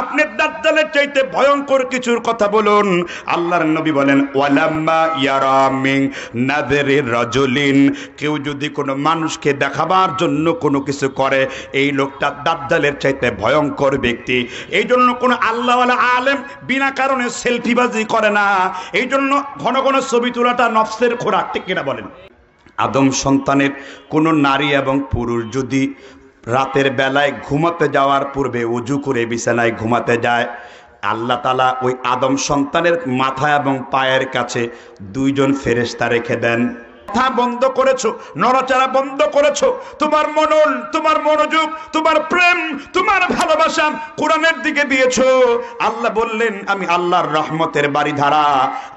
আপনি দাজ্জালের চাইতে ভয়ঙ্কর কিছুর কথা বলুন। আল্লাহর নবী বলেন ওয়ালাম্মা ইয়ারা মিন নাযরি রাজুলিন, কেউ যদি কোনো মানুষকে দেখাবার জন্য কোনো কিছু করে এই লোকটা দাজ্জালের চাইতে ভয়ঙ্কর ব্যক্তি। এই জন্য কোনো আল্লাহওয়ালা আলেম বিনা কারণে সেলফিবাজি করে না, এই জন্য ঘন ঘন ছবি তোলাটা নফসের খোরাক, ঠিক কিনা বলেন? আদম সন্তানের কোনো নারী এবং পুরুষ যদি রাতের বেলায় ঘুমাতে যাওয়ার পূর্বে ওযু করে বিছানায় ঘুমাতে যায়, আল্লাহ তাআলা ওই আদম সন্তানের মাথা এবং পায়ের কাছে দুইজন ফেরেশতা রেখে দেন। কথা বন্ধ করেছো, নড়াচড়া বন্ধ করেছো, তোমার মনন, তোমার মনোযোগ, তোমার প্রেম, তোমার ভালোবাসা কোরআনের দিকে দিয়েছো, আল্লাহ বললেন আমি আল্লাহর রহমতের বারিধারা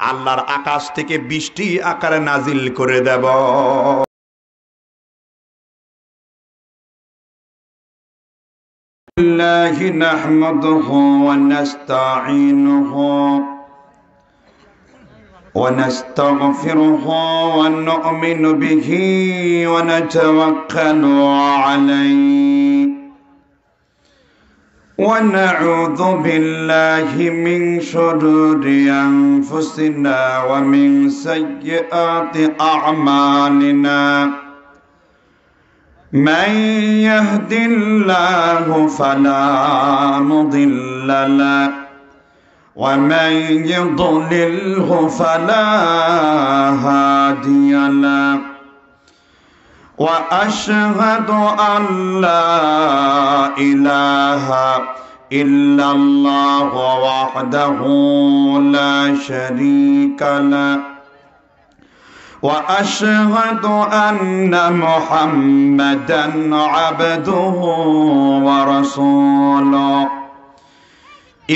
আল্লাহর আকাশ থেকে বৃষ্টি আকারে নাজিল করে দেব। الله نحمده ونستعينه ونستغفره ونؤمن به ونتوكل عليه ونعوذ بالله من شرور أنفسنا ومن سيئات أعمالنا من يهد الله فلا مضل له ومن يضلله فلا هادي له وأشهد أن لا إله إلا الله وحده لا شريك له وأشهد أن محمدًا عبده ورسوله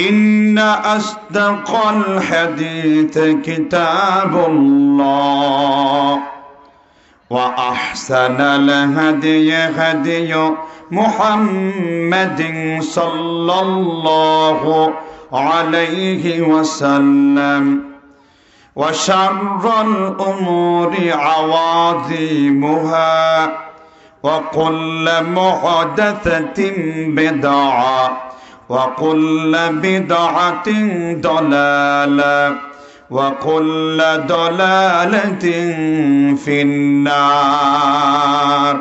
إن أصدق الحديث كتاب الله وأحسن الهدي هدي محمد صلى الله عليه وسلم وشر الأمور عواظمها وكل محدثة بدعة وكل بدعة ضلالة وكل ضلالة في النار.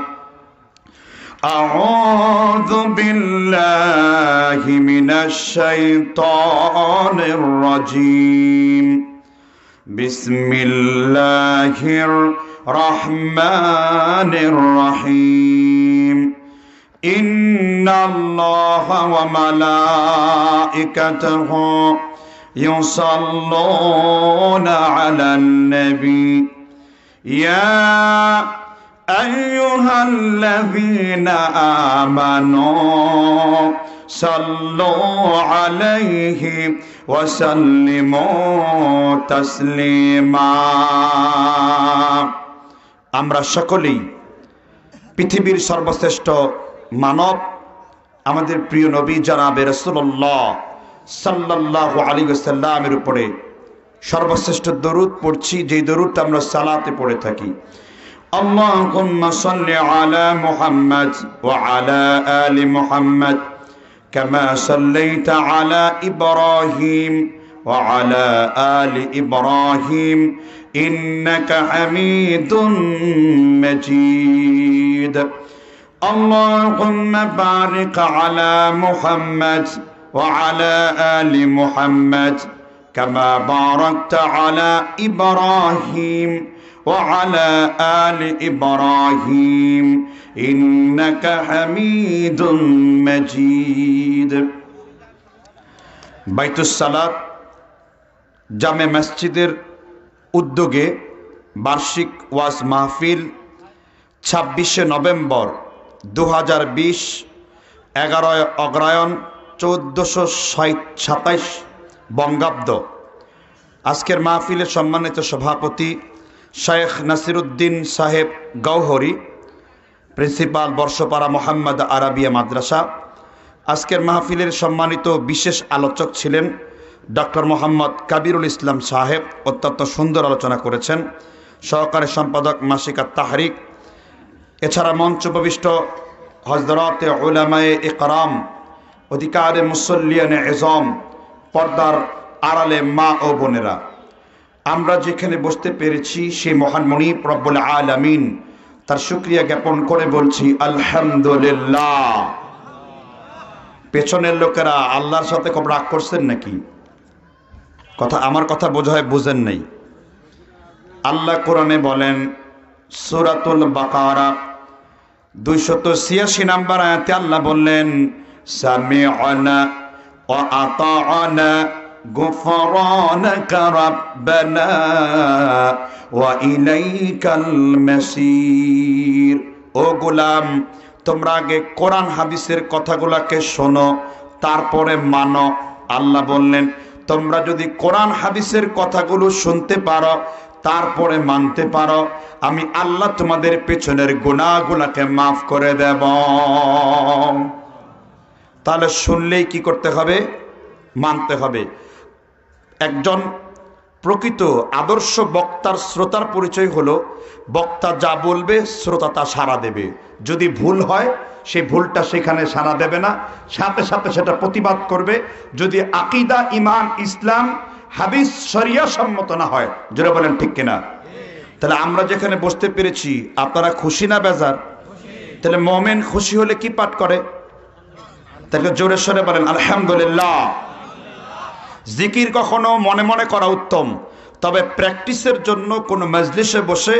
أعوذ بالله من الشيطان الرجيم. بسم الله الرحمن الرحيم. إن الله وملائكته يصلون على النبي يا أيها الذين آمنوا صلوا عليه وسلموا تسليما. আমরা সকলেই পৃথিবীর সর্বশ্রেষ্ঠ মানব আমাদের প্রিয় নবী জনাব রাসূলুল্লাহ সাল্লাল্লাহু আলাইহি ওয়াসাল্লামের উপরে সর্বশ্রেষ্ঠ দরুদ পড়ছি, যেই দরুদ আমরা সালাতে পড়ে থাকি। আল্লাহুম্মা সাল্লি আলা মুহাম্মাদ ওয়া আলা আলি মুহাম্মাদ كما صليت على إبراهيم وعلى آل إبراهيم إنك حميد مجيد. اللهم بارك على محمد وعلى آل محمد كما باركت على إبراهيم وعلى آل إبراهيم إنك حميد مجيد. বাইত সালাত জামে মসজিদের উদ্যোগে বার্ষিক ওয়াজ মাহফিল 26 নভেম্বর 2020 11 অগ্রহায়ণ 1427 বঙ্গাব্দ। আজকের মাহফিলের সম্মানিত সভাপতি শাইখ নাসিরুদ্দিন সাহেব গৌহরি, প্রিন্সিপাল বর্ষপাড়া মোহাম্মদ আরাবিয়া মাদ্রাসা। আজকের মাহফিলের সম্মানিত বিশেষ আলোচক ছিলেন ডক্টর মোহাম্মদ কাবিরুল ইসলাম সাহেব, অত্যন্ত সুন্দর আলোচনা করেছেন। সহকারী সম্পাদক মাসিকা তাহরিক, এছাড়া মঞ্চপ্রবিষ্ট হযরতে উলামায়ে ইকরাম অধিকারে মুসল্লিয়ানে এজম, পর্দার আড়ালে মা ও বোনেরা, আমরা যেখানে বসতে পেরেছি সেই মহান মুনিব রব্বুল আলামিন তার শুকরিয়া জ্ঞাপন করে বলছি আলহামদুলিল্লাহ। পেছনের লোকেরা আল্লাহর সাথে খুব রাগ করছেন নাকি? কথা আমার কথা বোঝা হয়, বুঝেন নাই? আল্লাহ কোরআনে বলেন সূরাতুল বাকারা 286 নম্বর আয়াতে আল্লাহ বললেন সামি'না ওয়া আতা'না গুফরানাকা রাব্বানা ওয়া ইলাইকাল মাসীর। ও গোলাম, তোমরা আগে কোরআন হাদিসের কথাগুলোকে শোনো, তারপরে মানো। আল্লাহ বললেন তোমরা যদি কোরআন হাদিসের কথাগুলো শুনতে পারো তারপরে মানতে পারো, আমি আল্লাহ তোমাদের পেছনের গুনাহগুলোকে মাফ করে দেব। তাহলে শুনলেই কি করতে হবে? মানতে হবে। একজন প্রকৃত আদর্শ বক্তার শ্রোতার পরিচয় হলো বক্তা যা বলবে শ্রোতা তা সাড়া দেবে। যদি ভুল হয় সেই ভুলটা সেখানে সাড়া দেবে না, সাথে সাথে সেটা প্রতিবাদ করবে। যদি আকীদা, ঈমান, ইসলাম, হাদিস, শরিয়া সম্মত না হয়, যারা বলেন ঠিক কিনা? তাহলে আমরা যেখানে বসতে পেরেছি আপনারা খুশি না বেজার? তাহলে মুমিন খুশি হলে কি পাঠ করে? তাহলে জোরে সরে বলেন আলহামদুলিল্লাহ। জিকির কখনো মনে মনে করা উত্তম, তবে প্র্যাকটিসের জন্য কোনো মজলিসে বসে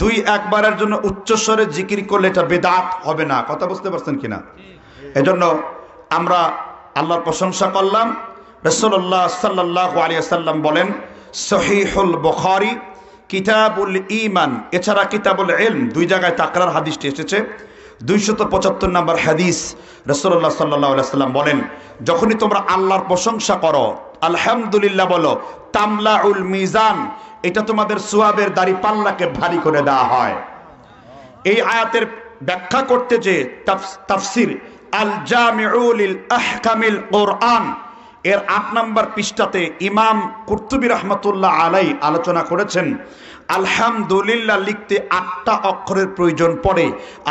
দুই একবারের জন্য উচ্চস্বরে জিকির করলে এটা বেদাত হবে না। কথা বুঝতে পারছেন কিনা? এজন্য আমরা আল্লাহর প্রশংসা করলাম। রাসূলুল্লাহ সাল্লাল্লাহু আলাইহি ওয়াসাল্লাম বলেন সহিহুল বুখারী, কিতাবুল ঈমান, এছাড়া কিতাবুল ইলম, দুই জায়গায় তাকরার হাদিসটি এসেছে। 275 নম্বর হাদিস রাসূলুল্লাহ সাল্লাল্লাহু আলাইহি ওয়াসাল্লাম বলেন যখনই তোমরা আল্লাহর প্রশংসা করো আলহামদুলিল্লাহ বলো, তামলাউল মিজান, এটা তোমাদের সওয়াবের দাঁড়িপাল্লাকে ভারী করে দেওয়া হয়। এই আয়াতের ব্যাখ্যা করতে যে তাফসীর আল জামিউল লিল আহকামিল কুরআন এর ৮ নম্বর পৃষ্ঠাতে ইমাম কুরতুবী রাহমাতুল্লাহ আলাইহি আলোচনা করেছেন আলহামদুলিল্লাহ লিখতে ৮টা অক্ষরের প্রয়োজন পড়ে,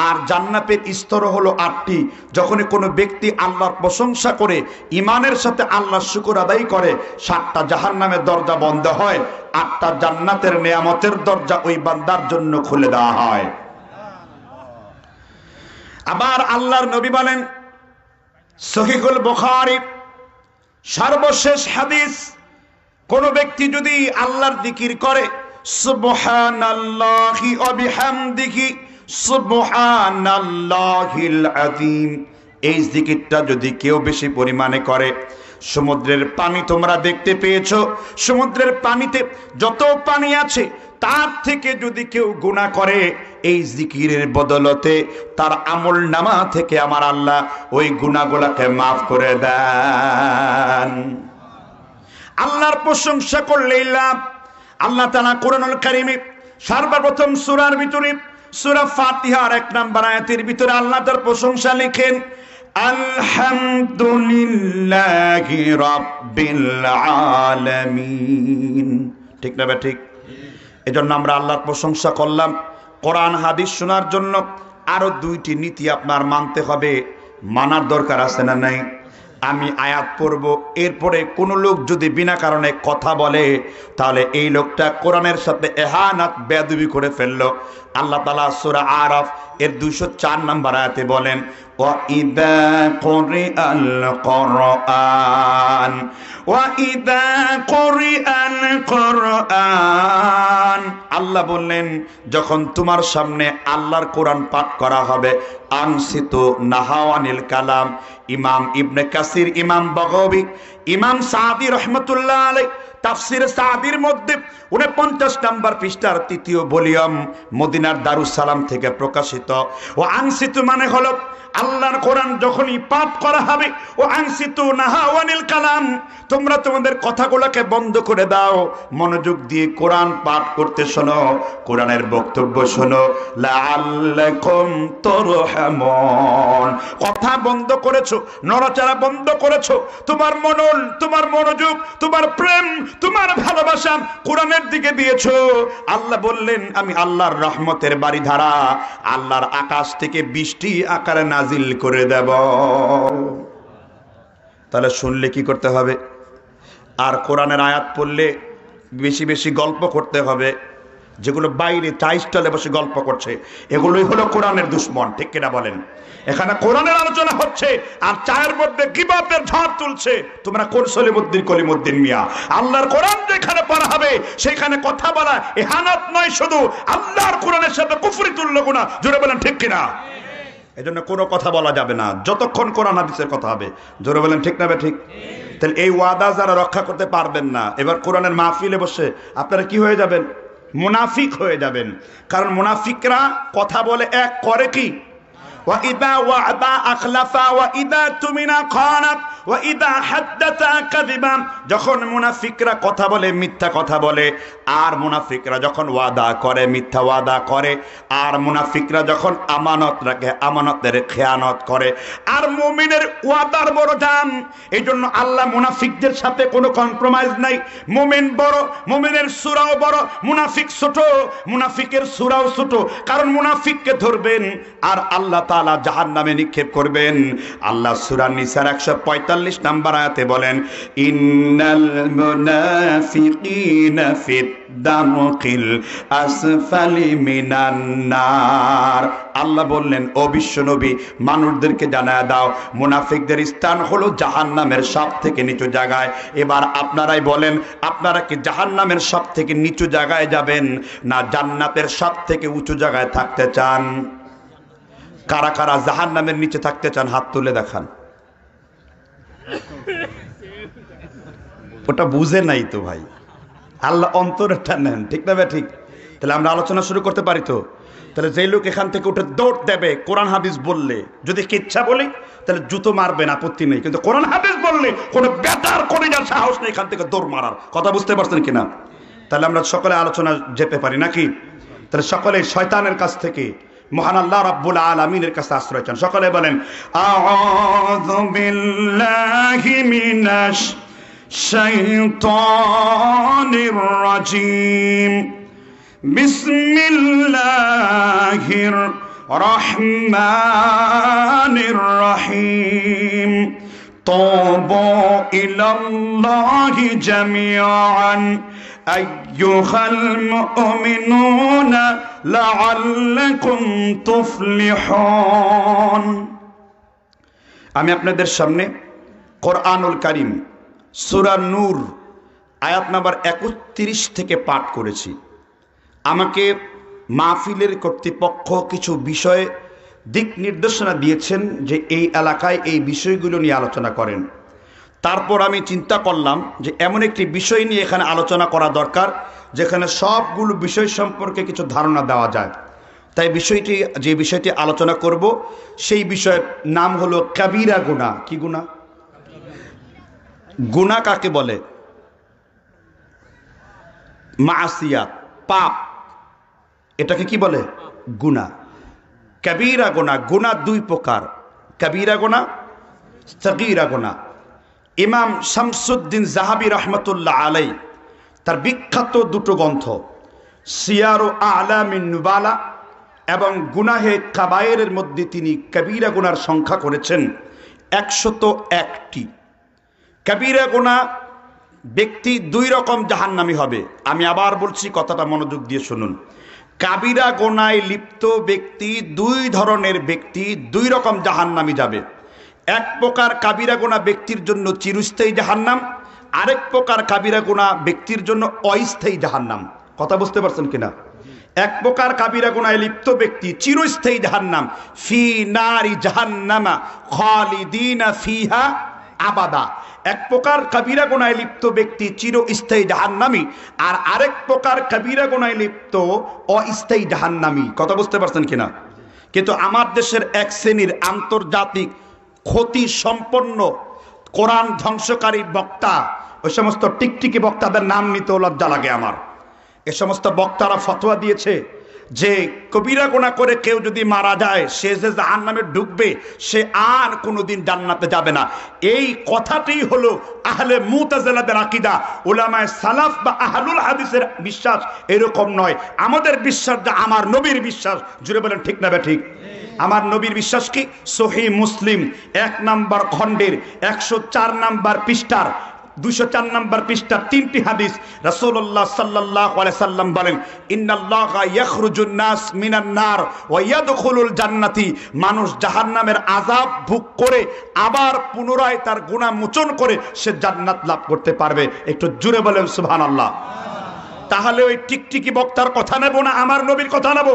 আর জান্নাতের স্তর হলো ৮টি। যখন কোনো ব্যক্তি আল্লাহর প্রশংসা করে ইমানের সাথে আল্লাহর শুকর আদায় করে ৭টা জাহান্নামের দরজা বন্ধ হয়, ৮টা জান্নাতের নিয়ামতের দরজা ওই বান্দার জন্য খুলে দেওয়া হয়। আবার আল্লাহর নবী বলেন সহিহুল বুখারী সর্বশেষ হাদিস, কোন ব্যক্তি যদি আল্লাহর জিকির করে সুবহানাল্লাহি ওয়া বিহামদিহি সুবহানাল্লাহিল আযীম, এই জিকিরটা যদি কেউ বেশি পরিমাণে করে, সমুদ্রের পানি তোমরা দেখতে পেয়েছো, সমুদ্রের পানিতে যত পানি আছে তার থেকে যদি কেউ গুনাহ করে এই জিকিরের বদলতে তার আমল নামা থেকে আমার আল্লাহ ওই গুনাহগুলোকে মাফ করে দেন। আল্লাহর প্রশংসা করলেই লাভ। আল্লাহ তাআলা কোরআনুল কারীমে সর্বপ্রথম সূরার ভিতরে সূরা ফাতিহার 1 নম্বর আয়াতের ভিতরে আল্লাহ তার প্রশংসা লিখেন আলহামদুলিল্লাহি রাব্বিল আলামিন। ঠিক না ঠিক? এজন্য আমরা আল্লাহর প্রশংসা করলাম। কোরআন হাদিস শোনার জন্য আরো 2টি নীতি আপনার মানতে হবে, মানার দরকার আছে না নাই? আমি আয়াত পড়ব, এরপরে কোনো লোক যদি বিনা কারণে কথা বলে তাহলে এই লোকটা কোরআনের সাথে এহানাত বেয়াদবি করে ফেললো। আল্লাহ তাআলা সূরা আরাফ এর 204 নম্বর আয়াতে বলেন ওয়াইদা কুরআল কোরআন ওয়াইদা কুরআন কোরআন, আল্লাহ বললেন যখন তোমার সামনে আল্লাহর কোরআন পাঠ করা হবে আনসিতু নাহাওয়ানিল কালাম। ইমাম ইবনে কাসির, ইমাম বাগবি, ইমাম সাদি রহমাতুল্লাহ আলাইহি তাফসীর সাদির মধ্যে ৪৯ নম্বর পৃষ্ঠার ৩য় ভলিউম মদিনার দারুস সালাম থেকে প্রকাশিত। ও আনসিতু মানে হলো আল্লাহর কোরআন যখনই পাঠ করা হবে ও আনসিতু নাহাওয়ানিল কালাম, তোমরা তোমাদের কথাগুলোকে বন্ধ করে দাও, মনোযোগ দিয়ে কোরআন পাঠ করতে শোনো, কোরআনের বক্তব্য শোনো। লাআল্লাকুম তুরহামুন, কথা বন্ধ করেছো, নড়াচড়া বন্ধ করেছো, তোমার মনন, তোমার মনোযোগ, তোমার প্রেম, তোমার ভালোবাসা কোরআনের দিকে দিয়েছো। আল্লাহ বললেন আমি আল্লাহর রহমতের বারিধারা আল্লাহর আকাশ থেকে বৃষ্টি আকারে নাজিল করে দেব। তাহলে শুনলে কি করতে হবে? আর কোরআনের আয়াত পড়লে বেশি বেশি গল্প করতে হবে, যেগুলো বাইরে চাইস্টলে বসে গল্প করছে এগুলোই হলো কোরআনের দুশ্মন, ঠিক কিনা বলেন? এখানে কোরআনের আলোচনা হচ্ছে আর চায়ের মধ্যে গিবাতের ঝড় তুলছে। তোমরা কোন সলিমুদ্দিন কলিমুদ্দিন মিয়া? আল্লাহর কোরআন যেখানে পড়া হবে সেখানে কথা বলা এহানাত নয়, শুধু আল্লাহর কোরআনের সাথে কুফরি তুল্য গুনাহ, জোরে বলেন ঠিক কিনা? এজন্য কোনো কথা বলা যাবে না যতক্ষণ কোরআন হাদিসের কথা হবে, জোরে বলেন ঠিক না? ঠিক। তাহলে এই ওয়াদা যারা রক্ষা করতে পারবেন না, এবার কোরআনের মাহফিলে বসে আপনারা কি হয়ে যাবেন? মুনাফিক হয়ে যাবেন। কারণ মুনাফিকরা কথা বলে এক, করে কি? وَإِذَا وَعَدَ أَخْلَفَ وَإِذَا تُمِنَ خَانَ وَإِذَا حَدَّثَ كَذِبَ। যখন মুনাফিকরা কথা বলে মিথ্যা কথা বলে, আর মুনাফিকরা যখন ওয়াদা করে মিথ্যা ওয়াদা করে, আর মুনাফিকরা যখন আমানত রাখে আমানতের খেয়ানত করে, আর মুমিনের ওয়াদার বড় দাম। এইজন্য আল্লাহ মুনাফিকদের সাথে কোনো কম্প্রোমাইজ নাই। মুমিন বড়, মুমিনের সূরাও বড়, মুনাফিক ছোট, মুনাফিকের সূরাও ছোট। কারণ মুনাফিককে ধরবেন আর আল্লাহ তাআলা জাহান্নামে নিক্ষেপ করবেন। আল্লাহ সূরা নিসার 145 নম্বর আয়াতে বলেন, ইন্নাল মুনাফিকিনা ফিদ-দারকিল আসফালি মিনান নার। আল্লাহ বললেন, ও বিশ্বনবী, মানুষদেরকে জানায়া দাও মুনাফিকদের স্থান হলো জাহান্নামের সবথেকে নিচু জায়গায়। এবার আপনারাই বলেন, আপনারা কি জাহান্নামের সবথেকে নিচু জায়গায় যাবেন না জান্নাতের সবথেকে উঁচু জায়গায় থাকতে চান? কারা কারা জাহান্নামের নিচে থাকতে চান হাত তুলে দেখান। ওটা বুঝে নাই তো ভাই, আল্লাহ অন্তরটা নেন, ঠিক না ভাই? ঠিক। তাহলে আমরা আলোচনা শুরু করতে পারি তো? তাহলে যে লোক এখান থেকে উঠে দৌড় দেবে কোরআন হাদিস বললে, যদি কিচ্ছা বলি তাহলে জুতো মারবেন, আপত্তি নেই, কিন্তু কোরআন হাদিস বললে কোনো বেটার করে যার সাহস নেই এখান থেকে দৌড় মারার। কথা বুঝতে পারছেন কিনা? তাহলে আমরা সকলে আলোচনা যেতে পারি নাকি? তাহলে সকলে শয়তানের কাছ থেকে, মহান আল্লাহ রাব্বুল আলামিনের কাছে আশ্রয় চান। সকলে বলেন, আউযু বিল্লাহি মিনাশ শাইতানির রাজীম, বিসমিল্লাহির রহমানির রহিম, তুবু ইলাল্লাহি জামিআন أيها المؤمنون لعلكم تفلحون। আমি আপনাদের সামনে কোরআনুল কারীম সূরা নূর আয়াত নাম্বার 31 থেকে পাঠ করেছি। আমাকে মাহফিলের কর্তৃপক্ষ কিছু বিষয়ে দিক নির্দেশনা দিয়েছেন যে এই এলাকায় এই বিষয়গুলো নিয়ে আলোচনা করেন। তারপর আমি চিন্তা করলাম যে এমন একটি বিষয় নিয়ে এখানে আলোচনা করা দরকার যেখানে সবগুলো বিষয় সম্পর্কে কিছু ধারণা দেওয়া যায়। তাই বিষয়টি, যে বিষয়টি আলোচনা করব সেই বিষয়ের নাম হলো কাবীরা গুনাহ। কি গুনাহ? গুনাহ কাকে বলে? মাআসিয়াত, পাপ, এটাকে কি বলে? গুনাহ। কাবীরা গুনাহ। গুনাহ দুই প্রকার, কাবীরা গুনাহ, সগীরা গুনাহ। ইমাম শামসুদ্দিন জাহাবি রহমতুল্লাহ আলাই তার বিখ্যাত দুটো গ্রন্থ সিয়ারু আলামিন নুবালা এবং গুনাহে কাবায়েরের মধ্যে তিনি কাবীরা গুনার সংখ্যা করেছেন 101টি। কাবীরা গুনা ব্যক্তি দুই রকম জাহান্নামী হবে। আমি আবার বলছি, কথাটা মনোযোগ দিয়ে শুনুন। কাবীরা গুনায় লিপ্ত ব্যক্তি, দুই ধরনের ব্যক্তি দুই রকম জাহান্নামী যাবে। এক প্রকার কাবীরা গুনাহ ব্যক্তির জন্য চিরস্থায়ী জাহান্নাম, আরেক প্রকার কাবীরা গুনাহ ব্যক্তির জন্য অস্থায়ী জাহান্নাম। কথা বুঝতে পারছেন কিনা? এক প্রকার কাবীরা গুনাহে লিপ্ত ব্যক্তি চিরস্থায়ী জাহান্নাম, ফি নারি জাহান্নামা খালিদিনা ফিহা আবাদা। এক প্রকার কাবীরা গুনাহে লিপ্ত ব্যক্তি চিরস্থায়ী জাহান্নামী, আর আরেক প্রকার কাবীরা গুনাহে লিপ্ত অস্থায়ী জাহান্নামী। কথা বুঝতে পারছেন কিনা? কিন্তু আমার দেশের এক শ্রেণীর আন্তর্জাতিক ক্ষতি সম্পন্ন কোরআন ধ্বংসকারী বক্তা, ওই সমস্ত টিকটিকি বক্তাদের নাম নিতে লজ্জা লাগে আমার। এ সমস্ত বক্তারা ফতোয়া দিয়েছে যে কাবীরা গুনাহ করে কেউ যদি মারা যায় সে যে জাহান্নামে ঢুকবে, সে আর কোনোদিন জান্নাতে যাবে না। এই কথাটি হলো আহলে মুতাজিলাদের আকীদা। উলামায়ে সালাফ বা আহলুল হাদিসের বিশ্বাস এরকম নয়। আমাদের বিশ্বাস আমার নবীর বিশ্বাস, জুড়ে বলেন ঠিক না ভাই? ঠিক। আমার নবীর বিশ্বাস কি? সহিহ মুসলিম ১ নম্বর খণ্ডের ১০৪ নম্বর পৃষ্ঠার ২০৪ নম্বর পৃষ্ঠার ৩টি হাদিস। রাসূলুল্লাহ সাল্লাল্লাহু আলাইহি সাল্লাম বলেন, ইন্নাল্লাহা ইয়াখরুজুন নাস মিনান নার ওয়া ইয়াদখুলুল জান্নাতি। মানুষ জাহান্নামের আযাব ভোগ করে আবার পুনরায় তার গুনাহ মোচন করে সে জান্নাত লাভ করতে পারবে। একটু জোরে বলেন সুবহানাল্লাহ। তাহলে ওই টিকটিকি বক্তার কথা নেব না, আমার নবীর কথা নেব।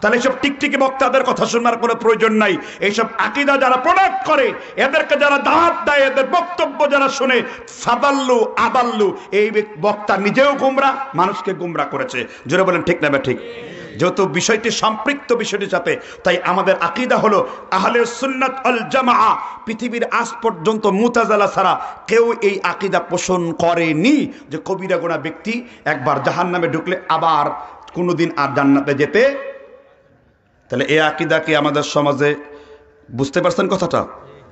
তাহলে এইসব টিকটিকি বক্তাদের কথা শোনার কোনো প্রয়োজন নাই। এইসব আকীদা যারা প্রণাট করে, এদেরকে যারা দাওয়াত দেয়, এদের বক্তব্য যারা শুনে, ফাদাল্লু আদাল্লু, এই বক্তা নিজেও গুমরা, মানুষকে গুমরা করেছে। জোরে বলেন ঠিক না বা ঠিক? যেহেতু বিষয়টি সম্পৃক্ত বিষয়টির সাথে, তাই আমাদের আকীদা হলো আহলে সুন্নাত আল জামাআ। পৃথিবীর আজ পর্যন্ত মুতাজালা ছাড়া কেউ এই আকীদা পোষণ করেনি যে কবিরা গোনা ব্যক্তি একবার জাহান্নামে ঢুকলে আবার কোনোদিন আর জান্নাতে যেতে। তাহলে এই আকীদাকে আমাদের সমাজে, বুঝতে পারছেন কথাটা?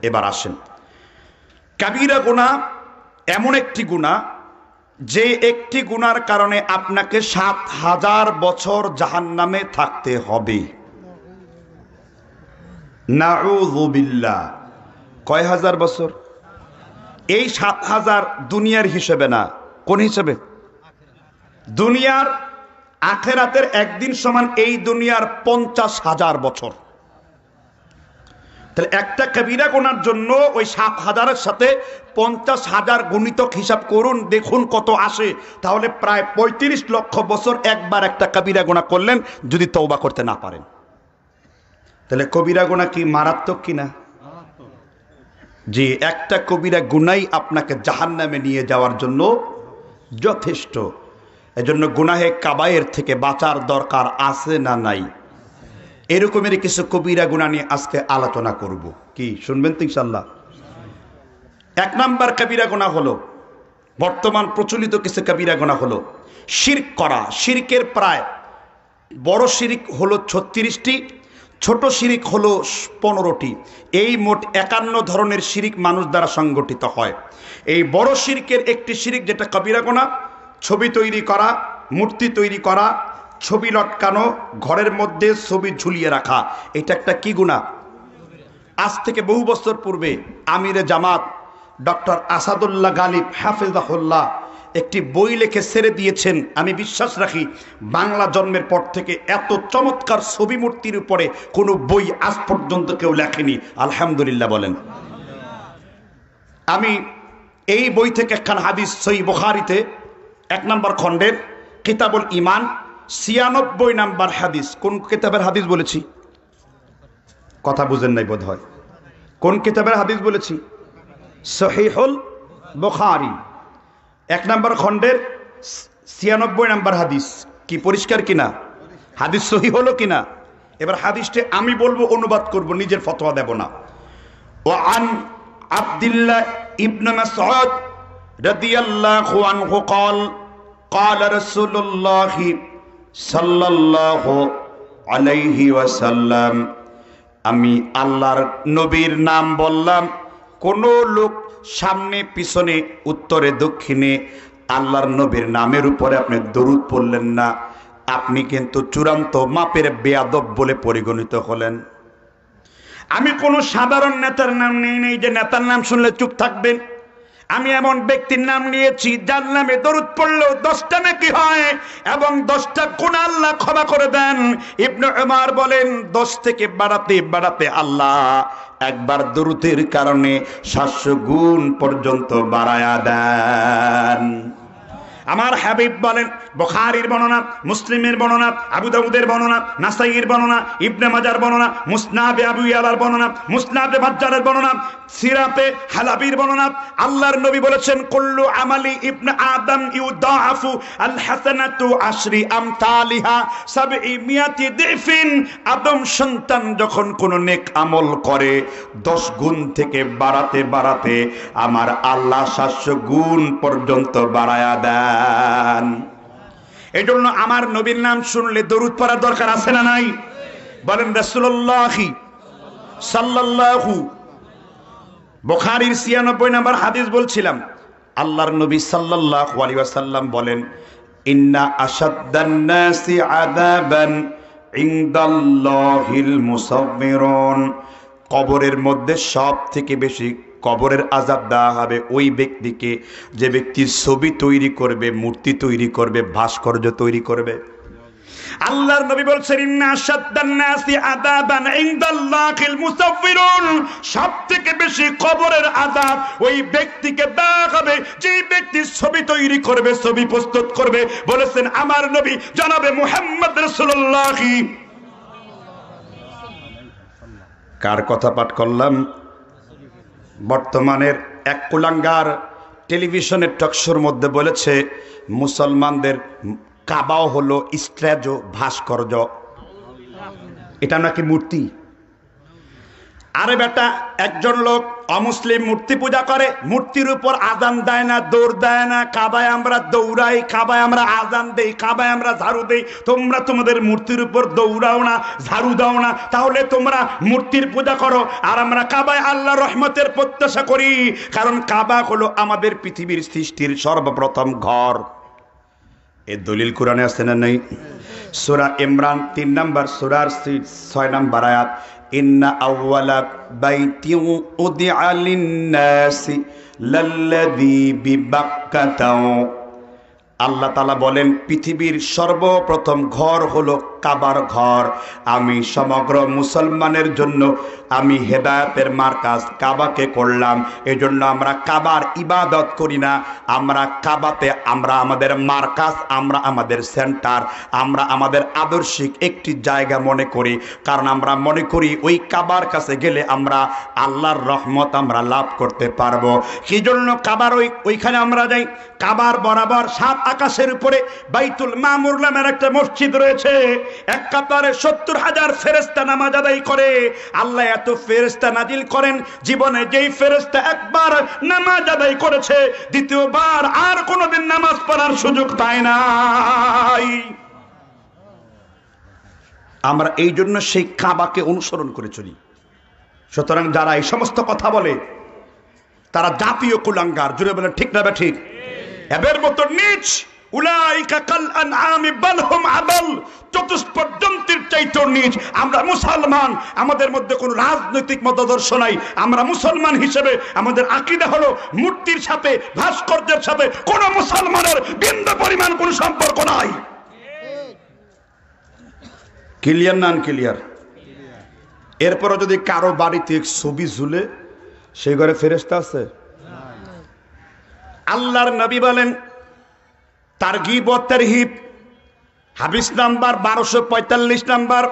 এবার আসেন, কাবীরা গুনাহ এমন একটি গুনাহ যে একটি গুনার কারণে আপনাকে ৭,০০০ বছর জাহান্নামে থাকতে হবে। নাউযু বিল্লাহ। কয় হাজার বছর? এই ৭,০০০ দুনিয়ার হিসেবে না, কোন হিসেবে? দুনিয়ার। আখেরাতের একদিন সমান এই দুনিয়ার ৫০,০০০ বছর। তাহলে একটা কবিরা গোনার জন্য ওই ৭,০০০-এর সাথে ৫০,০০০ গুণিতক হিসাব করুন, দেখুন কত আসে। তাহলে প্রায় ৩৫ লক্ষ বছর একবার একটা কবিরা গোনা করলেন, যদি তওবা করতে না পারেন। তাহলে কবিরা গোনা কি মারাত্মক কিনা? জি, একটা কবিরা গুনাই আপনাকে জাহান্নামে নিয়ে যাওয়ার জন্য যথেষ্ট। এজন্য গুনাহে কাবায়ের থেকে বাঁচার দরকার আছে না নাই? এরকমের কিছু কবিরা গুনাহ নিয়ে আজকে আলোচনা করব। কি শুনবেন তো ইনশাআল্লাহ? ১ নম্বর কবিরা গুনাহ হলো, বর্তমান প্রচলিত কিছু কবিরা গুনাহ হলো শিরক করা। শিরকের প্রায় বড় শিরক হলো ৩৬টি, ছোট শিরক হলো ১৫টি। এই মোট ৫১ ধরনের শিরক মানুষ দ্বারা সংগঠিত হয়। এই বড় শিরকের একটি শিরক যেটা কবিরা গুনাহ, ছবি তৈরি করা, মূর্তি তৈরি করা, ছবি লটকানো, ঘরের মধ্যে ছবি ঝুলিয়ে রাখা, এটা একটা কি গুনাহ? আজ থেকে বহু বছর পূর্বে আমিরে জামাত ডক্টর আসাদুল্লাহ গালিব হাফিজাহুল্লাহ একটি বই লিখে ছেড়ে দিয়েছেন। আমি বিশ্বাস রাখি বাংলা জন্মের পর থেকে এত চমৎকার ছবি মূর্তির উপরে কোনো বই আজ পর্যন্ত কেউ লেখেনি। আলহামদুলিল্লাহ বলেন। আমি এই বই থেকে একখান হাদিস সহিহ বুখারীতে ১ নম্বর খণ্ডের কিতাবুল ইমান ৯৬ নম্বর হাদিস। কোন কিতাবের হাদিস বলেছি? কথা বুঝেন নাই বোধ হয়। কোন কিতাবের হাদিস বলেছি? সহিহুল বুখারী ১ নম্বর খণ্ডের ৯৬ নম্বর হাদিস। কি পরিষ্কার কিনা? হাদিস সহিহ হলো কিনা? এবার হাদিসটি আমি বলবো, অনুবাদ করব, নিজের ফতোয়া দেব না। ওয়ান আব্দুল্লাহ ইবনে মাসউদ রাদিয়াল্লাহু আনহু قال قال رسول الله صلى الله عليه وسلم আমি আল্লাহর নবীর নাম বললাম, কোন লোক সামনে পিছনে উত্তরে দক্ষিণে আল্লাহর নবীর নামের উপরে আপনি দরুদ পড়লেন না, আপনি কিন্তু চূড়ান্ত মাপের বেয়াদব বলে পরিগণিত হলেন। আমি কোন সাধারণ নেতার নাম নেই নাই যে নেতার নাম শুনলে চুপ থাকবেন। আমি এমন ব্যক্তির নাম নিয়েছি যার নামে দরুদ পড়লেও 10টা নাকি হয় এবং 10টা গুনাহ আল্লাহ ক্ষমা করে দেন। ইবনে উমার বলেন 10 থেকে বাড়াতে বাড়াতে আল্লাহ একবার দরুদের কারণে ৭০০ গুণ পর্যন্ত বাড়ায়া দেন। আমার হাবিব বলেন, বুখারীর বর্ণনা, মুসলিমের বর্ণনা, আবু দাউদের বর্ণনা, নাসাইর বর্ণনা, ইবনে মাজার বর্ণনা, মুসনাদে আবু ইয়ালার বর্ণনা, মুসনাদে বাজ্জারের বর্ণনা, সিরাতে হালাবির বর্ণনা, আল্লাহর নবী বলেছেন কুল্লু আমালি ইবনে আদম ইউদাআফু আল হাসানাতু আশরি আমতালিহা ৭০০ দিফিন। আদম সন্তান যখন কোন নেক আমল করে ১০ গুণ থেকে বাড়াতে বাড়াতে আমার আল্লাহ ৭০০ গুণ পর্যন্ত বাড়ায়া দেন। এজন্য আমার নবীর নাম শুনলে দরুদ পড়া দরকার আছে না নাই? বলেন রাসূলুল্লাহ সাল্লাল্লাহু। বুখারীর ৯৬ নম্বর হাদিস বলছিলাম। আল্লাহর নবী সাল্লাল্লাহু আলাইহি ওয়াসাল্লাম বলেন, ইন্না আশাদ্দান নাসি আযাবান ইনদাল্লাহিল মুসাব্বিরুন। কবরের মধ্যে সব থেকে বেশি কবরের আযাব দেওয়া হবে ওই ব্যক্তিকে, যে ব্যক্তির ছবি তৈরি করবে, মূর্তি তৈরি করবে, ভাস্কর্য তৈরি করবে। আল্লাহর নবী বলছেন ইন্না শাদদান নাসি আযাবান ইনদাল্লাহিল মুসাফিরুন, সবথেকে বেশি কবরের আযাব ওই ব্যক্তিকে দেয়া হবে যে ব্যক্তি ছবি তৈরি করবে, ছবি প্রস্তুত করবে। বলেছেন আমার নবী জনাবে মুহাম্মদ রাসূলুল্লাহ। কার কথা পাঠ করলাম? বর্তমানের এক কুলাঙ্গার টেলিভিশনের টকশোর মধ্যে বলেছে মুসলমানদের কাবাও হলো স্ট্যাচু, ভাস্কর্য, এটা নাকি মূর্তি। আরে বেটা, একজন লোক অমুসলিম মূর্তি পূজা করে, মূর্তির উপর আজান দেয় না, দৌড় দেয় না। কাবায় আমরা দৌড়াই, কাবায় আমরা আজান দেই, কাবায় আমরা ঝাড়ু দেই, তোমরা তোমাদের মূর্তির উপর দৌড়াও না, ঝাড়ু দাও না। তাহলে তোমরা মূর্তির পূজা করো আর আমরা কাবায় আল্লাহ রহমতের প্রত্যাশা করি, কারণ কাবা হলো আমাদের পৃথিবীর সৃষ্টির সর্বপ্রথম ঘর। এ দলিল কোরআনে আছে না নেই? সূরা ইমরান 3 নম্বর সূরার 6 নম্বর আয়াত ইন্না আউওয়ালা বাইতি উদিআ লিন-নাসি লাল্লাযী বিবাক্কাতা। আল্লাহ তাআলা বলেন পৃথিবীর সর্বপ্রথম ঘর হলো কাবার ঘর। আমি সমগ্র মুসলমানের জন্য আমি হেদায়েতের মার্কাজ কাবাকে করলাম। এজন্য আমরা কাবার ইবাদত করি না, আমরা কাবাতে আমরা আমাদের মার্কাজ, আমরা আমাদের সেন্টার, আমরা আমাদের আদর্শিক একটি জায়গা মনে করি, কারণ আমরা মনে করি ওই কাবার কাছে গেলে আমরা আল্লাহর রহমত আমরা লাভ করতে পারবো। সেই জন্য কাবার ওইখানে আমরা যাই। কাবার বরাবর সাত আকাশের উপরে বাইতুল মামুর নামের একটা মসজিদ রয়েছে, এক কাতারে 70,000 ফেরেশতা নামাজ আদায় করে। আল্লাহ এত ফেরেশতা নাজিল করেন, জীবনে যেই ফেরেশতা একবার নামাজ আদায় করেছে দ্বিতীয়বার আর কোনোদিন নামাজ পড়ার সুযোগ পায় নাই। আমরা এই জন্য সেই কাবাকে অনুসরণ করে চলি। সুতরাং যারা এই সমস্ত কথা বলে তারা জাতীয় কুলাঙ্গার। জুড়ে বলে ঠিক না ঠিক? এদের মতো নিচ আমরা মুসলমান, আমাদের মধ্যে কোন রাজনৈতিক মতাদর্শ নাই। আমরা মুসলমান হিসেবে আমাদের আকীদা হলো মূর্তির সাথে, ভাস্কর্যের সাথে কোন মুসলমানের বিন্দু পরিমাণ কোন সম্পর্ক নাই। ক্লিয়ার না ক্লিয়ার? এরপরও যদি কারো বাড়িতে ছবি ঝুলে, সেই ঘরে ফেরেশতা আছে? আল্লাহর নবী বলেন তারগিব ও তারহিব হাদিস নাম্বার 1245 নাম্বার,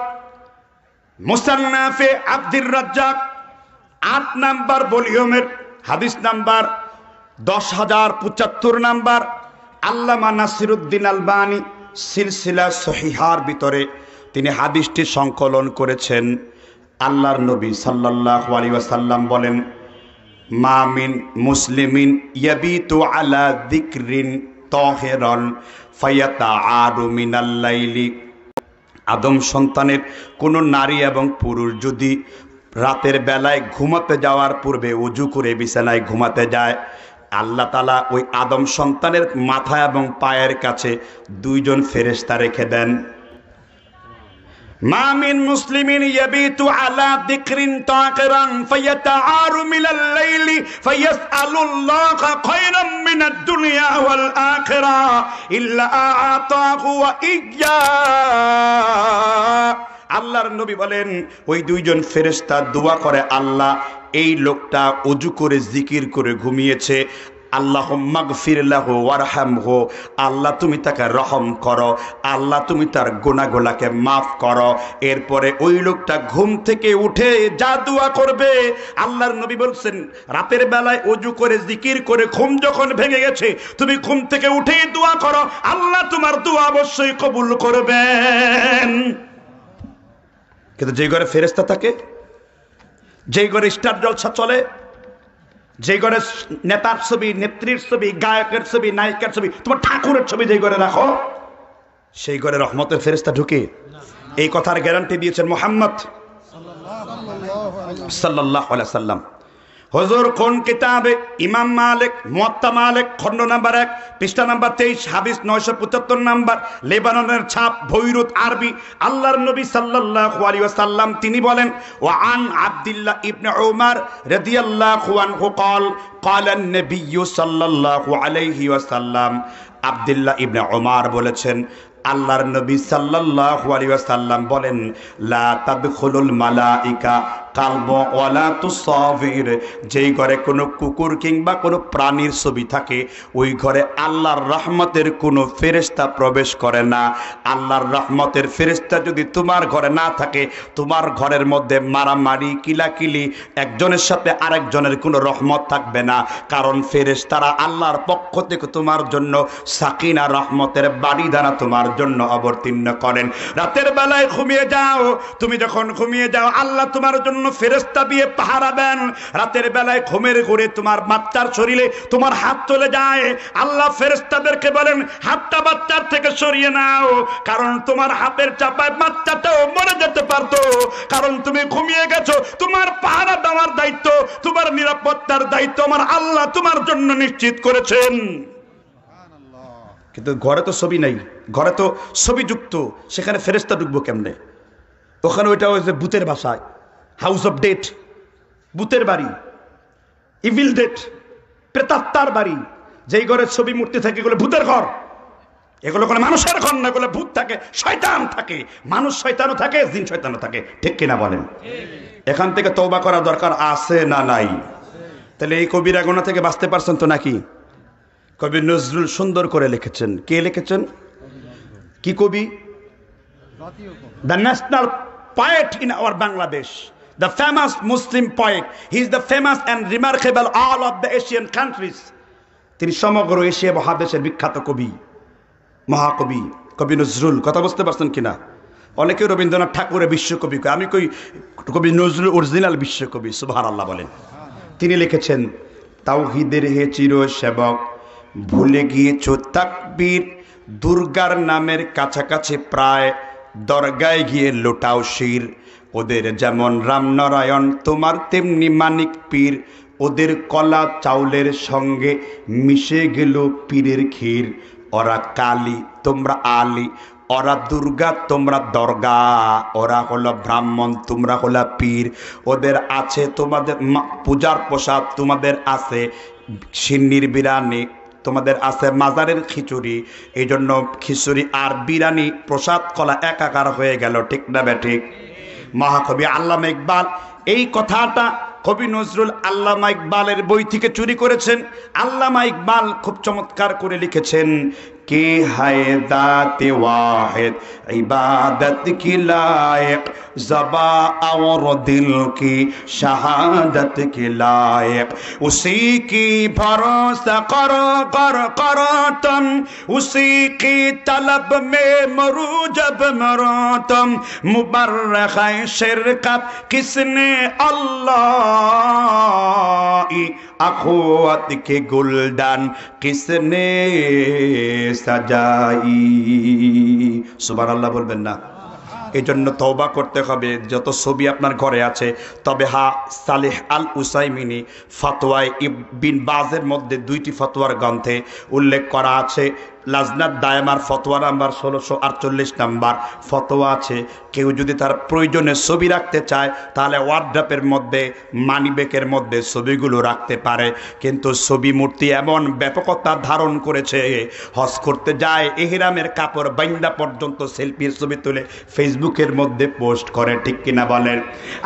মুসান্নাফে আব্দুর রাজ্জাক ৮ নাম্বার ভলিউমের হাদিস নাম্বার 10075 নাম্বার, আল্লামা নাসিরুদ্দিন আলবানী সিলসিলা সহিহার ভিতরে তিনি হাদিসটি সংকলন করেছেন। আল্লাহর নবী সাল্লাল্লাহু আলাইহি ওয়াসাল্লাম বলেন মা মিন মুসলিমিন ইয়াবিতু আলা যিকরিন তাহিরান ফায়াতাআদু মিনাল লাইলি। আদম সন্তানের কোন নারী এবং পুরুষ যদি রাতের বেলায় ঘুমাতে যাওয়ার পূর্বে ওযু করে বিছানায় ঘুমাতে যায়, আল্লাহ তাআলা ওই আদম সন্তানের মাথা এবং পায়ের কাছে দুইজন ফেরেশতা রেখে দেন। মা মিন মুসলিমিন ইয়াবিতু আলা যিকরিন তাকিরান ফায়াতাআরু মিনাল লাইলি ফায়াসআলুল্লাহ খায়রাম মিনাদ দুনিয়া ওয়াল আখিরা ইল্লা আ'তাহু ওয়া ইয়া। আল্লাহর নবী বলেন ওই দুইজন ফেরেশতা দোয়া করে, আল্লাহ এই লোকটা ওযু করে জিকির করে ঘুমিয়েছে, আল্লাহুম্মা গফির লাহু ওয়ারহামহু, আল্লাহ তুমি তাকে রহম করো, আল্লাহ তুমি তার গুনাহগুলোকে মাফ করো। এরপরে ওই লোকটা ঘুম থেকে উঠে যা দোয়া করবে, আল্লাহর নবী বলছেন রাতের বেলায় ওযু করে জিকির করে ঘুম যখন ভেঙে গেছে, তুমি ঘুম থেকে উঠেই দোয়া করো, আল্লাহ তোমার দোয়া অবশ্যই কবুল করবেন। কিন্তু যেই ঘরে ফেরেশতা থাকে, যেই ঘরে স্টার জলসা চলে, যে ঘরে নেতার ছবি, নেত্রীর ছবি, গায়কের ছবি, নায়িকার ছবি, তোমার ঠাকুরের ছবি যে ঘরে রাখো, সেই ঘরে রহমতের ফেরেশতা ঢুকে? এই কথার গ্যারান্টি দিয়েছেন মুহাম্মদ সাল্লাল্লাহু আলাইহি সাল্লাম। হজুর কোন কিতাবে ইমাম মালিক মুয়াত্তা মালিক খন্ড নাম্বার 1 পৃষ্ঠা নাম্বার 23 হাদিস 975 নাম্বার লেবাননের ছাপ বৈরুত আরবি আল্লাহর নবী সাল্লাল্লাহু আলাইহি ওয়াসাল্লাম তিনি বলেন ওয়া আন আব্দুল্লাহ ইবনে উমর রাদিয়াল্লাহু আনহু قال قال النبي صلى الله عليه وسلم আব্দুল্লাহ ইবনে উমর বলেছেন আল্লাহর নবী সাল্লাল্লাহু আলাইহি ওয়াসাল্লাম বলেন লা তাদখুলুল মালায়েকা কালব ওয়ালা তুসাবির, যেই ঘরে কোনো কুকুর কিংবা কোনো প্রাণীর ছবি থাকে ওই ঘরে আল্লাহর রহমতের কোনো ফেরেশতা প্রবেশ করে না। আল্লাহর রহমতের ফেরেশতা যদি তোমার ঘরে না থাকে, তোমার ঘরের মধ্যে মারামারি কিলাকিলি একজনের সাথে আরেকজনের কোনো রহমত থাকবে না, কারণ ফেরেশতারা আল্লাহর পক্ষ থেকে তোমার জন্য সাকিনা রহমতের বাড়িদানা তোমার জন্য অবতীর্ণ করেন। রাতের বেলায় ঘুমিয়ে যাও, তুমি যখন ঘুমিয়ে যাও আল্লাহ তোমার জন্য ফেরেশতা দিয়ে পাহারা দেন। রাতের বেলায় ঘুমের ঘুরে তোমার বাচ্চার শরীরে তোমার হাত চলে যায়, আল্লাহ ফেরেশতাদেরকে বলেন হাতটা বাচ্চার থেকে সরিয়ে নাও, কারণ তোমার হাতের চাপায় বাচ্চাটাও মরে যেতে পারতো, কারণ তুমি ঘুমিয়ে গেছো। তোমার পাহারা দেওয়ার দায়িত্ব, তোমার নিরাপত্তার দায়িত্ব আমার আল্লাহ তোমার জন্য নিশ্চিত করেছেন। কিন্তু ঘরে তো ছবি নাই, ঘরে তো ছবি যুক্ত, সেখানে ফেরেশতা ঢুকবো কেমনে? ওখানে ওইটা হয়েছে ভূতের ভাষায় হাউস অফ ডেট, ভূতের বাড়ি, ইভিল ডেট, প্রেতাত্মার বাড়ি। যেই ঘরের ছবি মূর্তি থাকে এগুলো ভূতের ঘর, এগুলো কোনো মানুষের ঘর না, এগুলো ভূত থাকে, শয়তান থাকে, মানুষ শয়তানও থাকে, জিন শয়তানও থাকে, ঠিক কিনা বলেন? এখান থেকে তওবা করা দরকার আছে না নাই? তাহলে এই কবিরা গুনাহ থেকে বাঁচতে পারছেন তো নাকি? কবি নজরুল সুন্দর করে লিখেছেন, কে লিখেছেন? কি কবি? The national poet in our Bangladesh, the famous Muslim poet. He is the famous and remarkable all of the Asian countries. তিনি সমগ্র এশিয়া মহাদেশের বিখ্যাত কবি, মহাকবি, কবি নজরুল। কথা বুঝতে পারছেন কিনা? অনেকে রবীন্দ্রনাথ ঠাকুরের বিশ্বকবি, আমি কই কবি নজরুল অরিজিনাল বিশ্বকবি। সুবহানাল্লাহ বলেন। তিনি লিখেছেন, তাওহীদের হে চির সেবক ভুলে গিয়েছো তাকবীর, দুর্গার নামের কাছাকাছি প্রায় দরগায় গিয়ে লোটাও শির, ওদের যেমন রামনারায়ণ তোমার তেমনি মানিক পীর, ওদের কলা চাউলের সঙ্গে মিশে গেল পীরের ক্ষীর, ওরা কালী তোমরা আলী, ওরা দুর্গা তোমরা দরগা, ওরা হলো ব্রাহ্মণ তোমরা হলো পীর, ওদের আছে তোমাদের পূজার প্রসাদ, তোমাদের আছে সিন্নির বিরানি, তোমাদের আছে মাজারের খিচুড়ি। এই জন্য খিচুড়ি আর বিরানি প্রসাদ কলা একাকার হয়ে গেল, ঠিক না ব্যাঠিক? মহাকবি আল্লামা ইকবাল এই কথাটা কবি নজরুল আল্লামা ইকবালের বই থেকে চুরি করেছেন। আল্লামা ইকবাল খুব চমৎকার করে লিখেছেন, কে হায় দাত ওয়াহিদ ইবাদত কি লায়েক, জবা আর দিল কি শাহাদত কি লায়েক, উসি কি ভরসা করো করো করো তুম, উসি কি তলব মে মরু জব মরো তুম, মুবররাখায় শিরকত কিসনে আল্লাহ, আখওয়াত কে গুলদান কিসনে সাজাই। সুবহানাল্লাহ বলবেন না? এই জন্য তওবা করতে হবে যত ছবি আপনার ঘরে আছে। তবে হ্যাঁ, সালেহ আল উসাইমিনি ফতোয়ায় ইবন বাজের মধ্যে 2টি ফতোয়ার গ্রন্থে উল্লেখ করা আছে। লাজনাত দায়মার ফতোয়া নাম্বার 1648 নাম্বার ফতোয়া আছে, কেউ যদি তার প্রয়োজনে ছবি রাখতে চায় তাহলে ওয়ার্ড্রপের মধ্যে মানিব্যাগের মধ্যে ছবিগুলো রাখতে পারে। কিন্তু ছবি মূর্তি এমন ব্যাপকতা ধারণ করেছে, হজ করতে যায় ইহরামের কাপড় বাইন্দা পর্যন্ত সেলফির ছবি তুলে ফেসবুকের মধ্যে পোস্ট করে, ঠিক কিনা বলেন?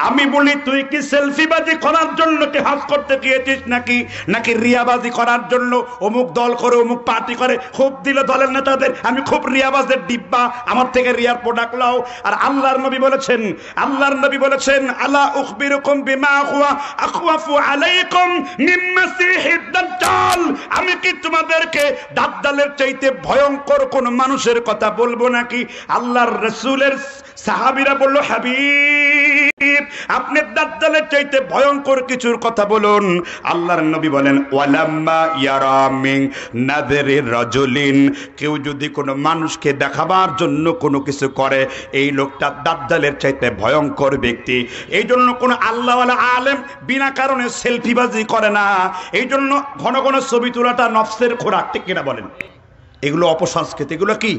আমি বলি, তুই কি সেলফিবাজি করার জন্য কি হজ করতে গিয়েছিস, নাকি নাকি রিয়াবাজি করার জন্য? অমুক দল করে, অমুক পার্টি করে, খুব দিল দলের নেতাদের, আমি খুব রিয়াবাজের ডিব্বা, আমার থেকে রিয়ার প্রোডাক্ট লাও। আর আল্লাহর নবী বলেছেন, আল্লাহর নবী বলেছেন, আলা উখবিরুকুম বিমা হুয়া আখওয়াফু আলাইকুম মিন মাসিহিদ দাজ্জাল, আমি কি তোমাদেরকে দাজ্জালের চাইতে ভয়ঙ্কর কোন মানুষের কথা বলবো নাকি? আল্লাহর রাসূলের সাহাবীরা বলল, হাবিব আপনি দাজ্জালের চাইতে ভয়ঙ্কর কিছুর কথা বলুন। আল্লাহর নবী বলেন ওয়ালাম্মা ইয়ারা মিন নাযরি রাজুলিন, কেউ যদি কোনো মানুষকে দেখাবার জন্য কোনো কিছু করে এই লোকটা দাজ্জালের চাইতে ভয়ঙ্কর ব্যক্তি। এই জন্য কোনো আল্লাহওয়ালা আলেম বিনা কারণে সেলফিবাজি করে না, এই জন্য ঘন ঘন ছবি তোলাটা নফসের খোরাক, ঠিক কিনা বলেন? এগুলো অপসংস্কৃতি, এগুলো কি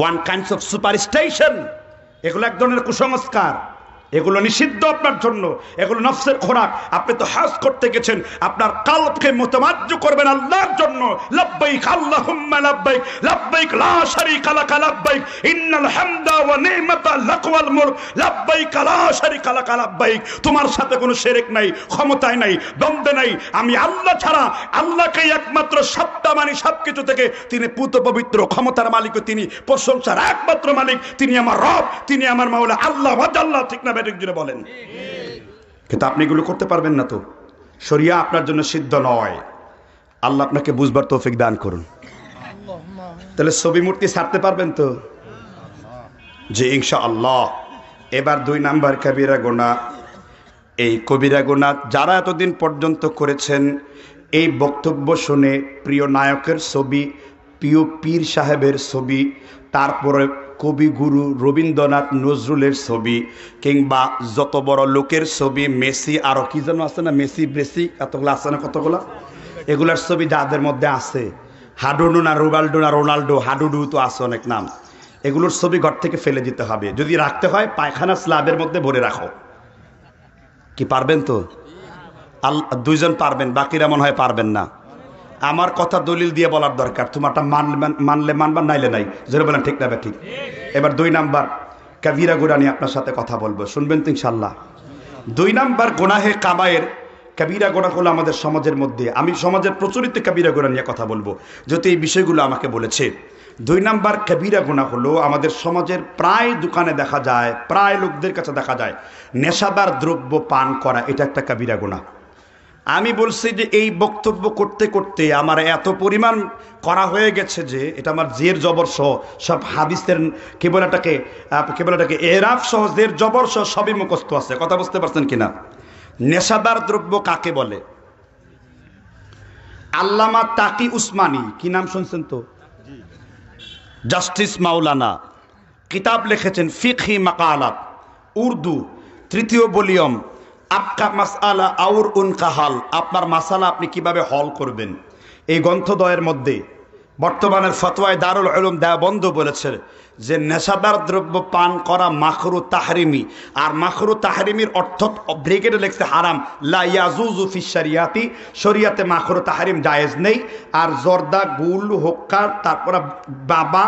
ওয়ান কাইন্ডস অফ সুপারস্টিশন, এগুলো এক ধরনের কুসংস্কার, এগুলো নিষিদ্ধ আপনার জন্য, এগুলো নফসের খোরাক। আপনি তো হজ করতে গেছেন, আপনার কলবকে মুতামাজ্জ করবেন আল্লাহর জন্য। লাব্বাইক আল্লাহুম্মা লাব্বাইক, লাব্বাইক লা শারীকা লাক লাব্বাইক, ইন্নাল হামদা ওয়া নি'মাতা লাক ওয়াল মুলক, লাব্বাইক লা শারীকা লাক লাব্বাইক। তোমার সাথে কোনো শিরক নাই, ক্ষমতায় নাই, দ্বন্দ্বে নাই। আমি আল্লাহ ছাড়া, আল্লাহকেই একমাত্র সত্তা মানি, সবকিছু থেকে তিনি পূত পবিত্র, ক্ষমতার মালিক, তিনি প্রশংসার একমাত্র মালিক, তিনি আমার রব, তিনি আমার মাওলা, আল্লাহ ওয়াজাল্লাহ। ঠিক না? বলেন কিন্তু আপনি এগুলো করতে পারবেন না, তো শরিয়া আপনার জন্য সিদ্ধ নয়। আল্লাহ আপনাকে বুঝবার তৌফিক দান করুন। তাহলে ছবি মূর্তি ছাড়তে পারবেন তো? যে ইনশাআল্লাহ। এবার ২ নাম্বার কবিরা গুনাহ। এই কবিরা গুনাহ যারা এতদিন পর্যন্ত করেছেন, এই বক্তব্য শুনে প্রিয় নায়কের ছবি, প্রিয় পীর সাহেবের ছবি, তারপরে কবিগুরু রবীন্দ্রনাথ নজরুলের ছবি, কিংবা যত বড় লোকের ছবি, মেসি, আরও কি যেন আছে না, মেসি ব্রেসি, কতগুলো আছে না, কতগুলো, এগুলার ছবি যাদের মধ্যে আছে, হাডুডু না রোনাল্ডো না রোনাল্ডো, হাডুডু তো আছে অনেক নাম, এগুলোর ছবি ঘর থেকে ফেলে দিতে হবে। যদি রাখতে হয় পায়খানা স্ল্যাবের মধ্যে ভরে রাখো। কি পারবেন তো? 2 জন পারবেন, বাকিরা মনে হয় পারবেন না। আমার কথা দলিল দিয়ে বলার দরকার, তোমারটা মানলে মানবার, নাইলে নাই। যেটা বললাম ঠিক না বা ঠিক? এবার 2 নাম্বার কাবিরা গুনাহ নিয়ে আপনার সাথে কথা বলবো, শুনবেন তো ইনশাল্লাহ। 2 নাম্বার গুনাহে কাবায়ের কাবিরা গুনাহ হলো আমাদের সমাজের মধ্যে, আমি সমাজের প্রচলিত কাবিরা গুনাহ নিয়ে কথা বলবো, যেহেতু এই বিষয়গুলো আমাকে বলেছে। 2 নাম্বার কাবিরা গুনাহ হলো আমাদের সমাজের প্রায় দোকানে দেখা যায়, প্রায় লোকদের কাছে দেখা যায় নেশাদার দ্রব্য পান করা, এটা একটা কাবিরা গুনাহ। আমি বলছি যে এই বক্তব্য করতে করতে আমার এত পরিমাণ করা হয়ে গেছে যে এটা আমার জের জবর সহ সব হাদিসের কেবলটাকে এরাফ সহ জের জবর সহ সবই মুখস্থ আছে। কথা বুঝতে পারছেন কিনা? নেশাদার দ্রব্য কাকে বলে? আল্লামা তাকি উসমানী, কি নাম শুনছেন তো? জাস্টিস মাওলানা, কিতাব লিখেছেন ফিকহি মাকালাত, উর্দু, 3য় ভলিউম। আপকা মাসআলা আউর উনকা হাল, আপনার মাসালা আপনি কিভাবে হল করবেন, এই গ্রন্থদ্বয়ের মধ্যে বর্তমানের ফতোয়ায় দারুল উলুম দেওবন্দ বলেছে যে নেশাদার দ্রব্য পান করা মাখরু তাহরিমি, আর মাখরু তাহরিমির অর্থ ব্রেকেটে লেখছে হারাম, লা ইয়াজুজু ফি শরিয়াতি, শরিয়াতে মাখরু তাহরিম জায়েজ নেই। আর জর্দা, গুল, হোক্কা, তারপরে বাবা,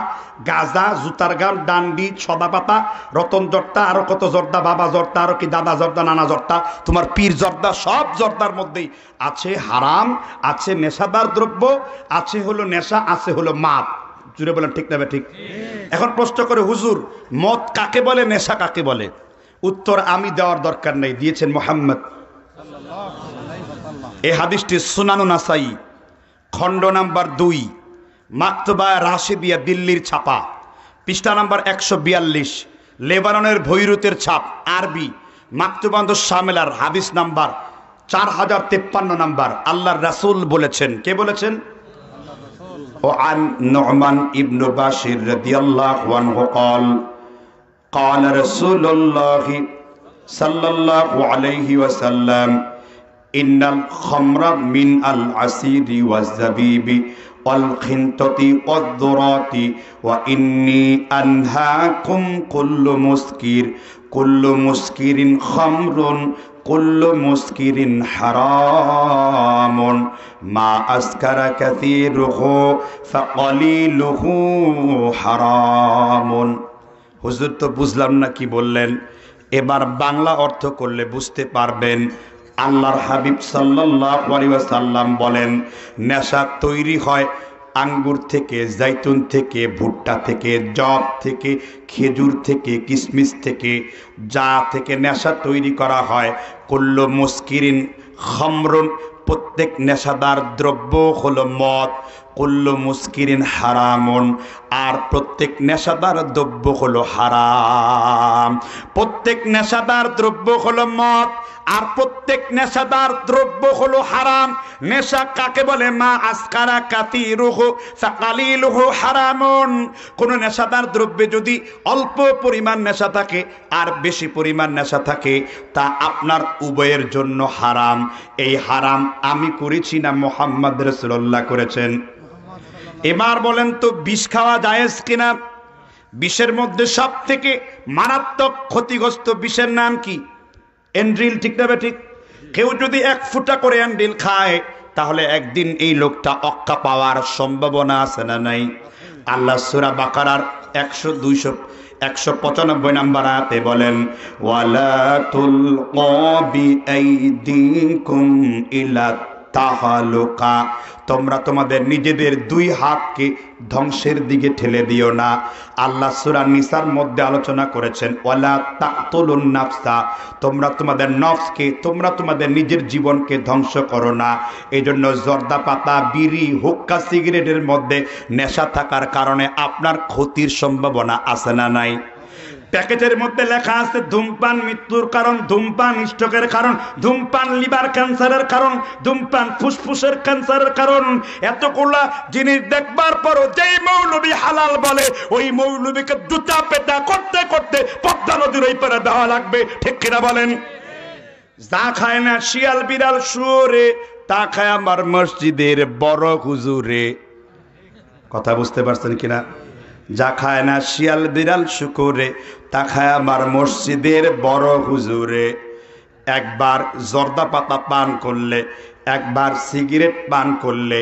গাজা, জুতারগাম, ডান্ডি, ছদা পাতা, রতন জর্দা, আরও কত জর্দা, বাবা জর্দা, আরও কি দাদা জর্দা, নানা জর্দা, তোমার পীর জর্দা, সব জর্দার মধ্যেই আছে হারাম, আছে নেশাদার দ্রব্য, আছে হলো নেশা, আছে হলো মাদ। জুড়ে বলেন ঠিক না ঠিক? এখন প্রশ্ন করে হুজুর মদ কাকে বলে, নেশা কাকে বলে? উত্তর আমি দেওয়ার দরকার নেই, দিয়েছেন মুহাম্মদ। এই হাদিসটি সুনানুন নাসাই, খণ্ড নাম্বার 2, মাকতবা রাশিদিয়া দিল্লির ছাপা, পৃষ্ঠা নাম্বার 142, লেবাননের ভৈরুতের ছাপ, আরবি মাকতুবান্দ শামেলার, হাদিস নাম্বার 4053 নাম্বার। আল্লাহর রাসূল বলেছেন, কে বলেছেন? وعن نعمان ابن بشير رضي الله عنه قال قال رسول الله صلى الله عليه وسلم إن الخمر من العسير والزبيب والخنطة والذرات وإني أنهاكم كل مسكر خمر কুল্লু মুসকিরিন হারামুন মা আসকারা কাসীরুহু ফাকালিলুহু হারামুন। হুজুর তো বুঝলাম না কি বললেন, এবার বাংলা অর্থ করলে বুঝতে পারবেন। আল্লাহর হাবিব সাল্লাল্লাহু আলাইহি ওয়াসাল্লাম বলেন নেশা তৈরি হয় আঙ্গুর থেকে, জাইতুন থেকে, ভুট্টা থেকে, জব থেকে, খেজুর থেকে, কিশমিশ থেকে, যা থেকে নেশা তৈরি করা হয়। কুল্লু মুসকিরিন খামরুন, প্রত্যেক নেশাদার দ্রব্য হলো মদ। কুল্লু মুসকিরিন হারামুন, আর প্রত্যেক নেশাদার দ্রব্য হলো হারাম। প্রত্যেক নেশাদার দ্রব্য হলো মদ, আর প্রত্যেক নেশাদার দ্রব্য হলো হারাম। নেশা কাকে বলে? মা আসকারা কাতিরুহু ফাকালিলুহু হারামুন। কোন নেশাদার দ্রব্যে যদি অল্প পরিমাণ নেশা থাকে আর বেশি পরিমাণ নেশা থাকে, তা আপনার উভয়ের জন্য হারাম। এই হারাম আমি করেছি না মুহাম্মদ রাসূলুল্লাহ করেছেন? এবার বলেন তো বিষ খাওয়া জায়েজ কিনা? বিষের মধ্যে সব থেকে মারাত্মক ক্ষতিগ্রস্ত বিষের নাম কি? এন্ড্রিল। ঠিক না বেঠিক? কেউ যদি এক ফুটা করে এন্ড্রিল খায়, তাহলে একদিন এই লোকটা অক্কা পাওয়ার সম্ভাবনা আছে না নাই? আল্লাহ সূরা বাকারার 195 নম্বর আয়াতে বলেন, ওয়ালা তুলকু বিআইদিকুম ইলা তাহালুকা, তোমরা তোমাদের নিজেদের দুই হাতকে ধ্বংসের দিকে ঠেলে দিও না। আল্লাহ সূরা নিসার মধ্যে আলোচনা করেছেন, ওয়ালা তাকতুলুন নাফসা, তোমরা তোমাদের নফসকে, তোমরা তোমাদের নিজের জীবনকে ধ্বংস করো না। এই জন্য জর্দা পাতা, বিড়ি, হুক্কা, সিগারেটের মধ্যে নেশা থাকার কারণে আপনার ক্ষতির সম্ভাবনা আছে না নাই? প্যাকেটের মধ্যে লেখা আছে ধূমপান মৃত্যুর কারণ, ধূমপান স্ট্রোকের কারণ, ধূমপান লিভার ক্যান্সারের কারণ, ধূমপান ফুসফুসের ক্যান্সারের কারণ। এতগুলা জিনিস দেখবার পরও যেই মৌলবি হালাল বলে, ওই মৌলবিকে জুতা পেটা করতে করতে পদ্মা নদীর ওই পারে দেওয়া লাগবে। ঠিক কিনা বলেন? যা খায় না শিয়াল বিড়াল শুয়োরে, তা খায় আমার মসজিদের বড় হুজুরে। কথা বুঝতে পারছেন কিনা? যা খায় না শিয়াল বিড়াল শুকুরে, তা খায় আমার মসজিদের বড় হুজুরে। একবার জর্দা পাতা পান করলে, একবার সিগারেট পান করলে,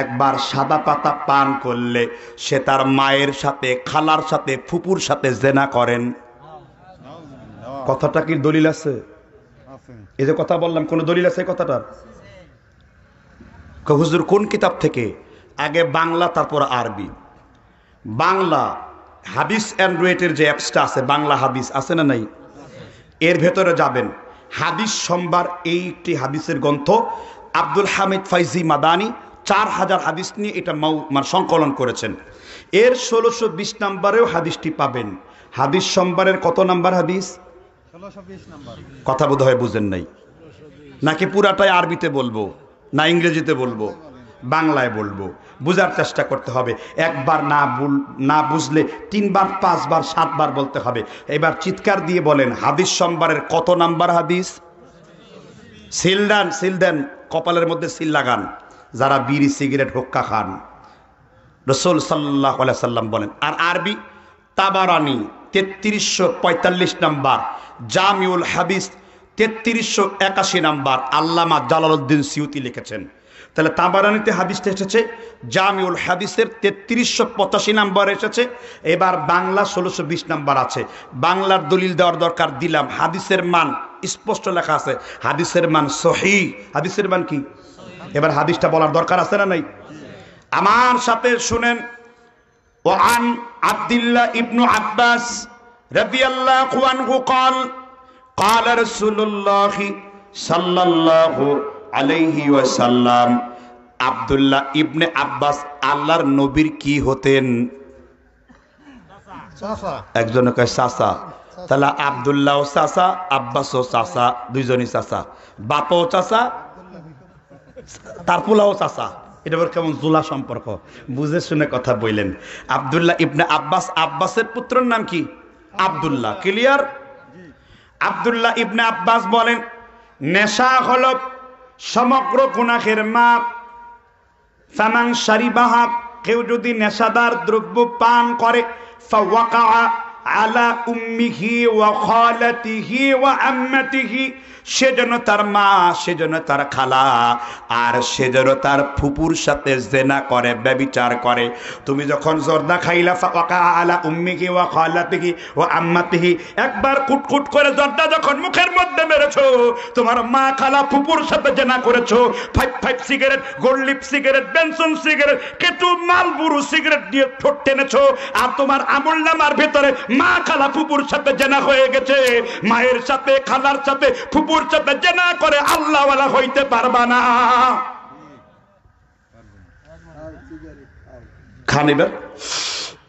একবার সাদা পাতা পান করলে সে তার মায়ের সাথে, খালার সাথে, ফুপুর সাথে জেনা করেন। কথাটা কি দলিল আছে? এই যে কথা বললাম, কোনো দলিল আছে কথাটার? হুজুর কোন কিতাব থেকে? আগে বাংলা তারপর আরবি। বাংলা হাদিস অ্যান্ড্রয়েডের যে অ্যাপসটা আছে, বাংলা হাদিস আছে না নাই? এর ভেতরে যাবেন, হাদিস সম্ভার, এইটি হাদিসের গ্রন্থ, আব্দুল হামিদ ফাইজি মাদানি 4000 হাদিস নিয়ে এটা সংকলন করেছেন। এর 1620 নম্বরেও হাদিসটি পাবেন। হাদিস সম্ভারের কত নম্বর হাদিস? 1620 নম্বর। কথা বোধ হয় বুঝেন নাই, নাকি পুরাটাই আরবিতে বলবো, না ইংরেজিতে বলবো, বাংলায় বলবো? বুঝার চেষ্টা করতে হবে। একবার না বুঝলে তিনবার, পাঁচবার, সাতবার বলতে হবে। এবার চিৎকার দিয়ে বলেন, হাদিস সম্ভারের কত নাম্বার হাদিস? সিলদান, সিলদান, কপালের মধ্যে সিল লাগান যারা বিড়ি সিগারেট হুক্কা খান। রাসূল সাল্লাল্লাহু আলাইহি সাল্লাম বলেন। আর আরবি তাবারানি 3345 নাম্বার, জামিউল হাদিস 3381 নাম্বার, আল্লামা জালালউদ্দিন সিউতি লিখেছেন। তাহলে তাবারানিতে হাদিসটা এসেছে, জামিউল হাদিসের 3385 নাম্বার এসেছে। এবার বাংলা 1620 নাম্বার আছে। বাংলার দলিল দেওয়ার দরকার দিলাম। হাদিসের মান স্পষ্ট লেখা আছে, হাদিসের মান সহিহ। হাদিসের মান কি? এবার হাদিসটা বলার দরকার আছে না নাই? আমার সাথে শুনেন, ওয়ান আব্দুল্লাহ ইবনু আব্বাস রাদিয়াল্লাহু আনহু قال قال رسول الله صلى الله আলাইহি ওয়াসাল্লাম। আব্দুল্লাহ ইবনে আব্বাস আল্লাহর নবীর কি হতেন? একজন কয় চাচা। তাহলে আব্দুল্লাহ ও চাচা, আব্বাস ও চাচা, দুইজনই চাচা। বাপ ও চাচা, তারপুলাও চাচা। এটা আবার কেমন জুলা সম্পর্ক? বুঝে শুনে কথা বললেন। আব্দুল্লাহ ইবনে আব্বাস, আব্বাসের পুত্রের নাম কি? Abdullah. Clear? Abdullah ibn Abbas বলেন, নেশা হলো সমগ্র গুনাহের মা। ফামান শারিবাহা, কেউ যদি নেশাদার দ্রব্য পান করে, ফাওয়াকা আলা উম্মিহি ওয়া খালাতিহি ওয়া আম্মাতিহি, সেজন্য তার মা, সেজন্য তার খালা, আর সেজন্য তার ফুপুর সাথে জেনা করে, ব্যভিচার করে। তুমি যখন জর্দা খাইলা, ফাওয়াকা আলা উম্মিহি ওয়া খালাতিহি ওয়া আম্মাতিহি, একবার কুটকুট করে জর্দা যখন মুখের মধ্যে মেরেছো, তোমার মা, খালা, ফুপুর সাথে জেনা করেছো। Five cigarette, Gold Leaf cigarette, Benson cigarette, K two Marlboro cigarette দিয়ে ঠোঁট টেনেছো, আর তোমার আমল নামার ভেতরে মা, খালা, ফুপুর সাথে জেনা হয়ে গেছে। মায়ের সাথে, খালার সাথে, ফুপুর সাথে জেনা করে আল্লাহওয়ালা হইতে পারবা না। খান এবার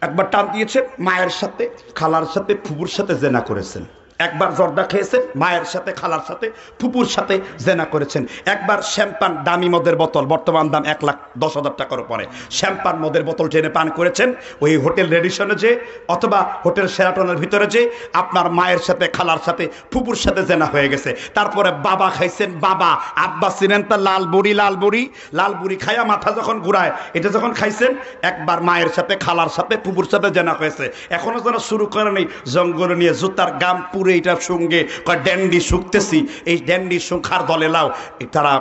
একবার টান দিয়েছেন মায়ের সাথে খালার সাথে ফুপুর সাথে জেনা করেছেন, একবার জর্দা খেয়েছেন মায়ের সাথে খালার সাথে ফুপুর সাথে জেনা করেছেন, একবার শ্যাম্পান দামি মদের বোতল বর্তমান দাম 1,10,000 টাকার উপরে শ্যাম্পান মদের বোতল টেনে পান করেছেন ওই হোটেল রেডিশনে যে অথবা হোটেল শেরাটনের ভিতরে যে আপনার মায়ের সাথে খালার সাথে ফুপুর সাথে জেনা হয়ে গেছে। তারপরে বাবা খাইছেন, বাবা আব্বা ছিলেন তা লাল বুড়ি খায়া মাথা যখন ঘুরায় এটা যখন খাইছেন একবার মায়ের সাথে খালার সাথে ফুপুর সাথে জেনা হয়েছে। এখনো যারা শুরু করেনি জঙ্গলে নিয়ে জুতার গাম এইটার সঙ্গে ড্যান্ডি শুকতেছি এই ড্যান্ডি সংখ্যার দলে লাও, তারা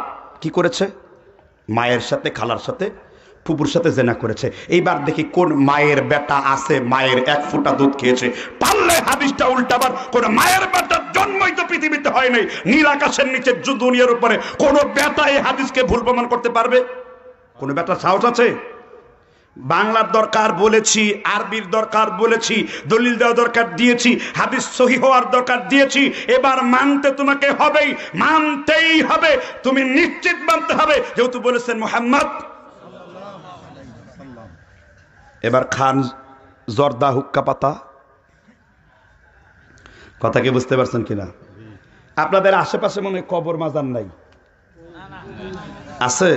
কি করেছে মায়ের সাথে খালার সাথে ফুপুর সাথে জেনা করেছে। এইবার দেখি কোন মায়ের বেটা আছে মায়ের এক ফোঁটা দুধ খেয়েছে, পারলে হাদিসটা উল্টাবার কোন মায়ের বেটার জন্মই তো পৃথিবীতে হয় নাই, নীল আকাশের নিচে দুনিয়ার উপরে কোন বেটা এই হাদিসকে ভুল প্রমাণ করতে পারবে? কোন বেটা সাহস আছে? বাংলার দরকার বলেছি, আরবির দরকার বলেছি, দলিল দেওয়া দরকার দিয়েছি, হাদিস সহি হওয়ার দরকার দিয়েছি, এবার মানতে তোমাকে হবেই, মানতেই হবে, তুমি নিশ্চিত মানতে হবে যেহেতু বলেছেন মোহাম্মদ। এবার খান জর্দা হুক্কা পাতা, কথা কি বুঝতে পারছেন কিনা? আপনাদের আশেপাশে মনে হয় কবর মাজার নাই, আছে,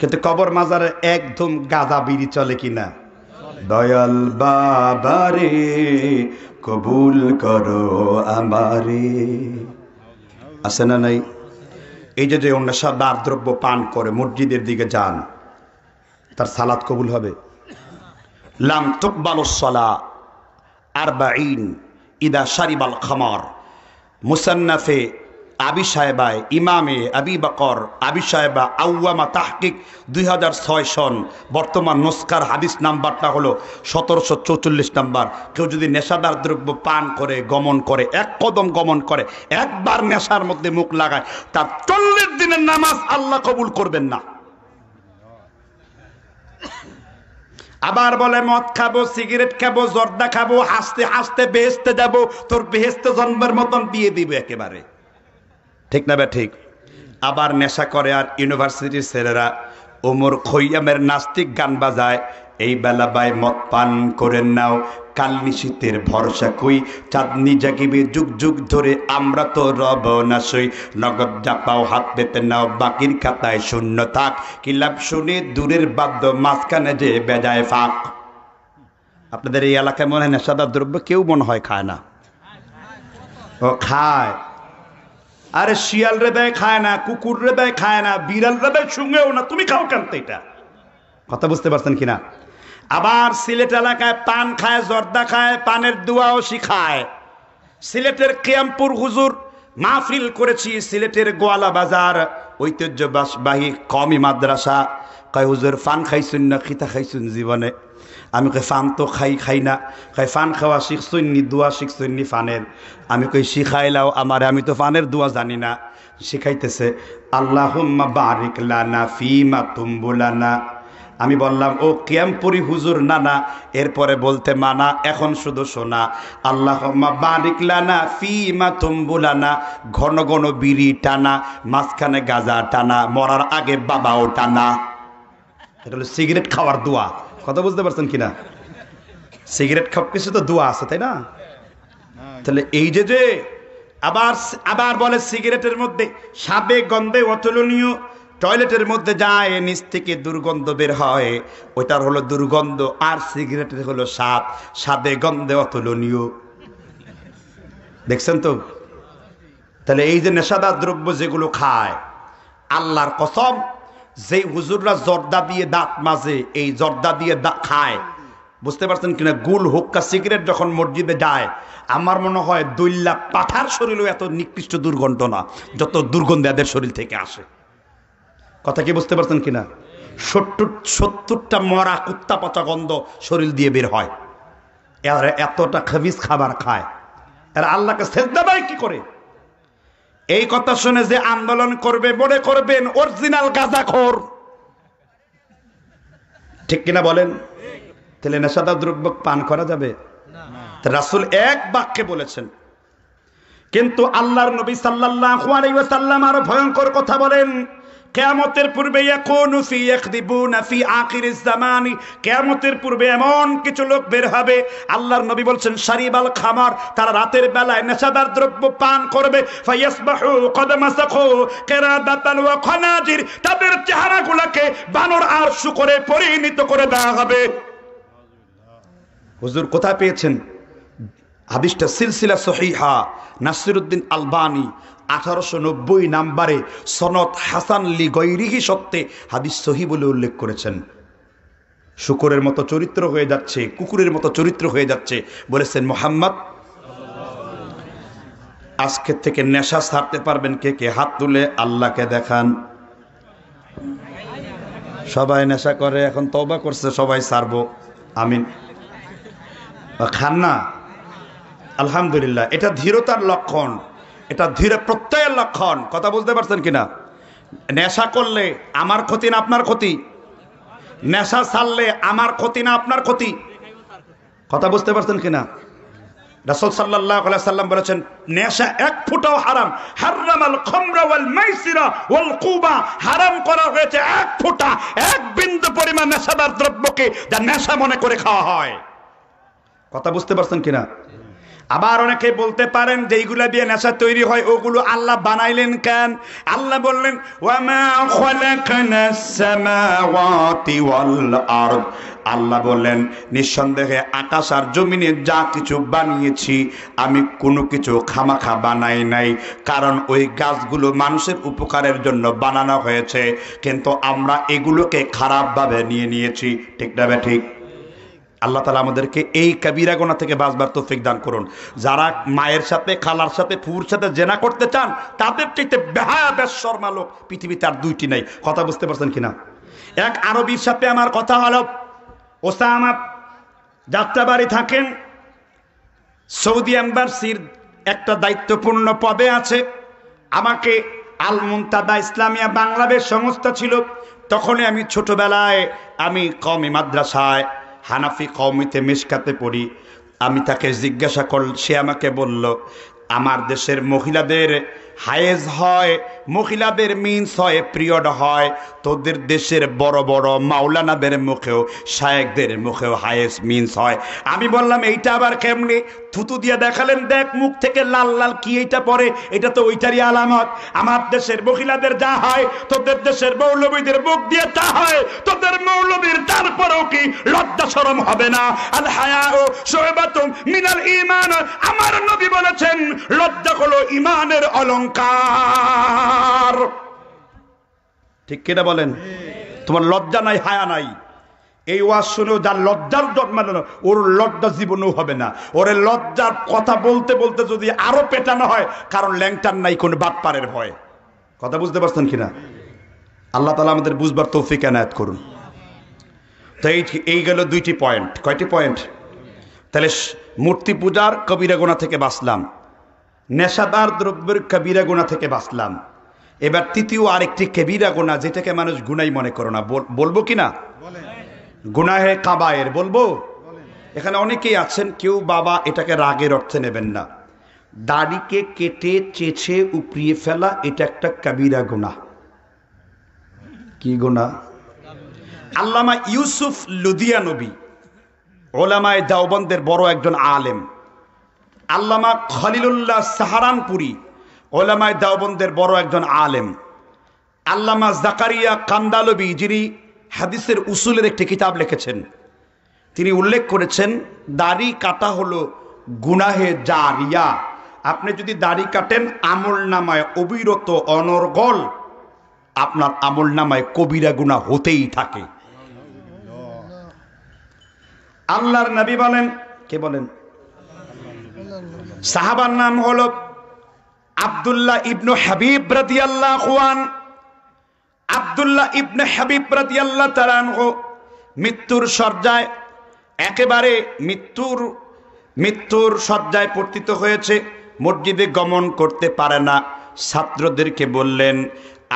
কিন্তু কবর মাজারে একদম গাঁজা বিড়ি চলে কিনা? দয়াল বাবারে কবুল করো আমারে, আছে না নাই? এই যে নেশাদার দ্রব্য পান করে মসজিদের দিকে যান, তার সালাত কবুল হবে? লাম তুকবালুস সালাত 40 ইদা শারিবাল খামার। মুসান্নাফে আবি সাহেবায় ইমামে আবিবাকর আবি সাহেবা আউয়ামা তাহকিক 2006 সন, বর্তমান নস্কার হাদিস নাম্বারটা হলো 1744 নাম্বার। কেউ যদি নেশাদার দ্রব্য পান করে গমন করে এক কদম গমন করে একবার নেশার মধ্যে মুখ লাগায় তার 40 দিনের নামাজ আল্লাহ কবুল করবেন না। আবার বলে মদ খাবো, সিগারেট খাবো, জর্দা খাবো, হাসতে হাসতে বেহেস্তে যাবো, তোর বেহেস্তে জন্মের মতন দিয়ে দিবে একেবারে, ঠিক না বে? ঠিক। আবার নেশা করে আর ইউনিভার্সিটির ছেলেরা ওমর খৈয়ামের নাস্তিক গান বাজায়, এই বেলা বাই মদ পান করেন নাও কাল নিশীতের ভরসা কই, চাঁদনি জাগিবে যুগ যুগ ধরে আমরা তো রব নাশই, নগদ যা পাও হাত পেতে নাও বাকির খাতায় শূন্য থাক, কিলাপ শুনে দূরের বাদ্য মাঝখানে যে বেজায় ফাঁক। আপনাদের এই এলাকায় মনে হয় নেশাদার দ্রব্য কেউ মনে হয় খায় না? ও খায়, আরে শিয়াল রে দেয় খায় না, কুকুর রে দেয় খায় না, বিড়াল রে দেয় শুঙ্গেও না, তুমি খাও কেন? এটা কথা বুঝতে পারছেন কিনা? আবার সিলেট এলাকায় পান খায়, জর্দা খায়, পানের দোয়াও শিখায়। সিলেটের কিয়ামপুর হুজুর মাহফিল করেছি, সিলেটের গোয়ালা বাজার ঐতিহ্যবাহী কওমি মাদ্রাসা, কয় হুজুর পান খাইছুন না খিতা খাইছুন জীবনে? আমি কই ফান তো খাই না। কয় ফান খাওয়া শিখছুননি, দোয়া শিখছুননি ফানের? আমি কই শিখাইলাও আমারে, আমি তো ফানের দোয়া জানি না। শিখাইতেছে আল্লাহুম্মা বারিক লানা ফিমা তুমবুলানা। আমি বললাম ও কিয়ামপুরি হুজুর নানা, এরপরে বলতে মানা, এখন শুধু শোনা। আল্লাহুম্মা বারিক লানা ফিমা তুমবুলানা, ঘন ঘন বিড়ি টানা, মাঝখানে গাঁজা টানা, মরার আগে বাবাও টানা। এটা হলো সিগারেট খাওয়ার দোয়া, কথা বুঝতে পারছেন কিনা? সিগারেট খাওয়া কিছু তো দোয়া আছে, তাই না? তাহলে এই যে যে আবার আবার বলে সিগারেটের মধ্যে সাপে গন্ধে অতুলনীয়, টয়লেটের মধ্যে যায় নিচ থেকে দুর্গন্ধ বের হয়, ওইটার হলো দুর্গন্ধ, আর সিগারেটের হলো সাপ, সাপে গন্ধে অতুলনীয়। দেখছেন তো? তাহলে এই যে নেশাদার দ্রব্য যেগুলো খায়, আল্লাহর কসম যে হুজুররা জর্দা দিয়ে দাঁত মাজে, এই জর্দা দিয়ে খায়, বুঝতে পারছেন কিনা? গুল হুক্কা সিগারেট যখন মসজিদে যায়, আমার মনে হয় 2 লাখ পাঠার শরীরও এত নিকৃষ্ট দুর্গন্ধ না যত দুর্গন্ধ এদের শরীর থেকে আসে। কথা কি বুঝতে পারছেন কিনা? 70-70টা মরা কুত্তা পচা গন্ধ শরীর দিয়ে বের হয়। এরা এতটা খাবিস খাবার খায়, এরা আল্লাহকে সেজদা দেয় কি করে? এই কথা শুনে যে আন্দোলন করবে মনে করবেন অরিজিনাল গাঁজাখোর, ঠিক কিনা বলেন? তাহলে নেশাদার দ্রব্য পান করা যাবে না, রাসূল এক বাক্যে বলেছেন। কিন্তু আল্লাহর নবী সাল্লাল্লাহু আলাইহি ওয়াসাল্লাম আরো ভয়ঙ্কর কথা বলেন, কিয়ামতের পূর্বে ইয়াকুনু ফি ইয়াকদিবুনা ফি আখিরিজ জামানি, কিয়ামতের পূর্বে এমন কিছু লোক বের হবে, আল্লাহর নবী বলেন শারিবাল খামার, তারা রাতের বেলায় নেশাদার দ্রব্য পান করবে, ফায়াসবাহু কদ মাসাখু কিরাদাতান ওয়া খানাজির, তাদের চেহারাগুলোকে বানর আর শুকরে পরিণত করে দেওয়া হবে। হুজুর কোথায় পেয়েছেন হাদিসটা? সিলসিলা সহিহা, নাসিরুদ্দিন আলবানি 1890 নাম্বারে সনদ হাসান লি গৈরিহি সত্ত্বে হাদিস সহি বলে উল্লেখ করেছেন। শুকুরের মতো চরিত্র হয়ে যাচ্ছে, কুকুরের মতো চরিত্র হয়ে যাচ্ছে বলেছেন মোহাম্মদ। আজকের থেকে নেশা ছাড়তে পারবেন কে কে? হাত তুলে আল্লাহকে দেখান। সবাই নেশা করে, এখন তওবা করছে, সবাই ছাড়বো, আমিন। খান না, আলহামদুলিল্লাহ। এটা ধীরতার লক্ষণ, এটা ধীরে প্রত্যয়ের লক্ষণ। কথা বুঝতে পারছেন কিনা? নেশা করলে আমার ক্ষতি না আপনার ক্ষতি, নেশা ছাড়লে আমার ক্ষতি না আপনার ক্ষতি। কথা বুঝতে পারছেন কিনা? রাসূল সাল্লাল্লাহু আলাইহি সাল্লাম বলেছেন নেশা এক ফুটাও হারাম, হারামাল খামরা ওয়াল মাইসিরা ওয়াল কুবা, হারাম করা হয়েছে এক ফুটা, এক বিন্দু পরিমাণ নেশাদার দ্রব্যকে যা নেশা মনে করে খাওয়া হয়। কথা বুঝতে পারছেন কিনা? আবার অনেকে বলতে পারেন যে এইগুলা দিয়ে নেশা তৈরি হয়, ওগুলো আল্লাহ বানাইলেন কেন? আল্লাহ বললেন ওয়ামা খালাকনাস সামাওয়াতি ওয়াল আরদ, আল্লাহ বললেন নিঃসন্দেহে আকাশ আর জমিনে যা কিছু বানিয়েছি আমি কোনো কিছু খামাখা বানাই নাই, কারণ ওই গাছগুলো মানুষের উপকারের জন্য বানানো হয়েছে, কিন্তু আমরা এগুলোকে খারাপভাবে নিয়ে নিয়েছি। ঠিক না বে ঠিক? আল্লাহ তাআলা আমাদেরকে এই কবিরা গুনাহ থেকে বাঁচবার তৌফিক দান করুন। যারা মায়ের সাথে, খালার সাথে, ফুর সাথে জেনা করতে চান, তাদের চাইতে বেহায়া বেশরমা লোক পৃথিবীতে আর দুইটি নাই। কথা বুঝতে পারছেন কিনা? এক আরবীর সাথে আমার কথা হলো, ওসামা যাত্রাবাড়ি থাকেন, সৌদি এম্বাসির একটা দায়িত্বপূর্ণ পদে আছে। আমাকে আল মুনতাদা ইসলামিয়া বাংলাদেশ সংস্থা ছিল, তখনই আমি ছোটবেলায় আমি কওমি মাদ্রাসায় হানাফি কওমিতে মিশকাতে পড়ি। আমি তাকে জিজ্ঞাসা করল, সে আমাকে বলল আমার দেশের মহিলাদের হায়েজ হয়, মহিলাদের মিন্স হয়, পিরিয়ড হয়, তোদের দেশের বড় বড় মাওলানাদের মুখেও শায়েখদের মুখেও হায়েজ মিন্স হয়। আমি বললাম এইটা আবার কেমনি? থুতু দিয়ে দেখালেন, দেখ মুখ থেকে লাল লাল কি এইটা পড়ে, এটা তো ওইটারই আলামত। আমার দেশের মহিলাদের যা হয় তোদের দেশের মৌলবীদের মুখ দিয়ে তা হয়, তোদের মৌলবীর তারপরেও কি লজ্জা শরম হবে না? আল হায়াউ শু'বাতুম মিনাল ঈমান, আমার নবী বলেছেন লজ্জা হলো ঈমানের অলংকার। ঠিক কিনা বলেন? তোমার লজ্জা নাই, হায়া নাই, এই ওয়াজ শুনেও যার লজ্জার জন্মানো না, ওর লজ্জা জীবনেও হবে না। ওরে লজ্জার কথা বলতে বলতে যদি আরো পেটানো হয়, কারণ ল্যাংটার নাই কোন বাটপারের ভয়। কথা বুঝতে পারছেন কিনা? আল্লাহ তাআলা আমাদের বুঝবার তৌফিক এনায়েত করুন। তো এই গেল দুইটি পয়েন্ট। কয়টি পয়েন্ট? তাহলে মূর্তি পূজার কবিরা গুনাহ থেকে বাঁচলাম, নেশাদার দ্রব্যের কবিরা গুনাহ থেকে বাঁচলাম। এবার তৃতীয় আরেকটি কবিরা গুনাহ, যেটাকে মানুষ গুনাই মনে করে না, বলবো কিনা? গুনাহে কাবায়ের বলবো। এখানে অনেকেই আছেন, কেউ বাবা এটাকে রাগের অর্থে নেবেন না, দাড়িকে কেটে চেঁচে উপড়িয়ে ফেলা এটা একটা কবিরা গুনাহ। কি গুনাহ? আল্লামা ইউসুফ লুধিয়ানবী ওলামায়ে দেওবন্দের বড় একজন আলেম, আল্লামা খলিলুল্লাহ সাহারানপুরি ওলামায়ে দেওবন্দের বড় একজন আলেম, আল্লামা জাকারিয়া কান্দালবি যিনি হাদিসের উসুলের একটি কিতাব লিখেছেন, তিনি উল্লেখ করেছেন দাড়ি কাটা হলো গুনাহে জারিয়া। আপনি যদি দাড়ি কাটেন, আমল নামায় অবিরত অনর্গল আপনার আমল নামায় কবিরা গুনাহ হতেই থাকে। আল্লাহর নবী বলেন, কে বলেন? সাহাবার নাম হল আব্দুল্লাহ ইবনু হাবিব রাদিয়াল্লাহু আনহু। আব্দুল্লাহ ইবনে হাবিব রাদিয়াল্লাহু তাআলা আনহু মৃত্যুর শয্যায়, একেবারে মৃত্যুর শয্যায় পতিত হয়েছে, মসজিদে গমন করতে পারে না। ছাত্রদেরকে বললেন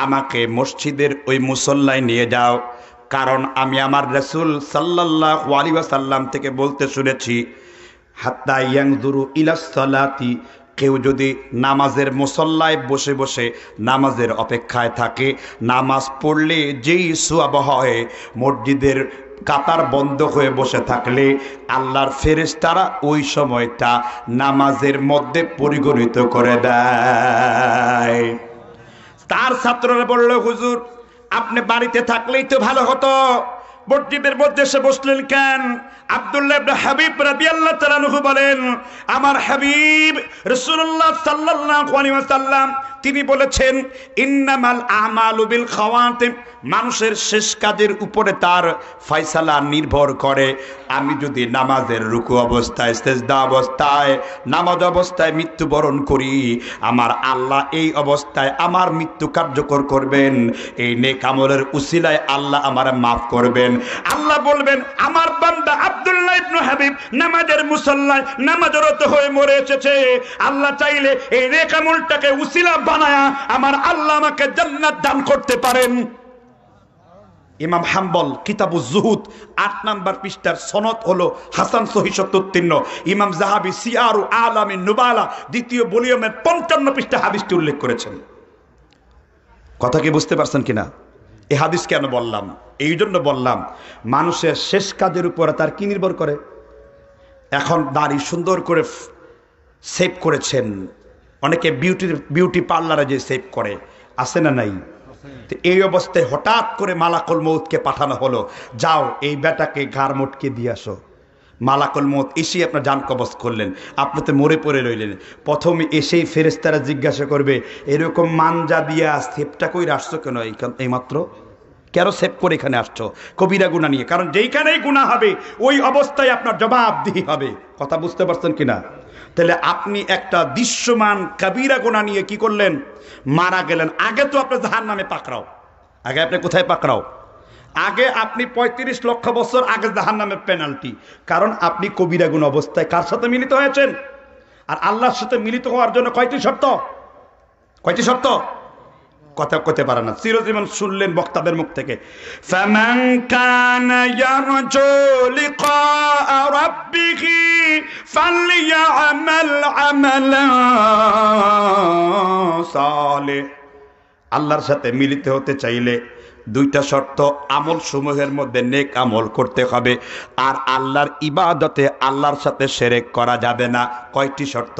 আমাকে মসজিদের ওই মুসল্লায় নিয়ে যাও, কারণ আমি আমার রাসূল সাল্লাল্লাহু আলাইহি ওয়াসাল্লাম থেকে বলতে শুনেছি হাত্তা ইয়ানজুরু ইলা সালাতি কেউ যদি নামাজের মুসল্লায় বসে বসে নামাজের অপেক্ষায় থাকে, নামাজ পড়লে যেই সওয়াব হয় মসজিদের কাতার বন্ধ হয়ে বসে থাকলে আল্লাহর ফেরেশতারা ওই সময়টা নামাজের মধ্যে পরিগণিত করে দেয়। তার ছাত্ররা বলল, হুজুর আপনি বাড়িতে থাকলেই তো ভালো হতো, মসজিদের মধ্যে সে বসলেন কেন? আব্দুল্লাহ ইবনে হাবিব রাদিয়াল্লাহু তাআলা আনহু বলেন, আমার হাবিব রাসূলুল্লাহ সাল্লাল্লাহু আলাইহি ওয়াসাল্লাম তিনি বলেছেন, ইন্নামাল আমালু বিল খাওয়াতিম, মানুষের শেষ কাজের উপরে তার ফয়সালা নির্ভর করে। আমি যদি নামাজের রুকু অবস্থায়, সিজদা অবস্থায়, নামাজ অবস্থায় মৃত্যুবরণ করি, আমার আল্লাহ এই অবস্থায় আমার মৃত্যু কার্যকর করবেন। এই নেক আমলের উসিলায় আল্লাহ আমার মাফ করবেন। আল্লাহ বলবেন, আমার বান্দা আব্দুল্লাহ ইবনে হাবিব নামাজের মুসল্লায় নামাজরত হয়ে মরে এসেছে, আল্লাহ চাইলে এই নেক আমলটাকে উসিলা বানায়া আমার আল্লাহ আমাকে জান্নাত দান করতে পারেন। ইমাম হাম্বল কিতাবুজ জুহুদ ৮ নম্বর পৃষ্ঠার সনদ হলো হাসান সহিহ ৭৩। ইমাম জাহাবি সিয়ারু আলামে নুবালা ২য় ভলিউমের ৫৫ পৃষ্ঠা হাদিসটি উল্লেখ করেছেন। কথা কি বুঝতে পারছেন কিনা? এই হাদিস কেন বললাম? এই জন্য বললাম, মানুষের শেষ কাজের উপরে তার কি নির্ভর করে। এখন দাড়ি সুন্দর করে সেভ করেছেন, অনেকে বিউটি পার্লারে যে সেভ করে, আছে না নাই? এই অবস্থায় হঠাৎ করে মালাকুল মউতকে পাঠানো হলো, যাও এই বেটাকে ঘাড় মটকে দিয়ে আসো। মালাকুল মউত এসে আপনার জান কবজ করলেন, আপনি তো মরে পড়ে রইলেন। প্রথমে এসেই ফেরেশতারা জিজ্ঞাসা করবে, এরকম মানজা দিয়ে সেপটা কই আসছো কেন? এইমাত্র কেন সেভ করে এখানে আসছো? কবিরা গুণা নিয়ে। কারণ যেইখানেই গুণা হবে ওই অবস্থায় আপনার জবাবদিহি হবে। কথা বুঝতে পারছেন কিনা? তাহলে আপনি একটা দৃশ্যমান কবিরা গুণা নিয়ে কি করলেন? মারা গেলেন। আগে তো আপনি জাহান্নামে পাকড়াও। আগে আপনি কোথায় পাকড়াও? আগে আপনি ৩৫ লক্ষ বছর আগে জাহান্নামে পেনাল্টি। কারণ আপনি কবিরা গুণ অবস্থায় কার সাথে মিলিত হয়েছেন? আর আল্লাহর সাথে মিলিত হওয়ার জন্য কয়টি শর্ত? কথা কইতে পারে না। চিরজীবন শুনলেন বক্তাদের মুখ থেকে, ফামান কানা ইয়ারজু লিকা রাব্বিহি ফালইআমাল আমালান সালেহ। আল্লাহর সাথে মিলিত হতে চাইলে দুইটা শর্ত, আমল সমূহের মধ্যে নেক আমল করতে হবে, আর আল্লাহর ইবাদতে আল্লাহর সাথে শিরক করা যাবে না। কয়টি শর্ত?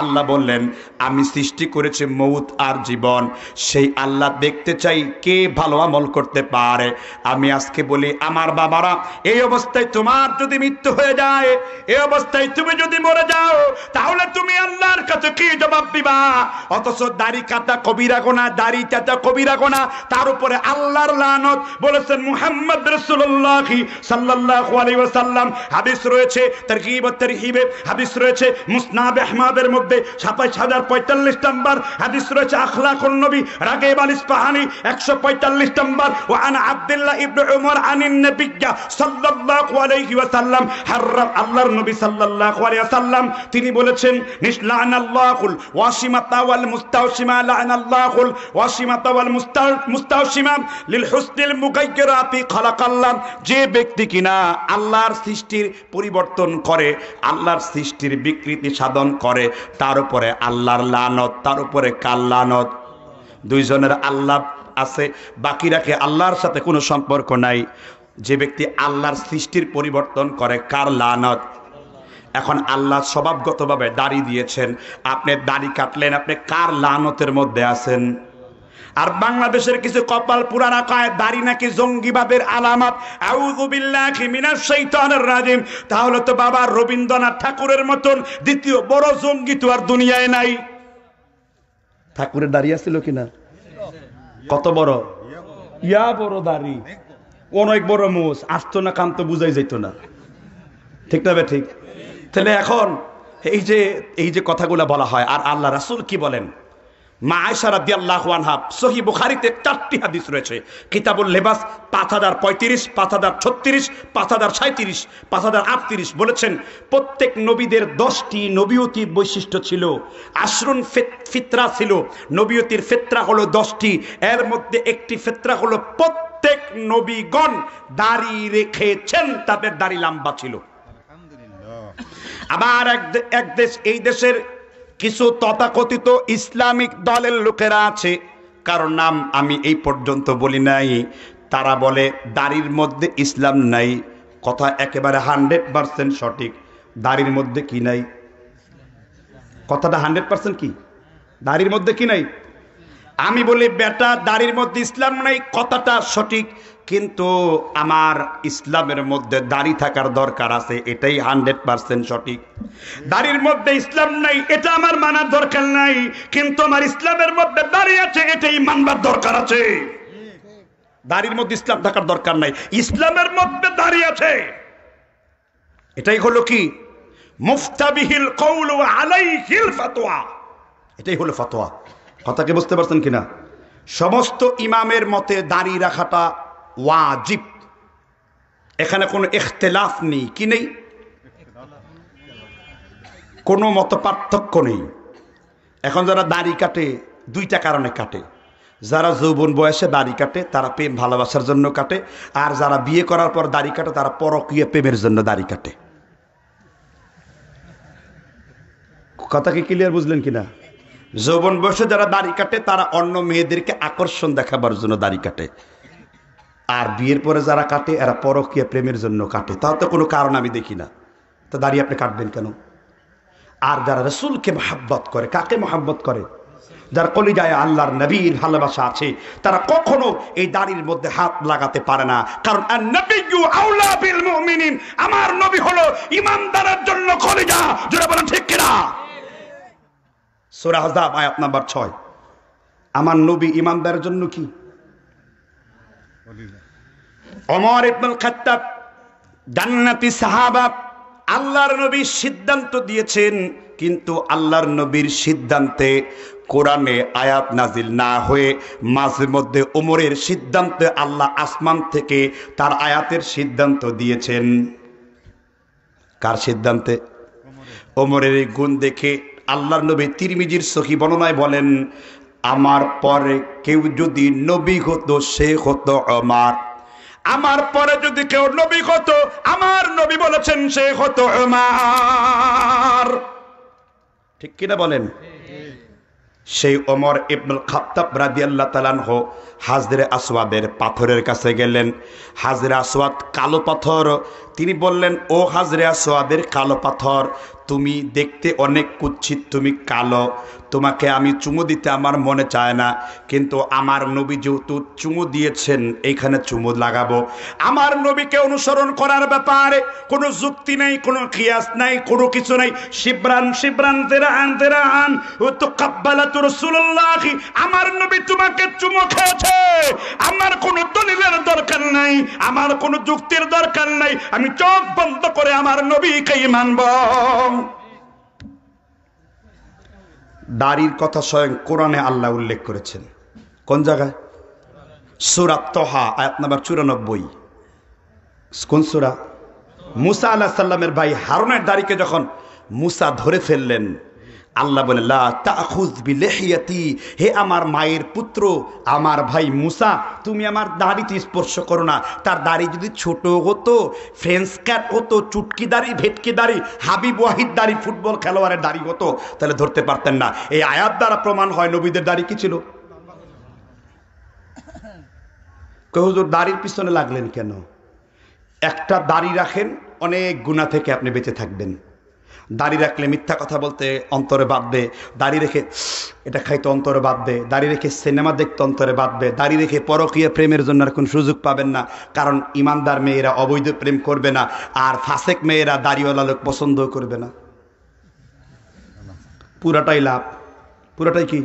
আল্লাহ বললেন, আমি সৃষ্টি করেছি মউত আর জীবন, সেই আল্লাহ দেখতে চাই কে ভালো আমল করতে পারে। আমি আজকে বলি, আমার বাবারা, এই অবস্থায় তোমার যদি মৃত্যু হয়ে যায়, এই অবস্থায় তুমি যদি মরে যাও, তাহলে তুমি আল্লাহর কাছে কি জবাব দিবা? অথচ দাড়ি কাটা কবিরা গোনা, দাড়ি কাটা কবিরা গোনা, তার উপরে আল্লাহর লানত। বলেছেন মুহাম্মদ রাসূলুল্লাহ সাল্লাল্লাহু আলাইহি ওয়াসাল্লাম, হাদিস রয়েছে তারগীব ও তারহিবে, হাদিস রয়েছে মুসনাদ আহমদের ২৫,০৪৫ নম্বর হাদিস রয়েছে, আখলাকুন নবী রাগিব আল ইস্পাহানি ১৪৫ নম্বর, ওয়া আন আব্দুল্লাহ ইবনে উমর আনিন নবী সাল্লাল্লাহু আলাইহি ওয়াসাল্লাম, হারাম আল্লাহর নবী সাল্লাল্লাহু আলাইহি ওয়াসাল্লাম তিনি বলেছেন, নিশলানাল্লাহুল ওয়াসিমাতা ওয়াল মুস্তাওসিমা, লানাল্লাহুল ওয়াসিমাতা ওয়াল মুস্তাওসিমা লিল হুসনিল মুগাইরাতি খালাকাল্লাহ। যে ব্যক্তি কিনা আল্লাহর সৃষ্টির পরিবর্তন করে, আল্লাহর সৃষ্টির বিকৃতি সাধন করে, তার উপরে আল্লাহর লানত, তার উপরে কার লানত? দুইজনের আল্লাহ আছে, বাকিরাকে আল্লাহর সাথে কোনো সম্পর্ক নাই। যে ব্যক্তি আল্লাহর সৃষ্টির পরিবর্তন করে, কার লানত? এখন আল্লাহ স্বভাবগতভাবে দাড়ি দিয়েছেন, আপনি দাড়ি কাটলেন, আপনি কার লানতের মধ্যে আছেন? আর বাংলাদেশের কিছু কপাল পুরানা কয় দাড়ি নাকি জঙ্গিবাদের আলামত, আউযু বিল্লাহি মিনাশ শাইতানির রাজিম। তাহলে তো বাবা রবীন্দ্রনাথ ঠাকুরের মতন দ্বিতীয় বড় জঙ্গি তো আর দুনিয়ায় নাই। ঠাকুরের দাড়ি ছিল কিনা? কত বড় ইয়া বড় দাড়ি, অনেক বড় মুছ, আসতো না কাম তো বুঝাই যেত না, ঠিক না বে ঠিক? তাহলে এখন এই যে কথাগুলো বলা হয়, আর আল্লাহ রাসূল কি বলেন? মা আয়েশা রাদিয়াল্লাহু আনহা সহিহ বুখারীতে 4টি হাদিস রয়েছে কিতাবুল লিবাস 5035 5036 5037 5038 বলেছেন প্রত্যেক নবীদের 10টি নবুয়তি বৈশিষ্ট্য ছিল আশরুন ফিতরা ছিল নবুয়তির ফিতরা হলো 10টি এর মধ্যে একটি ফিতরা হলো প্রত্যেক নবীগণ দাড়ি রেখেছেন তাদের দাড়ি লম্বা ছিল আলহামদুলিল্লাহ আবার এক দেশ এই দেশের কিছু তথাকথিত ইসলামিক দলের লোকেরা আছে কারণ নাম আমি এই পর্যন্ত বলি নাই তারা বলে দাড়ির মধ্যে ইসলাম নাই কথা একেবারে 100% সঠিক দাড়ির মধ্যে কি নাই কথাটা 100% কি দাড়ির মধ্যে কি নাই আমি বলি বেটা দাড়ির মধ্যে ইসলাম নাই কথাটা সঠিক কিন্তু আমার ইসলামের মধ্যে দাড়ি থাকার দরকার আছে এটাই 100% সঠিক দাড়ির মধ্যে ইসলাম নাই এটা আমার মানার দরকার নাই কিন্তু আমার ইসলামের মধ্যে দাড়ি আছে এটাই মানবার দরকার আছে দাড়ির মধ্যে ইসলাম থাকার দরকার নাই ইসলামের মধ্যে দাড়ি আছে এটাই হলো কি মুফতাবিহিল কওল ওয়া আলাইহিল ফাতওয়া এটাই হলো ফতোয়া কথা কি বুঝতে পারছেন কিনা সমস্ত ইমামের মতে দাড়ি রাখাটা ওয়াজিব এখানে কোনো ইখতিলাফ নেই কি নেই কোনো মতপার্থক্য নেই এখন যারা দাড়ি কাটে দুইটা কারণে কাটে যারা যৌবন বয়সে দাড়ি কাটে তারা প্রেম ভালোবাসার জন্য কাটে আর যারা বিয়ে করার পর দাড়ি কাটে তারা পরকীয় প্রেমের জন্য দাড়ি কাটে কথা কি ক্লিয়ার বুঝলেন কিনা যৌবন বয়সে যারা দাড়ি কাটে তারা অন্য মেয়েদেরকে আকর্ষণ দেখাবার জন্য দাড়ি কাটে আর বিয়ের পরে যারা কাটে এরা পরকীয়া প্রেমের জন্য কাটে তার তো কোনো কারণ আমি দেখি না তা দাঁড়িয়ে আপনি কাটবেন কেন আর যারা রসুলকে মহাব্বত করে কাকে মহাব্বত করে যার কলিজায় আল্লাহর নবীর ভালোবাসা আছে তারা কখনো এই দাড়ির মধ্যে হাত লাগাতে পারে না কারণ আন-নাবিয়্যু আওলা বিল মুমিনিন আমার নবী হলো ইমানদারের জন্য কলিজা যারা বলেন ঠিক কিনা সূরা আহজাব আয়াত নাম্বার 6 আমার নবী ইমানদারের জন্য কি ওমর ইবনুল খাত্তাব জান্নাতি সাহাবা আল্লাহর নবী সিদ্ধান্ত দিয়েছেন কিন্তু আল্লাহর নবীর সিদ্ধান্তে কোরআনে আয়াত নাজিল না হয়ে মাঝে মধ্যে ওমরের সিদ্ধান্তে আল্লাহ আসমান থেকে তার আয়াতের সিদ্ধান্ত দিয়েছেন কার সিদ্ধান্তে ওমরের এই গুণ দেখে আল্লাহর নবী তিরমিজির সহিহ বর্ণনায় বলেন আমার পরে কেউ যদি নবী হতো সে হতো ওমর আমার পরে যদি কেউ নবী হতো আমার নবী বলেছেন সে হতো ওমর ঠিক কিনা বলেন সেই ওমর ইবনুল খাত্তাব রাদিয়াল্লাহু তাআলা আনহু হাজরে আসওয়াদের পাথরের কাছে গেলেন হাজরে আসওয়াদ কালো পাথর তিনি বললেন ও হাজরে আসওয়াদের কালো পাথর তুমি দেখতে অনেক কুৎসিত তুমি কালো তোমাকে আমি চুমু দিতে আমার মনে চায় না কিন্তু আমার নবী যেহেতু চুমু দিয়েছেন এইখানে চুমু লাগাবো আমার নবীকে অনুসরণ করার ব্যাপারে কোনো যুক্তি নেই কোনো কিয়াস নাই কোনো কিছু নাই শিবরান শিবরান তেরান তেরান ও তো কাব্বালাতু রাসূলুল্লাহ আমার নবী তোমাকে চুমু খেয়েছে আমার কোনো দলিলের দরকার নাই আমার কোনো যুক্তির দরকার নাই আমি চোখ বন্ধ করে আমার নবীকেই মানব দাড়ির কথা স্বয়ং কোরআনে আল্লাহ উল্লেখ করেছেন কোন জায়গায় সূরা তোহা আয়াত নম্বর 94 কোন সূরা মুসা আলাইহিস সালামের ভাই হারুনের দাড়িকে যখন মুসা ধরে ফেললেন আল্লাহ বলে লা তাখুজ বিলিহিয়াতি হে আমার মায়ের পুত্র আমার ভাই মুসা তুমি আমার দাড়িতে স্পর্শ করো না তার দাড়ি যদি ছোট হতো ফ্রেঞ্চ কাট হতো চুটকি দাড়ি ভেটকি দাড়ি হাবিব ওয়াহিদ দাড়ি ফুটবল খেলোয়াড়ের দাড়ি হতো তাহলে ধরতে পারতেন না এই আয়াত দ্বারা প্রমাণ হয় নবীদের দাড়ি কি ছিল কেউ হুজুর দাড়ির পিছনে লাগলেন কেন একটা দাড়ি রাখেন অনেক গুনাহ থেকে আপনি বেঁচে থাকবেন দাড়ি রাখলে মিথ্যা কথা বলতে অন্তরে বাঁধবে দাড়ি রেখে এটা খাইতে অন্তরে বাঁধবে দাড়ি রেখে সিনেমা দেখতে অন্তরে বাঁধবে দাড়ি রেখে পরকীয়া প্রেমের জন্য আর কোনো সুযোগ পাবেন না কারণ ইমানদার মেয়েরা অবৈধ প্রেম করবে না আর ফাসেক মেয়েরা দাড়িওয়ালা লোক পছন্দ করবে না পুরাটাই লাভ পুরাটাই কি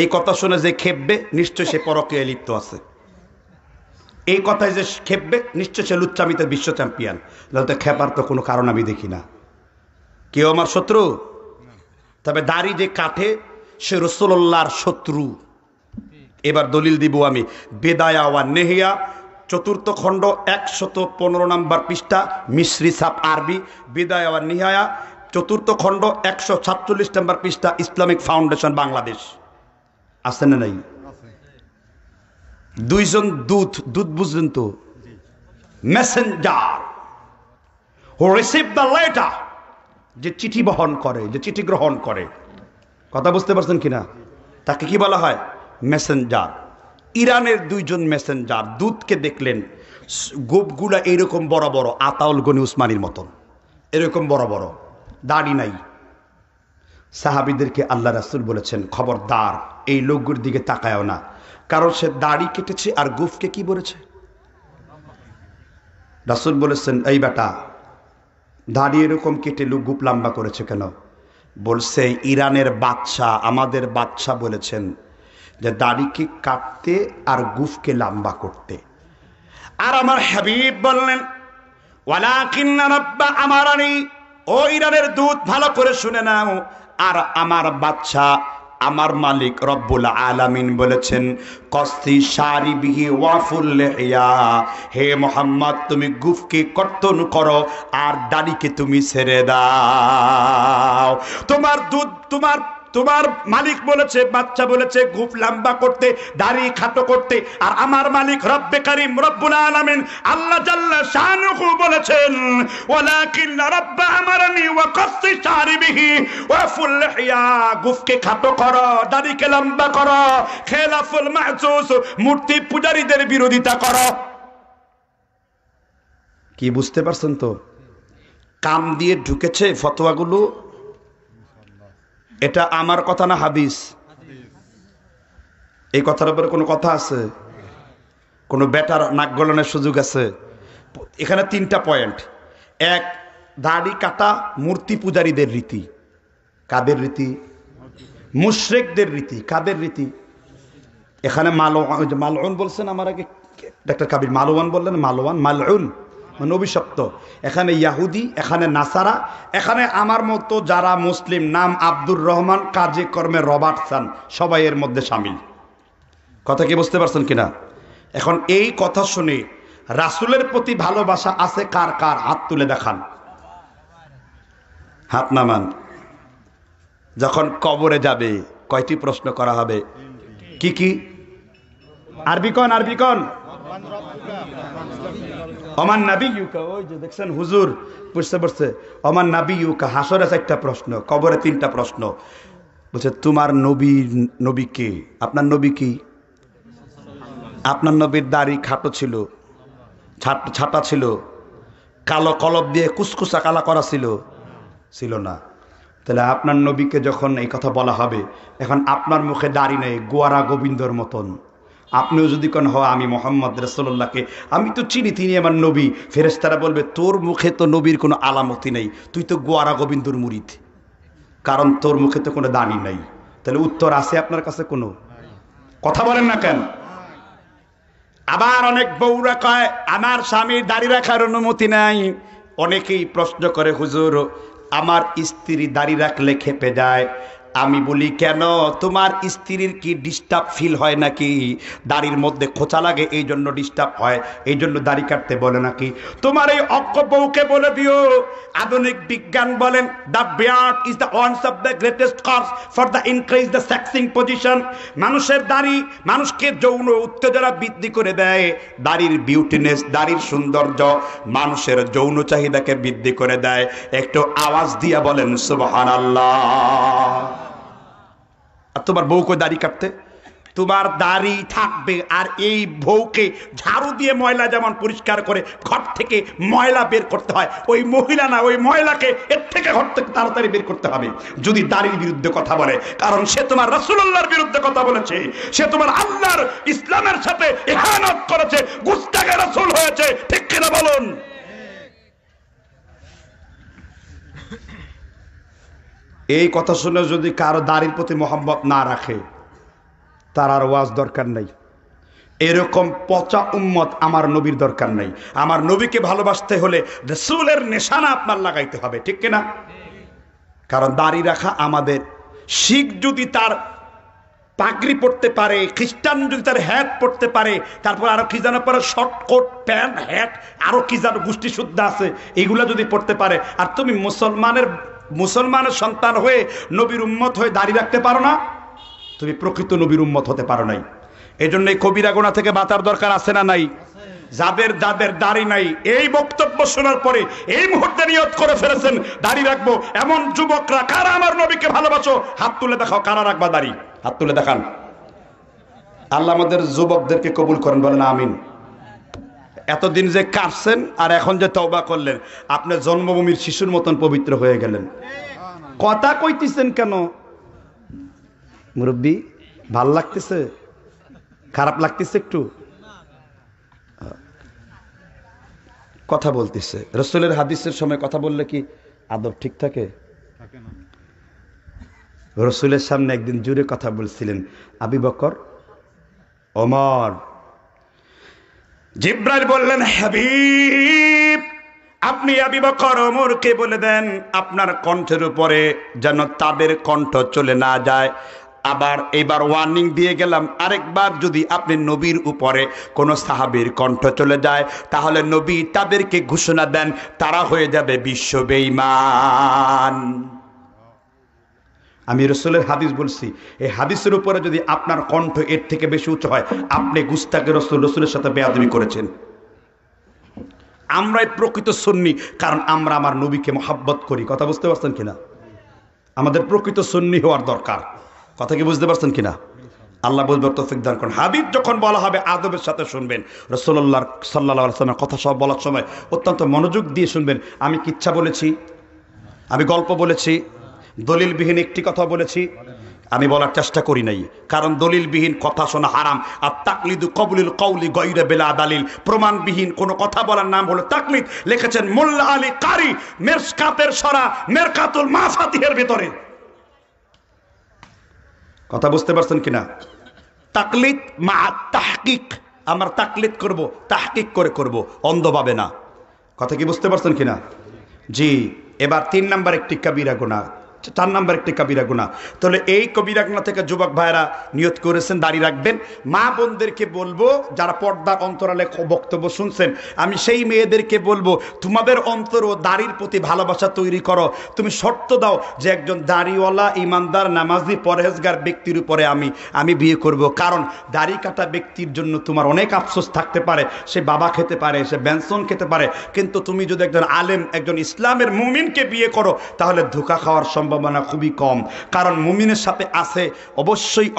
এই কথা শুনে যে খেপবে নিশ্চয় সে পরকীয়ায় লিপ্ত আছে এই কথায় যে খেপবে নিশ্চয় সে লুচ্চামিতে বিশ্ব চ্যাম্পিয়ন তাহলে খেপার তো কোনো কারণ আমি দেখি না কেউ আমার শত্রু তবে দাড়ি যে কাটে সে রসুল্লাহর শত্রু। এবার দলিল দিব আমি, বেদায়া ওয়া নেহিয়া, চতুর্থ খণ্ড 115 নম্বর পৃষ্ঠা, মিশ্রি সাপ আরবি, বেদায়া ওয়া নেহিয়া চতুর্থ খণ্ড 147 নম্বর পৃষ্ঠা, ইসলামিক ফাউন্ডেশন বাংলাদেশ। আছে না নাই? দুইজন দূত, দূত বুঝলেন তো, messenger, who receive the letter, যে চিঠি বহন করে, যে চিঠি গ্রহণ করে। কথা বুঝতে পারছেন কিনা? তাকে কি বলা হয়? মেসেঞ্জার। ইরানের দুইজন মেসেঞ্জার দূতকে দেখলেন, গোপগুলা এরকম বড় বড়, আতাউল গনি উসমানির মতন এরকম বড় বড়, দাড়ি নাই। সাহাবিদেরকে আল্লাহ রাসূল বলেছেন, খবরদার এই লোকগুলোর দিকে তাকায়ও না, কারণ সে দাড়ি কেটেছে আর গোফকে কি বলেছে। রাসূল বলেছেন, এই বেটা, দাড়ি এরকম কেটে লোক গোপ লম্বা করেছে কেন? বলছে, ইরানের বাদশা, আমাদের বাদশা বলেছেন যে দাড়িকে কাটতে আর গোফকে লম্বা করতে। আর আমার হাবিব বললেন, ওয়ালাকিন রাব্বা আমারানি, ও ইরানের দূত ভালো করে শুনে নাও, আর আমার বাদশা, আমার মালিক রব্বুল আলামিন বলেছেন, কস্তি শাড়ি বিহি ওয়াফুল, হে মোহাম্মদ তুমি গুফকে কর্তন করো আর দাড়িকে তুমি ছেড়ে দাও। তোমার দুধ, তোমার মালিক বলেছে, বাচ্চা বলেছে গোপ লম্বা করতে, দাড়ি খাটো করতে, আর আমার মালিক রব্বে কারীম রব্বুল আলামিন আল্লাহ জাল্লা শানুহু বলেছেন, ওয়ালাকিন রাব্বা আমারানি ওয়া কাসসি শারি বিহি ওয়া ফুল হিয়া, গোপকে খাটো করো, দাড়িকে লম্বা করো, খেলাফুল মাহজুজ, মূর্তি পূজারীদের বিরোধিতা করো। কি বুঝতে পারছেন তো? কাম দিয়ে ঢুকেছে ফতোয়াগুলো। এটা আমার কথা না, হাদিস। এই কথার উপরে কোনো কথা আছে? কোনো বেটার নাক গলানোর সুযোগ আছে? এখানে তিনটা পয়েন্ট। এক, দাড়ি কাটা মূর্তি পূজারীদের রীতি। কাদের রীতি? মুশরিকদের রীতি। কাদের রীতি? এখানে মালউন বলছেন আমার আগে, ডাক্তার কাবির মালওয়ান বললেন, মালওয়ান মালউন মানে অভিশপ্ত। এখানে ইয়াহুদি, এখানে নাসারা, এখানে আমার মতো যারা মুসলিম, নাম আব্দুর রহমান, কাজে কর্মে রবার্টসান, সবাই এর মধ্যে সামিল। কথা কি বুঝতে পারছেন কিনা? এখন এই কথা শুনে রাসূলের প্রতি ভালোবাসা আছে কার কার? হাত তুলে দেখান, হাত নামান। যখন কবরে যাবে কয়টি প্রশ্ন করা হবে? কি কি? আরবি কোন, আরবি কোন? আমার নাবিউকা, ওই যে দেখছেন হুজুর বুঝতে পারছে, আমার নাবিউকা। হাসরে 4টা প্রশ্ন, কবরে 3টা প্রশ্ন। বলছে তোমার নবী, নবী কে? আপনার নবী কি? আপনার নবীর দাড়ি খাটো ছিল, ছাটা ছিল, কালো কলব দিয়ে কুচকুচা কালা করা ছিল? ছিল না। তাহলে আপনার নবীকে যখন এই কথা বলা হবে, এখন আপনার মুখে দাড়ি নেই, গোয়ারা গোবিন্দর মতন। আপনিও যদি কোন হয় আমি মোহাম্মদ রাসূলুল্লাহকে আমি তো চিনি, তিনি আমার নবী, ফেরেশতারা বলবে তোর মুখে তো নবীর কোনো আলামতি নেই, তুই তো গোয়ারা গোবিন্দুর মুরিদ, কারণ তোর মুখে তো কোনো দাড়ি নাই। তাহলে উত্তর আছে আপনার কাছে কোনো? কথা বলেন না কেন? আবার অনেক বউরা কয় আমার স্বামীর দাড়ি রাখার অনুমতি নাই। অনেকেই প্রশ্ন করে, হুজুর আমার স্ত্রী দাড়ি রাখলে খেপে যায়। আমি বলি, কেন? তোমার স্ত্রীর কি ডিস্টার্ব ফিল হয় নাকি? দাড়ির মধ্যে খোঁচা লাগে এই জন্য ডিস্টার্ব হয়, এই জন্য দাড়ি কাটতে বলে নাকি? তোমার এই অজ্ঞ বউকে বলে দিও, আধুনিক বিজ্ঞান বলেন the beard is the one of the greatest cause for the increase the sexing position. মানুষের দাড়ি মানুষকে যৌন উত্তেজনা বৃদ্ধি করে দেয়। দাড়ির বিউটিনেস, দাড়ির সৌন্দর্য মানুষের যৌন চাহিদাকে বৃদ্ধি করে দেয়। একটু আওয়াজ দিয়া বলেন সুবহানাল্লাহ। আর তোমার বউকে দাড়ি কাটতে, তোমার দাড়ি থাকবে, আর এই বউকে ঝাড়ু দিয়ে ময়লা যেমন পরিষ্কার করে ঘর থেকে ময়লা বের করতে হয়, ওই মহিলা না, ওই ময়লাকে এর থেকে ঘর থেকে তাড়াতাড়ি বের করতে হবে যদি দাড়ির বিরুদ্ধে কথা বলে। কারণ সে তোমার রাসূলুল্লাহর বিরুদ্ধে কথা বলেছে, সে তোমার আল্লাহর ইসলামের সাথে ইহানত করেছে, গুস্তাখে রাসূল হয়েছে। ঠিক কিনা বলুন? এই কথা শুনে যদি কারো দাড়ির প্রতি মহব্বত না রাখে, তার আর ওয়াজ দরকার নাই। এরকম পচা উম্মত আমার নবীর দরকার নাই। আমার নবীকে ভালোবাসতে হলে রাসূলের নিশানা আপনার লাগাইতে হবে, ঠিক কিনা? কারণ দাড়ি রাখা আমাদের শিখ, যদি তার পাগড়ি পড়তে পারে, খ্রিস্টান যদি তার হ্যাট পড়তে পারে, তারপর আরো কি জানো পরে শর্ট কোট প্যান্ট হ্যাট আরো কি জানো গোষ্ঠী শুদ্ধ আছে, এগুলো যদি পড়তে পারে, আর তুমি মুসলমানের সন্তান হয়ে নবীর উম্মত হয়ে দাঁড়িয়ে রাখতে পারো না, তুমি প্রকৃত নবীর উম্মত হতে পারো নাই। এই জন্য এই কবিরা গোনা থেকে বাঁচার দরকার আছে না নাই? যাদের যাদের দাড়ি নাই, এই বক্তব্য শোনার পরে এই মুহূর্তে নিয়ত করে ফেলেছেন দাড়ি রাখবো, এমন যুবকরা কারা আমার নবীকে ভালোবাসো হাত তুলে দেখাও, কারা রাখবা দাড়ি, হাত তুলে দেখান। আল্লাহ আমাদের যুবকদেরকে কবুল করেন, বলেন আমিন। এতদিন যে কাঁপছেন আর এখন যে তওবা করলেন, আপনি জন্মভূমির শিশুর মতন পবিত্র হয়ে গেলেন। কথা কইতেছেন কেন মুরব্বী? ভাল লাগতেছে? খারাপ লাগতেছে? একটু কথা বলতেছে। রাসূলের হাদিসের সময় কথা বললে কি আদব ঠিক থাকে? রাসূলের সামনে একদিন জুড়ে কথা বলছিলেন আবু বকর, ওমর। জিবরাইল বললেন, হাবিব আপনি আবু বকর ওমরকে বলে দেন আপনার কণ্ঠের উপরে যেন তাদের কণ্ঠ চলে না যায়। আবার এবার ওয়ার্নিং দিয়ে গেলাম, আরেকবার যদি আপনি নবীর উপরে কোনো সাহাবীর কণ্ঠ চলে যায় তাহলে নবী তাদেরকে ঘোষণা দেন তারা হয়ে যাবে বিশ্ব বেঈমান। আমি রাসূলের হাদিস বলছি, এই হাদিসের উপরে যদি আপনার কণ্ঠ এর থেকে বেশি উচ্চ হয়, আপনি গুস্তাকে রাসূলের সাথে বেয়াদবি করেছেন। আমরাই প্রকৃত সুন্নি, কারণ আমরা আমার নবীকে মহাব্বত করি। কথা বুঝতে পারছেন কিনা? আমাদের প্রকৃত সুন্নি হওয়ার দরকার। কথা কি বুঝতে পারছেন কিনা? আল্লাহ বুঝবার তৌফিক দান করুন। হাবিব যখন বলা হবে আদবের সাথে শুনবেন। রাসূলুল্লাহ সাল্লাল্লাহু আলাইহি ওয়াসাল্লামের কথা সব বলার সময় অত্যন্ত মনোযোগ দিয়ে শুনবেন। আমি কিচ্ছা বলেছি, আমি গল্প বলেছি, দলিলবিহীন একটি কথা বলেছি, আমি বলার চেষ্টা করি নাই, কারণ দলিলবিহীন কথা শোনা হারাম। আর তাকলিদু কবুলুল কওলি গায়রা বিলা দালিল, প্রমাণবিহীন কোনো কথা বলার নাম হলো তাকলিদ। লিখেছেন মোল্লা আলী কারি মিরকাতের সরা মিরকাতুল মাফাতিহের ভিতরে। কথা বুঝতে পারছেন কিনা? তাকলিদ মা তাহকিক, আমরা তাকলিদ করব, তাহকিক করে করব, অন্ধভাবে না। কথা কি বুঝতে পারছেন কিনা? জি। এবার 3 নম্বর একটি কবিরা গুনাহ, 4 নম্বর একটি কবিরা গুনাহ। তাহলে এই কবিরা গুনাহ থেকে যুবক ভাইরা নিয়ত করেছেন দাড়ি রাখবেন। মা বোনদেরকে বলবো, যারা পর্দার অন্তরালে বক্তব্য শুনছেন, আমি সেই মেয়েদেরকে বলবো তোমাদের অন্তর ও দাড়ির প্রতি ভালোবাসা তৈরি করো। তুমি শর্ত দাও যে একজন দাড়িওয়ালা ইমানদার নামাজি পরহেজগার ব্যক্তির উপরে আমি বিয়ে করব, কারণ দাড়ি কাটা ব্যক্তির জন্য তোমার অনেক আফসোস থাকতে পারে, সে বাবা খেতে পারে, সে বেনসন খেতে পারে, কিন্তু তুমি যদি একজন আলেম, একজন ইসলামের মুমিনকে বিয়ে করো তাহলে ধোঁকা খাওয়ার সম্ভাবনা খুবই কম, কারণ মুমিনের সাথে আছে অবশ্যই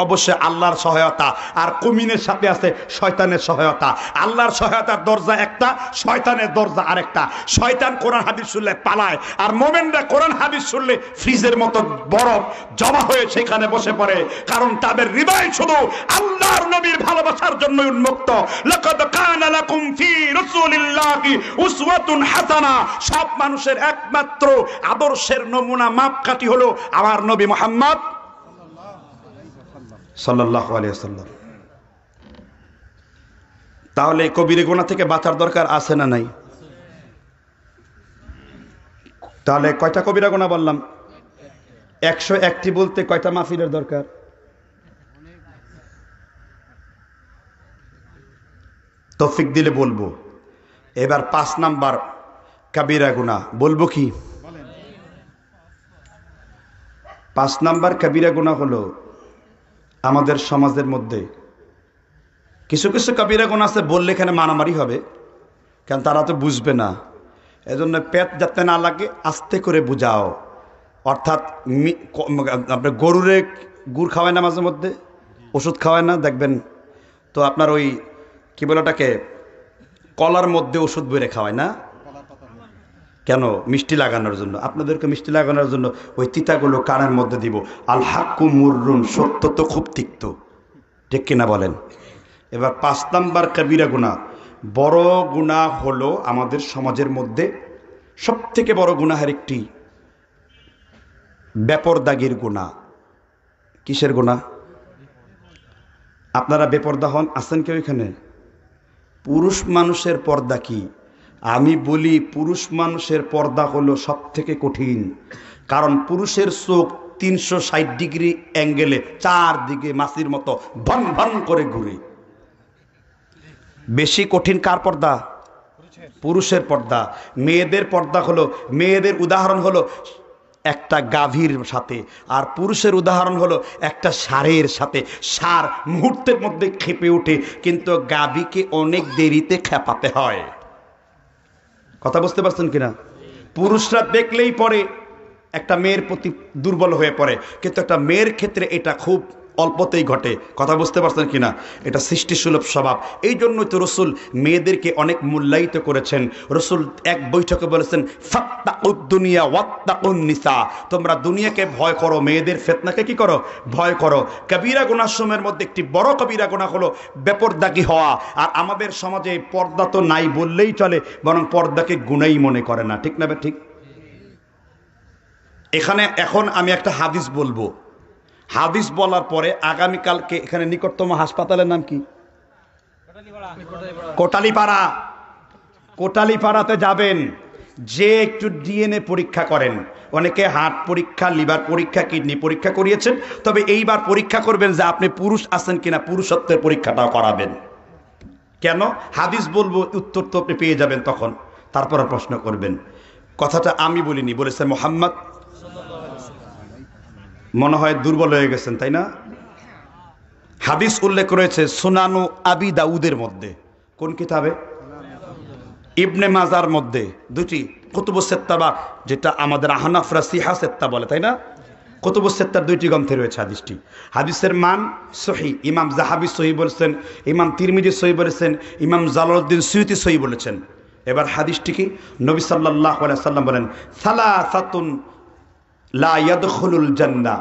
আল্লাহর সহায়তা, আর কুমিনের সাথে আছে শয়তানের সহায়তা। আল্লাহর সহায়তার দরজা একটা, শয়তানের দরজা আরেকটা। শয়তান কোরআন হাদিস শুনলে পালায়, আর মুমিনরা কোরআন হাদিস শুনলে ফ্রিজের মতো বরফ জমা হয়ে সেখানে বসে পড়ে, কারণ তাদের হৃদয় শুধু আল্লাহর নবীর ভালোবাসার জন্য উন্মুক্ত। লাকাদ কানা লাকুম ফি রাসূলিল্লাহি উসওয়াতুন হাসানা, সব মানুষের একমাত্র আদর্শের নমুনা মাপকাঠি হলো আমার নবী মুহাম্মদ সাল্লাল্লাহু আলাইহি ওয়াসাল্লাম। তাহলে কবিরা গুনাহ থেকে বাঁচার দরকার আছে না নাই? তাহলে কয়টা কবিরা গুনাহ বললাম? 101টি বলতে কয়টা মাহফিলের দরকার? তৌফিক দিলে বলবো। এবার 5 নম্বর কবিরা গুনাহ বলবো কি? 5 নম্বর কবিরা গুনাহ হলো আমাদের সমাজের মধ্যে কিছু কিছু কবিরা গুনাহ আছে, বললে এখানে মারামারি হবে, কারণ তারা তো বুঝবে না। এজন্য পেট যাতে না লাগে আস্তে করে বুঝাও। অর্থাৎ আপনার গরুরে গুড় খাওয়ায় না, মাঝে মধ্যে ওষুধ খাওয়ায় না দেখবেন তো, আপনার ওই কী বলে ওটাকে, কলার মধ্যে ওষুধ বেড়ে খাওয়ায় না কেন? মিষ্টি লাগানোর জন্য। আপনাদেরকে মিষ্টি লাগানোর জন্য ওই তিতাগুলো কানের মধ্যে দিব। আল হাক্কু মুররুন, সত্য তো খুব তিক্ত, ঠিক কিনা বলেন? এবার 5 নম্বর কবিরা গুনাহ, বড় গুনাহ হলো আমাদের সমাজের মধ্যে সব থেকে বড় গুনাহের একটি বেপরদাগির গুনাহ। কিসের গুনাহ? আপনারা বেপরদা হন, আছেন কেউ এখানে? পুরুষ মানুষের পর্দা কি? আমি বলি পুরুষ মানুষের পর্দা হলো সব থেকে কঠিন, কারণ পুরুষের চোখ 360 ডিগ্রি অ্যাঙ্গেলে চারদিকে মাছির মতো ভন ভন করে ঘুরে। বেশি কঠিন কার পর্দা? পুরুষের পর্দা। মেয়েদের পর্দা হলো, মেয়েদের উদাহরণ হলো একটা গাভীর সাথে, আর পুরুষের উদাহরণ হলো একটা ষাঁড়ের সাথে। ষাঁড় মুহূর্তের মধ্যে খেপে ওঠে, কিন্তু গাভীকে অনেক দেরিতে খেপাতে হয়। কথা বুঝতে পারছেন কিনা? পুরুষরা দেখলেই পরে একটা মেয়ের প্রতি দুর্বল হয়ে পড়ে, কিন্তু একটা মেয়ের ক্ষেত্রে এটা খুব অল্পতেই ঘটে। কথা বুঝতে পারছেন কিনা? এটা সৃষ্টিসুলভ স্বভাব। এই জন্যই তো রসুল মেয়েদেরকে অনেক মূল্যায়িত করেছেন। রসুল এক বৈঠকে বলেছেন, ফাত্তাকুদ-দুনিয়া ওয়াত্তাকুন-নিসা, তোমরা দুনিয়াকে ভয় করো, মেয়েদের ফিতনাকে কি করো? ভয় করো। কবিরা গুনাহ সমূহের মধ্যে একটি বড় কবিরা গুনাহ হলো বেপরদাগি হওয়া। আর আমাদের সমাজে পর্দা তো নাই বললেই চলে, বরং পর্দাকে গুনাহই মনে করে না। ঠিক না বে ঠিক? এখানে এখন আমি একটা হাদিস বলবো। হাদিস বলার পরে আগামীকালকে এখানে নিকটতম হাসপাতালের নাম কি? কোটালীপাড়া। কোটালীপাড়াতে যাবেন, যে একটু ডিএনএ পরীক্ষা করেন। অনেকে হার্ট পরীক্ষা, লিভার পরীক্ষা, কিডনি পরীক্ষা করিয়েছেন, তবে এইবার পরীক্ষা করবেন যে আপনি পুরুষ আছেন কিনা, পুরুষত্বের পরীক্ষাটাও করাবেন। কেন? হাদিস বলবো, উত্তর তো আপনি পেয়ে যাবেন তখন, তারপরে প্রশ্ন করবেন। কথাটা আমি বলিনি, বলেছে মোহাম্মদ। মনে হয় দুর্বল হয়ে গেছেন, তাই না? হাদিস উল্লেখ রয়েছে সুনানু আবি দাউদের মধ্যে, কোন কিতাবে? ইবনে মাজার মধ্যে, দুটি কুতুব সিত্তা, বা যেটা আমাদের আহনাফরা সিহা সিত্তা বলে, তাই না? কুতুব সিত্তার দুইটি গ্রন্থে রয়েছে হাদিসটি। হাদিসের মান সহি। ইমাম জাহাবি সহি বলেছেন, ইমাম তিরমিজি সহি বলেছেন, ইমাম জালালউদ্দিন সুয়ুতি সহি বলেছেন। এবার হাদিসটি কি? নবী সাল্লাল্লাহু আলাইহি ওয়াসাল্লাম বলেন, সালাসাতুন লা ইয়াদখুলুল জান্নাহ,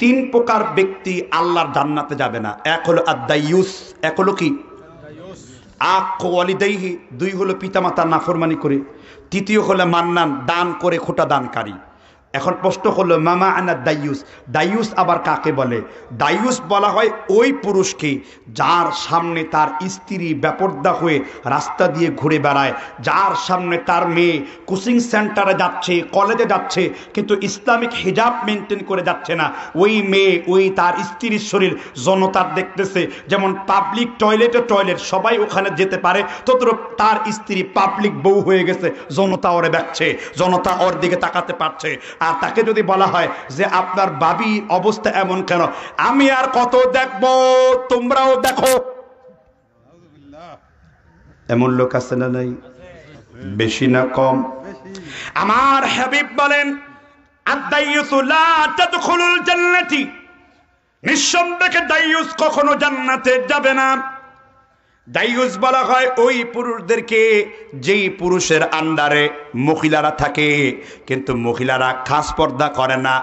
তিন প্রকার ব্যক্তি আল্লাহর জান্নাতে যাবে না। এক হলো আদ-দায়ুস, এক হলো কি? আক্কু ওয়ালিদাইহি, দুই হলো পিতামাতা নাফরমানি করে, তৃতীয় হলো মান্নান, দান করে, খোটা দানকারী। এখন প্রশ্ন হলো মামা আনা দায়ুস, দায়ুস আবার কাকে বলে? দায়ুস বলা হয় ওই পুরুষকে যার সামনে তার স্ত্রী বেপর্দা হয়ে রাস্তা দিয়ে ঘুরে বেড়ায়, যার সামনে তার মেয়ে কোচিং সেন্টারে যাচ্ছে, কলেজে যাচ্ছে, কিন্তু ইসলামিক হিজাব মেনটেন করে যাচ্ছে না। ওই মেয়ে, ওই তার স্ত্রীর শরীর জনতার দেখতেছে। যেমন পাবলিক টয়লেটে টয়লেট, সবাই ওখানে যেতে পারে, ততরূপ তার স্ত্রী পাবলিক বউ হয়ে গেছে, জনতা ওরে দেখছে, জনতা ওর দিকে তাকাতে পারছে। আর তাকে যদি বলা হয় যে আপনার বাবির অবস্থা এমন কেন, আমি আর কত দেখব, তোমরাও দেখো, এমন লোক আছে না নাই? বেশি না কম? আমার হাবিব বলেন, আদ-দায়ুসু লা তাদখুলুল জান্নাতি, নিঃসন্দেহে দায়ুস কখনো জান্নাতে যাবে না। দায়ুস বলা হয় ওই পুরুষদেরকে যেই পুরুষের আন্ডারে মহিলারা থাকে, কিন্তু মহিলারা খাস পর্দা করে না।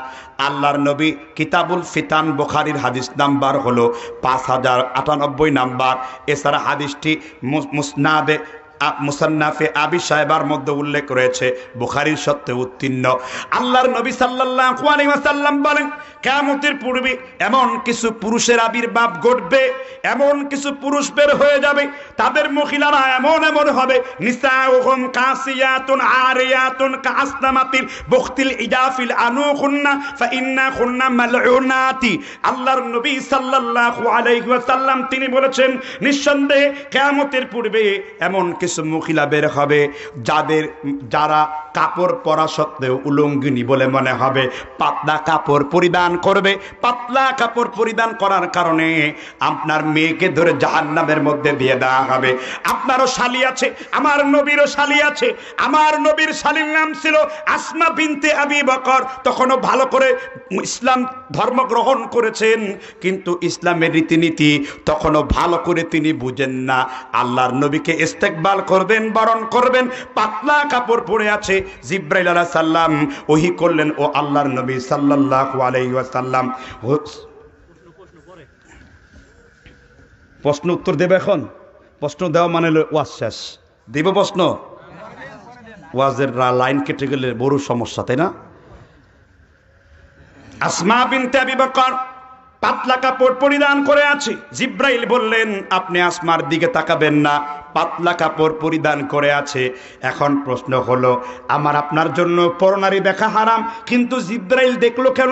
আল্লাহর নবী কিতাবুল ফিতান বুখারীর হাদিস নাম্বার হলো 5098 নাম্বার। এছাড়া হাদিসটি মুসনাদে মুসান্নাফে আবি সাহেবার মধ্যে উল্লেখ রয়েছে, বুখারীর সত্যে উত্তীর্ণ। আল্লাহর নবী সাল্লাল্লাহু আলাইহি ওয়াসাল্লাম বলেন, কিয়ামতের পূর্বে এমন কিছু পুরুষের আবির্ভাব ঘটবে, এমন কিছু পুরুষ বের হয়ে যাবে, তাদের মহিলারা এমন এমন হবে, নিসাউহুম কাসিয়াতুন আরিয়াতুন কাআসনামাতিল বুখতিল ইজাফিল আনুখুন্না ফাইন্নাখুন্না মালউনাতি। আল্লাহর নবী সাল্লাল্লাহু আলাইহি ওয়াসাল্লাম তিনি বলেছেন, নিঃসন্দেহে কিয়ামতের পূর্বে এমন মহিলা বের হবে যারা কাপড় পরা সত্ত্বেও উলঙ্গিনী বলে মনে হবে, পাতলা কাপড় পরিধান করবে। পাতলা কাপড় পরিধান করার কারণে আপনার মেয়েকে ধরে জাহান্নামের মধ্যে দিয়ে দেওয়া হবে। আপনারও শালী আছে, আমার নবীরও শালী আছে। আমার নবীর শালীর নাম ছিল আসমা বিনতে আবি বকর। তখনও ভালো করে ইসলাম ধর্ম গ্রহণ করেছেন, কিন্তু ইসলামের রীতিনীতি তখনও ভালো করে তিনি বুঝেন না। আল্লাহর নবীকে ইস্তেকবাল করবেন, বরণ করবেন, পাতলা কাপড় পরে আছে। জিব্রাইল আলাইহিস সালাম ওহী করলেন, ও আল্লাহর নবী সাল্লাল্লাহু আলাইহি ওয়াসাল্লাম। প্রশ্ন উত্তর দেবে এখন? প্রশ্ন দেওয়া মানে ওয়াজ শেষ। দেব প্রশ্ন? ওয়াজের লাইন কেটে গেলে বড় সমস্যা, তাই না? আসমা বিনতে আবি বকর পাতলা কাপড় পরিধান করে আছে। জিব্রাইল বললেন, আপনি আসমার দিকে তাকাবেন না, পাতলা কাপড় পরিধান করে আছে। এখন প্রশ্ন হলো, আমার আপনার জন্য পরনারী দেখা হারাম, কিন্তু জিব্রাইল দেখলো কেন?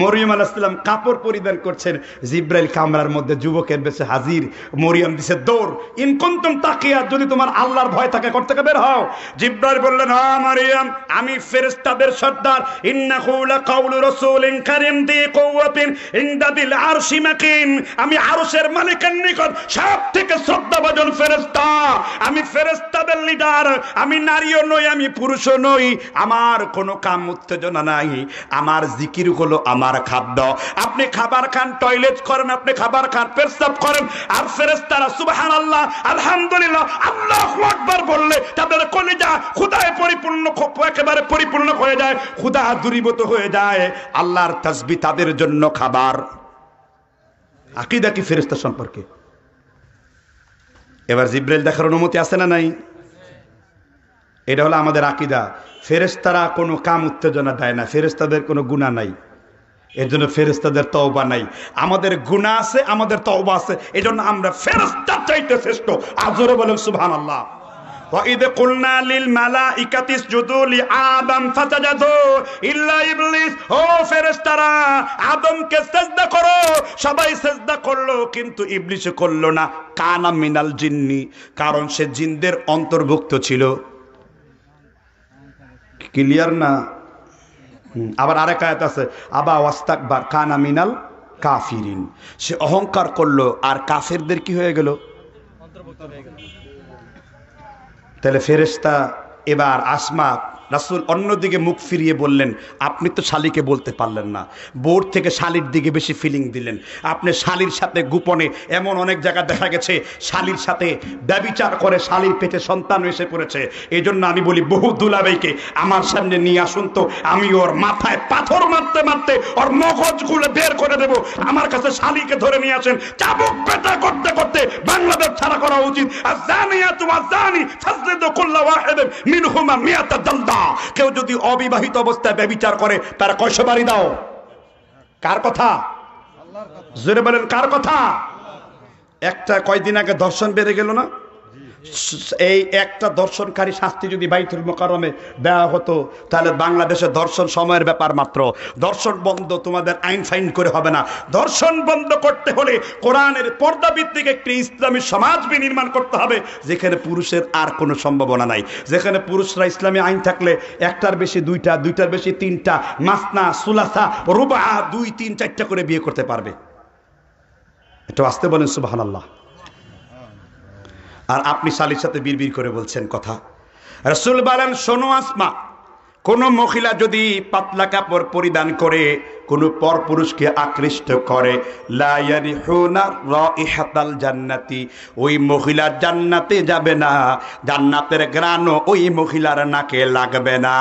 মরিয়ম আলাইহিস সালাম কাপড় পরিধান করছেন, জিব্রাইল কামরার মধ্যে যুবকের বেশে হাজির। মরিয়ম দিছে দৌড়, ইন কুনতুম তাকিয়া, যদি তোমার আল্লাহর ভয় থাকে ঘর থেকে বের হও। জিব্রাইল বললেন, হ্যাঁ মরিয়ম, আমি ফেরেশতাদের সর্দার। ইন্নাহু লাকাউলু রাসূলিন কারীম দি কুওয়াতিন ইনদাল আরশি মাকিন, আমি আরশের মালিকের নিকট সবথেকে শ্রদ্ধাভাজন ফেরেশতা। আমি ফেরেশতাদের লিডার, আমি নারীও নই, আমি পুরুষও নই, আমার কোনো কাম উত্তেজনা নাই, আমার জিকির হলো আমার খাদ্য। আপনি খাবার খান, টয়লেট করেন, আপনি খাবার খান, পেশাব করেন, আর ফেরেশতারা সুবহানাল্লাহ আলহামদুলিল্লাহ আল্লাহু আকবার বললে তাদের কলিজা খোদায় পরিপূর্ণ, একেবারে পরিপূর্ণ হয়ে যায়, খোদা দূরীভূত হয়ে যায়। আল্লাহর তাসবিহ তাদের জন্য খাবার। আকীদা কি ফেরেশতা সম্পর্কে? এবার জিব্রাইল দেখার অনুমতি আছে না নাই? এটা হলো আমাদের আকীদা। ফেরেশতারা কোনো কাম উত্তেজনা দেয় না, ফেরেশতাদের কোনো গুনাহ নাই, এর জন্য ফেরেশতাদের তওবা নাই। আমাদের গুনাহ আছে, আমাদের তওবা আছে, এজন্য আমরা ফেরেশতার চাইতে শ্রেষ্ঠ। আজরে বলেন সুবহানাল্লাহ। وَإِذْ قُلْنَا لِلْمَلَائِكَةِ اسْجُدُوا لِآدَمَ فَسَجَدُوا إِلَّا إِبْلِيسَ ও ফেরেশতারা আদমকে সিজদা করো। সবাই সিজদা করলো, কিন্তু ইবলিস করলো না। কানা মিনাল জিন্নি, কারণ সে জিনদের অন্তর্ভুক্ত ছিল। ক্লিয়ার না? আবার আরেক আয়াত আছে, আবা ওয়াস্তাকবার কানা মিনাল কাফিরিন, সে অহংকার করলো আর কাফেরদের কি হয়ে গেল? তাহলে ফেরেশতা এবার আসমা রাসূল অন্যদিকে মুখ ফিরিয়ে বললেন, আপনি তো শালীকে বলতে পারলেন না, বোর্ড থেকে শালীর দিকে বেশি ফিলিং দিলেন। আপনি শালীর সাথে গোপনে, এমন অনেক জায়গা দেখা গেছে শালীর সাথে ব্যভিচার করে শালীর পেটে সন্তান এসে পড়েছে। এই জন্য আমি বলি বহু দুলাভাইকে আমার সামনে নিয়ে আসুন তো, আমি ওর মাথায় পাথর মারতে মারতে ওর মগজগুলো বের করে দেব। আমার কাছে শালীকে ধরে নিয়ে আসেন, চাবুক পেটা করতে করতে বাংলাদেশ ছাড়া করা উচিত। আর জানিয়া তোমার জানি মিনহুমা মিয়াতা দালদা, কেউ যদি অবিবাহিত অবস্থায় ব্যভিচার করে তার কয়শো বাড়ি দাও। কার কথা? জোরে বলেন কার কথা? একটা কয়দিন আগে ধর্ষণ বেড়ে গেল না? এই একটা ধর্ষণকারী শাস্তি যদি বাইতুল মোকাররমে দেওয়া হতো তাহলে বাংলাদেশে ধর্ষণ সময়ের ব্যাপার মাত্র। ধর্ষণ বন্ধ তোমাদের আইন ফাইন করে হবে না। ধর্ষণ বন্ধ করতে হলে কোরআনের পর্দা ভিত্তিক একটি ইসলামী সমাজ বিনির্মাণ করতে হবে, যেখানে পুরুষের আর কোনো সম্ভাবনা নাই, যেখানে পুরুষরা ইসলামী আইন থাকলে একটার বেশি দুইটা, দুইটার বেশি তিনটা, মাসনা সুলাসা রুবা দুই তিন চারটা করে বিয়ে করতে পারবে। এটা আসতে বলেন সুবহানাল্লাহ। আর আপনি শালীর সাথে বিড়বিড় করে বলছেন কথা। রাসূল বলেন, শোনো আসমা, কোনো মহিলা যদি পাতলা কাপড় পরিধান করে কোনো পরপুরুষকে আকৃষ্ট করে, লা ইয়ারিহুনা রাইহাতাল জান্নাতি, ওই মহিলা জান্নাতে যাবে না, জান্নাতের ঘ্রাণও ওই মহিলার নাকে লাগবে না।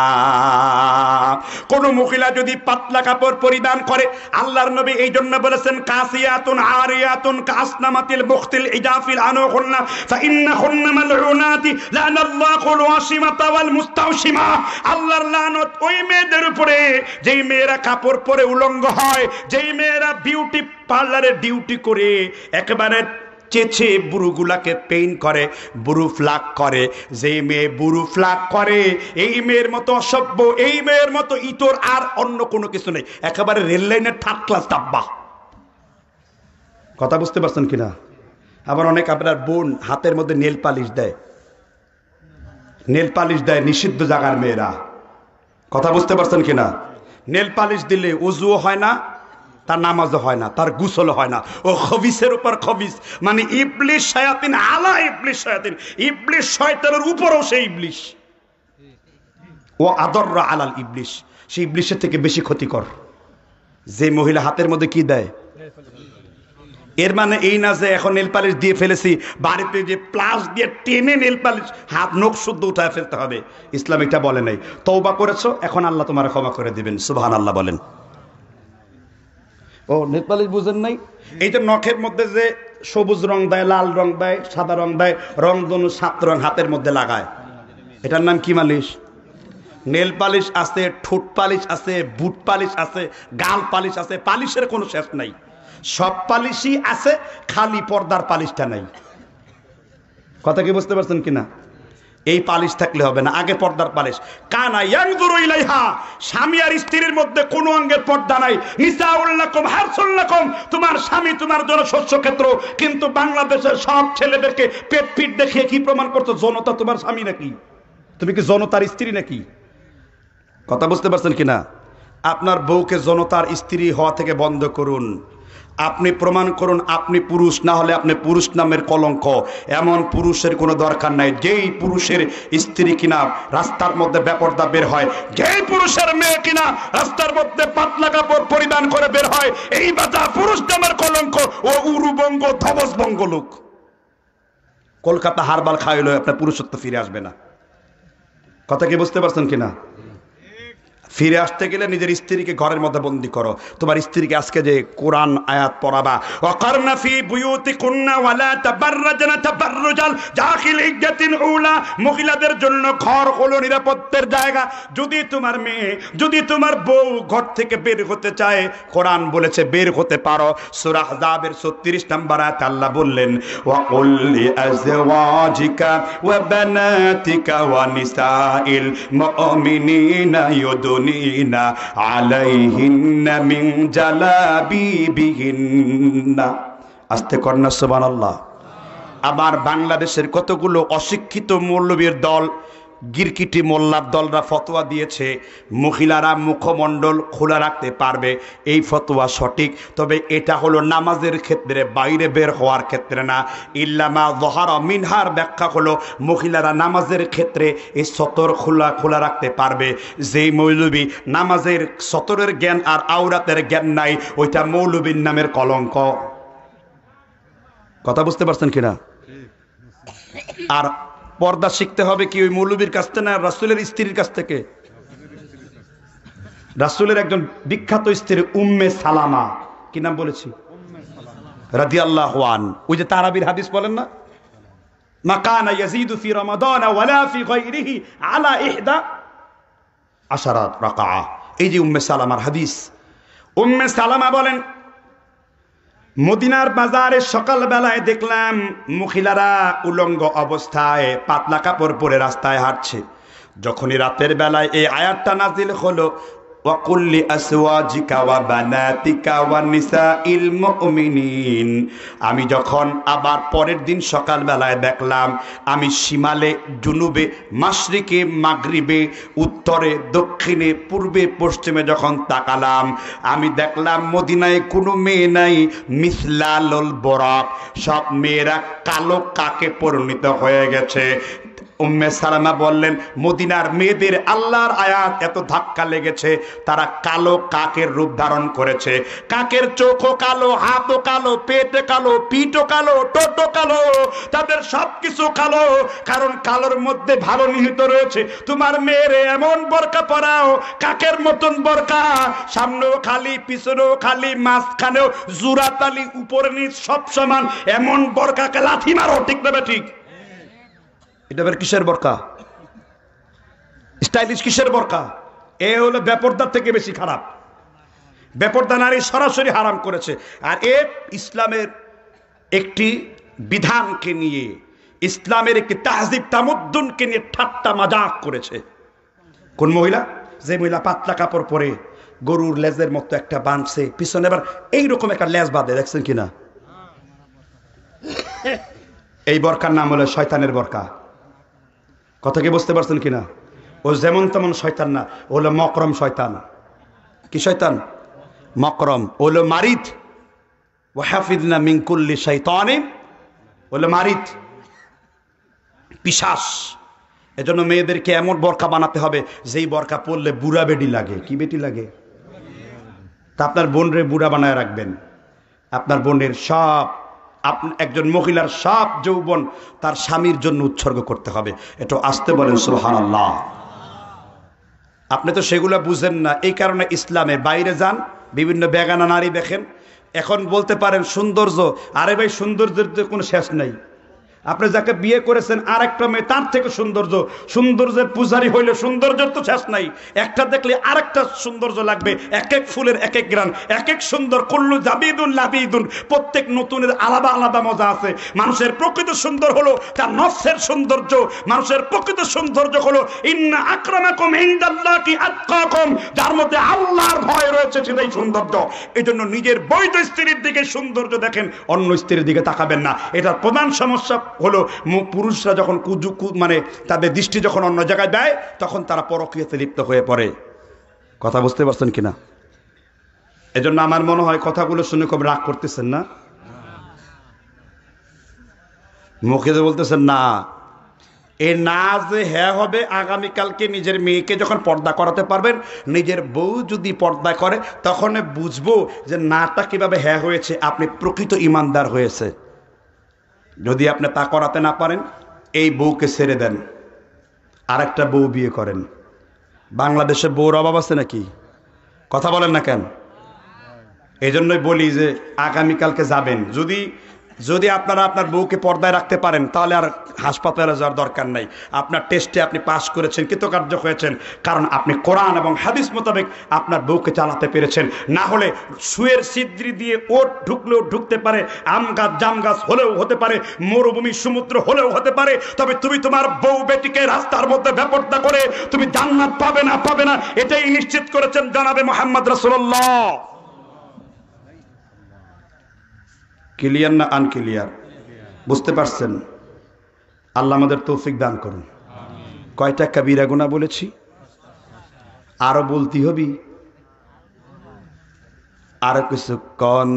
কোনো মহিলা যদি পাতলা কাপড় পরিধান করে, আল্লাহর নবী এই জন্য বলেছেন, কাসিয়াতুন আরিয়াতুন কাসনামাতিল মুখতিল ইজাফিল আনহুন্না ফাইন্নাহুন্না মালউনাতি লানাল্লাহু ওয়াসিমাতা ওয়াল মুস্তাওসিমা। আল্লাহর লানত ওই মেয়েদের উপরে যেই মেয়েরা কাপড় পরে উলঙ্গ হয়, যেই মেয়েরা বিউটি পার্লারে ডিউটি করে একেবারে চেচে বুড়ুগুলাকে পেইন্ট করে, বুড়ু ফ্লাক করে। যেই মেয়ে বুড়ু ফ্লাক করে এই মেয়ের মতো অসভ্য, এই মেয়ের মতো ইতর আর অন্য কোনো কিছু নেই, একেবারে রেললাইনের থার্ড ক্লাস ডাব্বা। কথা বুঝতে পারছেন কিনা? আবার অনেক আপনার বোন হাতের মধ্যে নেল পালিশ দেয়, নেল পালিশ দেয় নিষিদ্ধ জায়গার মেয়েরা। কথা বুঝতে পারছেন কিনা? নেল পালিশ দিলে ওযুও হয় না, তার নামাজও হয় না, তার গোসলও হয় না। ও খবিসের উপর খবিস, মানে ইবলিস শায়াতিন আলা ইবলিস শায়াতিন, ইবলিস শয়তানের উপরও সেই ইবলিস। ও আদররা আলাল ইবলিস, সেই ইবলিসের থেকে বেশি ক্ষতিকর। যে মহিলা হাতের মধ্যে কি দেয়, এর মানে এই না যে এখন নেল পালিশ দিয়ে ফেলেছি, বাড়িতে যে প্লাস দিয়ে টেনে নেল পালিশ হাত নখ শুদ্ধ উঠায় ফেলতে হবে। ইসলাম এটা বলে নাই। তওবা করেছো, এখন আল্লাহ তোমার ক্ষমা করে দিবেন। সুবহানাল্লাহ বলেন। ও নেল পালিশ বুঝেন নাই? এই যে নখের মধ্যে যে সবুজ রং দেয়, লাল রং দেয়, সাদা রং দেয়, রংধনু সাত রং হাতের মধ্যে লাগায়, এটার নাম কি মালিশ? নেল পালিশ আছে, ঠোঁট পালিশ আছে, বুট পালিশ আছে, গাল পালিশ আছে, পালিশের কোনো শেষ নাই। সব পালিশই আছে, খালি পর্দার পালিশটা নাই। কথা কি বুঝতে পারছেন কিনা? এই পালিশ থাকলে হবে না, আগে পর্দার পালিশ। কানা ইয়ানজুরু ইলাইহা, স্বামী আর স্ত্রীর মধ্যে কোনো অঙ্গের পর্দা নাই। নিসাউল্লাকুম হারসুল্লাকুম, তোমার স্বামী তোমার জন্য শস্যক্ষেত্র। কিন্তু বাংলাদেশের সব ছেলেদেরকে পেট পিট দেখিয়ে কি প্রমাণ করছো? জনতা তোমার স্বামী নাকি? তুমি কি জনতার স্ত্রী নাকি? কথা বুঝতে পারছেন কিনা? আপনার বউকে জনতার স্ত্রী হওয়া থেকে বন্ধ করুন। আপনি প্রমাণ করুন আপনি পুরুষ, না হলে আপনি পুরুষ নামের কলঙ্ক। এমন পুরুষের কোনো দরকার নাই যেই পুরুষের স্ত্রী কিনা রাস্তার মধ্যে বেপরদা বের হয়, যেই পুরুষের মেয়ে কিনা রাস্তার মধ্যে পাতলা কাপড় পরিধান করে বের হয়। এই বাজা পুরুষ নামের কলঙ্ক ও উরুবঙ্গ ধবসবঙ্গ লোক। কলকাতা হারবাল খাইল, আপনার পুরুষত্ব ফিরে আসবে না। কথা কি বুঝতে পারছেন কিনা? ফিরে আসতে গেলে নিজের স্ত্রীকে ঘরের মধ্যে বন্দি করো। তোমার স্ত্রীকে আজকে যে কোরআন আয়াত পড়াবা, ওয়াকারনা ফি বুয়ুতিকুন্না ওয়ালা তাবাররাজনা তাবাররুজাল জাখিল ইজ্জাতিন উলা, মহিলাদের জন্য ঘর হলো নিরাপত্তার জায়গা। যদি তোমার মেয়ে, যদি তোমার বউ ঘর থেকে বের হতে চায়, কোরআন বলেছে বের হতে পারো। সূরা আহজাবের 36 নম্বর আয়াত আল্লাহ বললেন, ওয়া কুল লি আযওয়াজিকা ওয়া বানাতিকা ওয়া নিসাইল মুমিনিনা ইউদুন আমার বাংলাদেশের কতগুলো অশিক্ষিত মৌলবীর দল, গিরকিটি মোল্লার দলরা ফতোয়া দিয়েছে মহিলারা মুখমণ্ডল খোলা রাখতে পারবে। এই ফতোয়া সঠিক, তবে এটা হলো নামাজের ক্ষেত্রে, বাইরে বের হওয়ার ক্ষেত্রে না। ইল্লামা জহারা মিনহার ব্যাখ্যা হলো মহিলারা নামাজের ক্ষেত্রে এই সতর খোলা রাখতে পারবে। যেই মৌলবী নামাজের সতরের জ্ঞান আর আওরাতের জ্ঞান নাই, ওইটা মৌলবীর নামের কলঙ্ক। কথা বুঝতে পারছেন কিনা? আর পর্দা শিখতে হবে কি ওই মৌলবীর কাছ থেকে, না রাসূলের স্ত্রীর কাছ থেকে? রাসূলের একজন বিখ্যাত স্ত্রী উম্মে সালামা, কি নাম বলেছি, রাদিয়াল্লাহু আন। ওই যে তারাবির হাদিস বলেন না, মা কানা ইয়াজিদু ফি রমাদান ওয়ালা ফি গায়রিহি আলা 11 রাকাআ। এই যে উম্মে সালামার হাদিস, উম্মে সালামা বলেন, মদিনার বাজারে সকাল বেলায় দেখলাম মহিলারা উলঙ্গ অবস্থায় পাতলা কাপড় পরে রাস্তায় হাঁটছে। যখনই রাতের বেলায় এই আয়াতটা নাজিল হলো, ওয়াকুল্লি আসওয়াজিকা ওয়া বানাতিকা ওয়া নিসাইল মুমিনিন, আমি যখন আবার পরের দিন সকাল বেলায় দেখলাম, আমি শিমালে, জুনুবে, মাশরিকে, মাগরিবে, উত্তরে, দক্ষিণে, পূর্বে, পশ্চিমে যখন তাকালাম, আমি দেখলাম মদিনায় কোনো মেয়ে নাই। মিসলালুল বরাক, সব মেয়েরা কালো কাকে পরিণত হয়ে গেছে। উম্মে সালামা বললেন, মদিনার মেয়েদের আল্লাহর আয়াত এত ধাক্কা লেগেছে, তারা কালো কাকের রূপ ধারণ করেছে। কাকের চোখও কালো, হাতও কালো, পেটে কালো, পিঠও কালো, টোটো কালো, তাদের সবকিছু কালো। কারণ কালোর মধ্যে ভালো নিহিত রয়েছে। তোমার মেয়ের এমন বরকা পরাও, কাকের মতন বরকা, সামনেও খালি, পিছনেও খালি, মাঝখানেও জুরাতালি, উপরে নিচ সব সমান, এমন বরকাকে লাথি মারো। ঠিক না ঠিক? এটা আবার কিসের বরকা? স্টাইলিশ কিসের বরকা? এ হলো বেপরদার থেকে বেশি খারাপ। বেপরদা নারী সরাসরি হারাম করেছে। আর এ ইসলামের একটি বিধানকে নিয়ে, ইসলামের একটি তাহজিব তামদ্দুনকে নিয়ে ঠাট্টা মজাক করেছে। কোন মহিলা? যে মহিলা পাতলা কাপড় পরে গরুর লেজের মতো একটা বাঁধছে, পিছনে আবার এইরকম একটা লেজ বাঁধে, দেখছেন কিনা? এই বরকার নাম হলো শয়তানের বরকা। কথা কি বুঝতে পারছেন কিনা? ও যেমন তেমন শয়তান না, ও হলো মকরম শয়তান। কি শয়তান? মকরম। ও হলো মারিদ। ও হাফিজনা মিন কুল্লি শাইতানিন, ও হলো মারিদ, পিশাচ। এজন্য মেয়েদেরকে এমন বরকা বানাতে হবে যেই বরকা পরলে বুড়া বেটি লাগে। কি বেটি লাগে? তা আপনার বোনরে বুড়া বানায় রাখবেন। আপনার বোনের সব, একজন মহিলার সব যৌবন তার স্বামীর জন্য উৎসর্গ করতে হবে। এটা আসতে বলেন সুবহানাল্লাহ। আপনি তো সেগুলো বুঝেন না, এই কারণে ইসলামে বাইরে যান, বিভিন্ন বেগানা নারী দেখেন। এখন বলতে পারেন সৌন্দর্য, আরে ভাই সৌন্দর্যের তো কোনো শেষ নাই। আপনি যাকে বিয়ে করেছেন আর একটা মেয়ে তার থেকে সৌন্দর্য, সৌন্দর্যের পূজারি হইলে সৌন্দর্যের তো শেষ নাই, একটা দেখলে আর একটা সৌন্দর্য লাগবে। এক এক ফুলের এক এক গ্রান, এক এক সুন্দর। কুল্লু জাবিদুন লাবিদুন, প্রত্যেক নতুনের আলাদা আলাদা মজা আছে। মানুষের প্রকৃত সুন্দর হলো তার নফসের সৌন্দর্য, মানুষের প্রকৃত সৌন্দর্য হলো ইন্না আকরামাকুম ইনদাল্লাহি আতকাকুম, যার মধ্যে আল্লাহর ভয় রয়েছে সেটাই সৌন্দর্য। এই জন্য নিজের বৈধ স্ত্রীর দিকে সৌন্দর্য দেখেন, অন্য স্ত্রীর দিকে তাকাবেন না। এটার প্রধান সমস্যা হলো পুরুষরা যখন তাদের দৃষ্টি যখন অন্য জায়গায় দেয় তখন তারা পরকীয়াতে লিপ্ত হয়ে পড়ে। কথা বুঝতে পারছেন কিনা? এজন্য আমার মনে হয় কথাগুলো শুনে খুব রাগ করতেছেন না, মুখে বলতেছেন না। এ না যে হ্যাঁ হবে, আগামীকালকে নিজের মেয়েকে যখন পর্দা করাতে পারবেন, নিজের বউ যদি পর্দা করে তখন বুঝবো যে নাটা কীভাবে হ্যাঁ হয়েছে, আপনি প্রকৃত ইমানদার হয়েছে। যদি আপনি তা করাতে না পারেন, এই বউকে ছেড়ে দেন, আর একটা বউ বিয়ে করেন। বাংলাদেশে বউর অভাব আছে নাকি? কথা বলেন না কেন? এই জন্যই বলি যে আগামীকালকে যাবেন, যদি আপনারা আপনার বউকে পর্দায় রাখতে পারেন তাহলে আর হাসপাতালে যাওয়ার দরকার নাই। আপনার টেস্টে আপনি পাস করেছেন, কৃতকার্য হয়েছেন, কারণ আপনি কোরআন এবং হাদিস মোতাবেক আপনার বউকে চালাতে পেরেছেন। না হলে শুয়ের সিদ্রি দিয়ে ওট ঢুকলেও ঢুকতে পারে, আম গাছ জাম গাছ হলেও হতে পারে, মরুভূমি সমুদ্র হলেও হতে পারে, তবে তুমি তোমার বউ বেটিকে রাস্তার মধ্যে ব্যাপারটা করে তুমি জান্নাত পাবে না, পাবে না, এটাই নিশ্চিত করেছেন জনাবে মুহাম্মদ রাসূলুল্লাহ। ক্লিয়ার না আনক্লিয়ার? বুঝতে পারছেন? আল্লাহ আমাদের তৌফিক দান করুন। কয়টা কাবিরা গুনাহ বলেছি, আরো বলতে হবি? আরো কিছুক্ষণ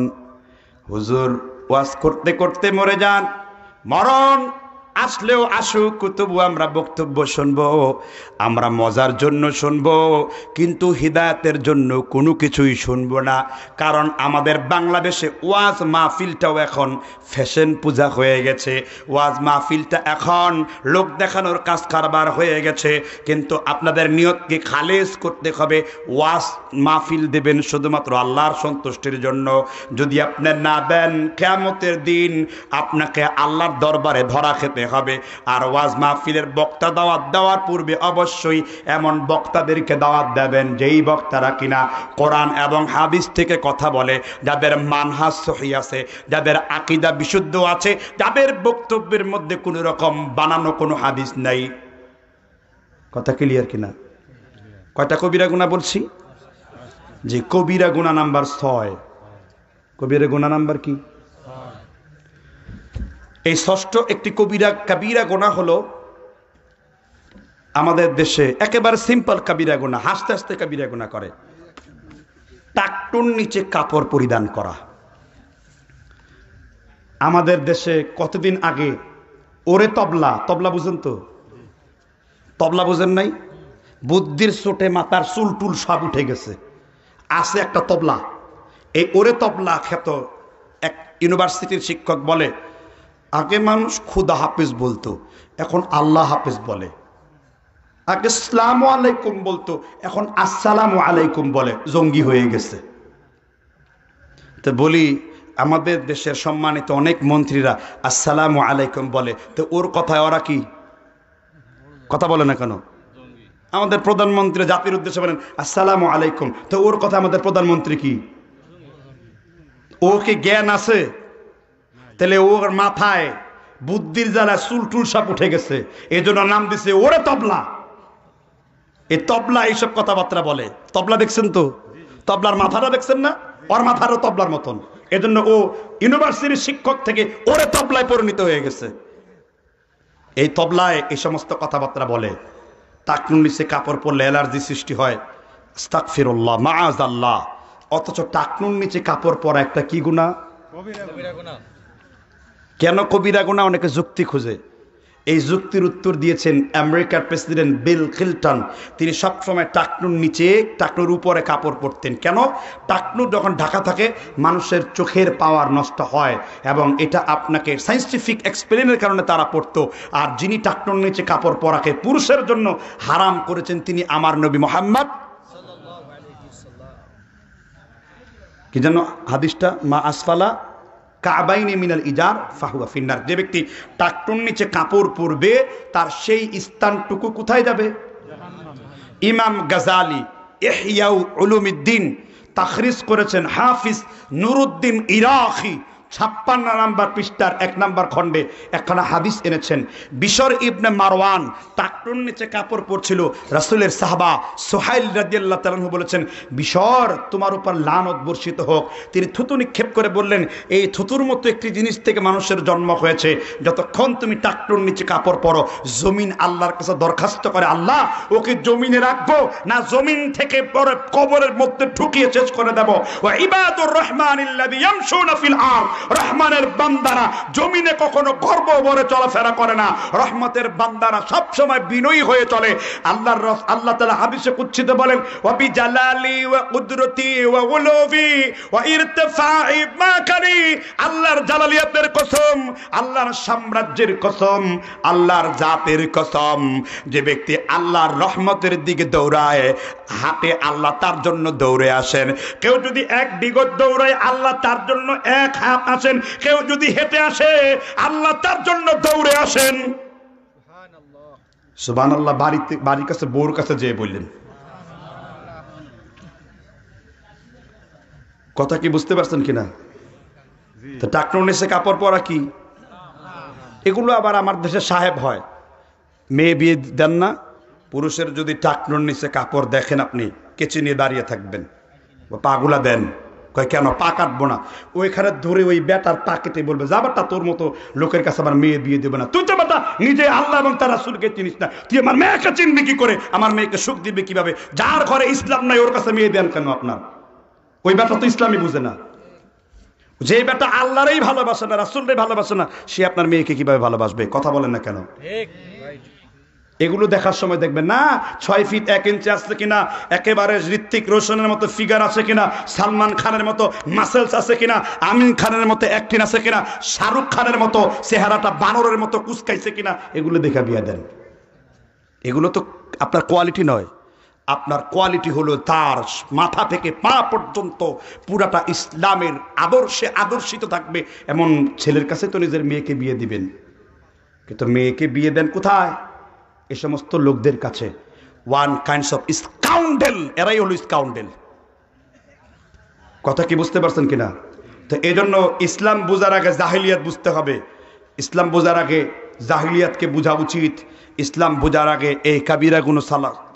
হুজুর ওয়াজ করতে করতে মরে যান, মরণ আসলেও আসুক, তবু আমরা বক্তব্য শুনবো, আমরা মজার জন্য শুনবো, কিন্তু হিদায়াতের জন্য কোনো কিছুই শুনবো না। কারণ আমাদের বাংলাদেশে ওয়াজ মাহফিলটাও এখন ফ্যাশন পূজা হয়ে গেছে, ওয়াজ মাহফিলটা এখন লোক দেখানোর কাজ কারবার হয়ে গেছে। কিন্তু আপনাদের নিয়তকে খালেজ করতে হবে। ওয়াজ মাহফিল দেবেন শুধুমাত্র আল্লাহর সন্তুষ্টির জন্য। যদি আপনি না দেন, কিয়ামতের দিন আপনাকে আল্লাহর দরবারে ধরা খেতে হবে। আর ওয়াজ মাহফিলের বক্তা দাওয়াত দেওয়ার পূর্বে অবশ্যই এমন বক্তাদেরকে দাওয়াত দেবেন যেই বক্তারা কিনা কোরআন এবং হাদিস থেকে কথা বলে, যাদের মানহাজ সহি আছে, যাদের আকীদা বিশুদ্ধ আছে, যাদের বক্তব্যের মধ্যে কোনো রকম বানানো কোনো হাদিস নাই। কথা ক্লিয়ার কিনা? কয়টা কবিরা গুনাহ বলছি? যে কবিরা গুনাহ নাম্বার 6। কবিরা গুনাহ নাম্বার কি? এই ষষ্ঠ একটি কাবিরা গোনা হলো আমাদের দেশে একেবারে সিম্পল কাবিরা গোনা, হাসতে হাসতে কাবিরা গোনা করে। টাকটুন নিচে কাপড় পরিধান করা। আমাদের দেশে কতদিন আগে ওরে তবলা, তবলা বুঝেন তো? তবলা বুঝেন নাই? বুদ্ধির চোটে মাথার চুলটুল সব উঠে গেছে, আছে একটা তবলা। এই ওরে তবলা খ্যাত এক ইউনিভার্সিটির শিক্ষক বলে, আগে মানুষ খুদা হাফেজ বলতো, এখন আল্লাহ হাফেজ বলে। আগে আসসালামু আলাইকুম বলতো, এখন আসসালামু আলাইকুম বলে। জঙ্গি হয়ে গেছে। তো বলি আমাদের দেশের সম্মানিত অনেক মন্ত্রীরা আসসালামু আলাইকুম বলে, তো ওর কথায় ওরা কি কথা বলে না কেন? আমাদের প্রধানমন্ত্রী জাতির উদ্দেশ্যে বলেন আসসালামু আলাইকুম, তো ওর কথা আমাদের প্রধানমন্ত্রী কি? ও কি জ্ঞান আছে? তাহলে ওর মাথায় বুদ্ধির জ্বালা চুলটুল সব উঠে গেছে, এজন্য নাম দিছে ওরে তবলা। এই তবলা এইসব কথাবার্তা বলে। তবলা দেখছেন তো? তবলার মাথাটা দেখছেন না? ওর মাথারও তবলার মতন। এজন্য ও ইউনিভার্সিটির শিক্ষক থেকে ওরে তবলায় পরিণত হয়ে গেছে। এই তবলায় এই সমস্ত কথাবার্তা বলে। টাকনুন নিচে কাপড় পরলে অ্যালার্জি সৃষ্টি হয়, আস্তাগফিরুল্লাহ, মাআযাল্লাহ। অথচ টাকনুন নিচে কাপড় পরা একটা কি গুনাহ? কবিরা গুনাহ। কেন কবিরা গুনাহ? অনেকে যুক্তি খুঁজে। এই যুক্তির উত্তর দিয়েছেন আমেরিকার প্রেসিডেন্ট বিল ক্লিনটন। তিনি সবসময় টাকনুর নিচে, টাকনুর উপরে কাপড় পরতেন। কেন? টাকনুর যখন ঢাকা থাকে মানুষের চোখের পাওয়ার নষ্ট হয়, এবং এটা আপনাকে সায়েন্টিফিক এক্সপেরিমেন্টের কারণে তারা পড়তো। আর যিনি টাকনুর নিচে কাপড় পরাকে পুরুষের জন্য হারাম করেছেন তিনি আমার নবী মুহাম্মদ সাল্লাল্লাহু আলাইহি ওয়াসাল্লাম। কি জানো হাদিসটা? মা আসফালা কাবাইনে মিনাল ইজার ফাহুয়া ফিন্নার। যে ব্যক্তি টাকটুর নিচে কাপড় পরবে তার সেই স্থানটুকু কোথায় যাবে? ইমাম গাজালি ইহইয়াউ উলুমিদ্দিন তাখরিজ করেছেন, হাফিজ নুরুদ্দিন ইরাকি 56 নম্বর পৃষ্ঠার 1 নম্বর খণ্ডে একখানা হাদিস এনেছেন। বিশর ইবনে মারওয়ান টাকটুর নিচে কাপড় পরছিল, রাসূলের সাহাবা সুহাইল রাদিয়াল্লাহু তাআলা আনহু বলেছেন, বিশর তোমার উপর লানত বর্ষিত হোক। তিনি থুতু নিক্ষেপ করে বললেন, এই থুতুর মতো একটি জিনিস থেকে মানুষের জন্ম হয়েছে, যতক্ষণ তুমি টাকটুর নিচে কাপড় পরো জমিন আল্লাহর কাছে দরখাস্ত করে, আল্লাহ ওকে জমিনে রাখবো না জমিন থেকে পরে কবরের মধ্যে ঢুকিয়ে শেষ করে দেব। ওয়া ইবাদুর রহমানিল্লাযী ইয়ামশুনা ফিল আরদ, রহমানের বান্দারা জমিনে কখনো গর্ব ভরে চলাফেরা করে না, রহমতের বান্দারা সব সময় বিনয়ী হয়ে চলে। আল্লাহর আল্লাহ তাআলা হাদিসে কুদসিতে বলেন, ওয়া বি জালালি ওয়া কুদরতি ওয়া উলুবি ওয়া ইরতিফাই মা কানি, আল্লাহর জালালিয়াতের কসম, আল্লাহর সাম্রাজ্যের কসম, আল্লাহর জাতের কসম, যে ব্যক্তি আল্লাহর রহমতের দিকে দৌড়ায় হাতে আল্লাহ তার জন্য দৌড়ে আসেন। কেউ যদি এক বিগত দৌড়ায় আল্লাহ তার জন্য এক হাত আসেন, কেউ যদি হেঁটে আসে আল্লাহ তার জন্য দৌড়ে আসেন। সুবহানাল্লাহ। বাড়ির কাছে বউর কাছে যেয়ে বললেন, কথা কি বুঝতে পারছেন কিনা? তো ডাক্তার নেছে কাপড় পরা কি? এগুলো আবার আমার দেশে সাহেব হয়, মেয়ে বিয়ে দেন না, পুরুষের যদি ডাক্তার নেছে কাপড় দেখেন আপনি কেচে নিয়ে দাঁড়িয়ে থাকবেন, পাগুলা দেন, কয় কেন পা কাটবো না? ওইখানে ধরে ওই বেটার পা কেটে বলবে, যা বেটা তোর মতো লোকের কাছে আমার মেয়ে বিয়ে দেবে না, তুই তো বেটা নিজে আল্লাহ এবং তার রাসূলকে চিনিস না, তুই আমার মেয়েকে চিনবি কি করে? আমার মেয়েকে সুখ দিবে কিভাবে? যার ঘরে ইসলাম নাই ওর কাছে মেয়ে দেন কেন আপনার? ওই বেটা তো ইসলামই বুঝে না। যে বেটা আল্লাহরই ভালোবাসে না, রাসূলকে ভালোবাসে না, সে আপনার মেয়েকে কিভাবে ভালোবাসবে? কথা বলেন না কেন? এগুলো দেখার সময় দেখবেন না 6 ফিট 1 ইঞ্চি আছে কিনা, একেবারে ঋত্বিক রোশনের মতো ফিগার আছে কিনা, সালমান খানের মতো মাসেলস আছে কিনা, আমিন খানের মতো অ্যাক্টিন আছে কিনা, শাহরুখ খানের মতো চেহারাটা বানরের মতো কুচকাইছে কিনা, এগুলো দেখা বিয়া দেন। এগুলো তো আপনার কোয়ালিটি নয়, আপনার কোয়ালিটি হলো তার মাথা থেকে পা পর্যন্ত পুরাটা ইসলামের আদর্শে আদর্শিত থাকবে এমন ছেলের কাছে তো নিজের মেয়েকে বিয়ে দিবেন, কিন্তু মেয়েকে বিয়ে দেন কোথায়? এই সমস্ত লোকদের কাছে। ওয়ান কাইন্ডস অফ স্কাউন্ডেল, এরাই হলো স্কাউন্ডেল। কথা কি বুঝতে পারছেন কিনা? তো এই জন্য ইসলাম বোঝার আগে জাহিলিয়াত বুঝতে হবে, ইসলাম বোঝার আগে জাহিলিয়াতকে বোঝা উচিত, ইসলাম বোঝার আগে এই কাবিরাগুলো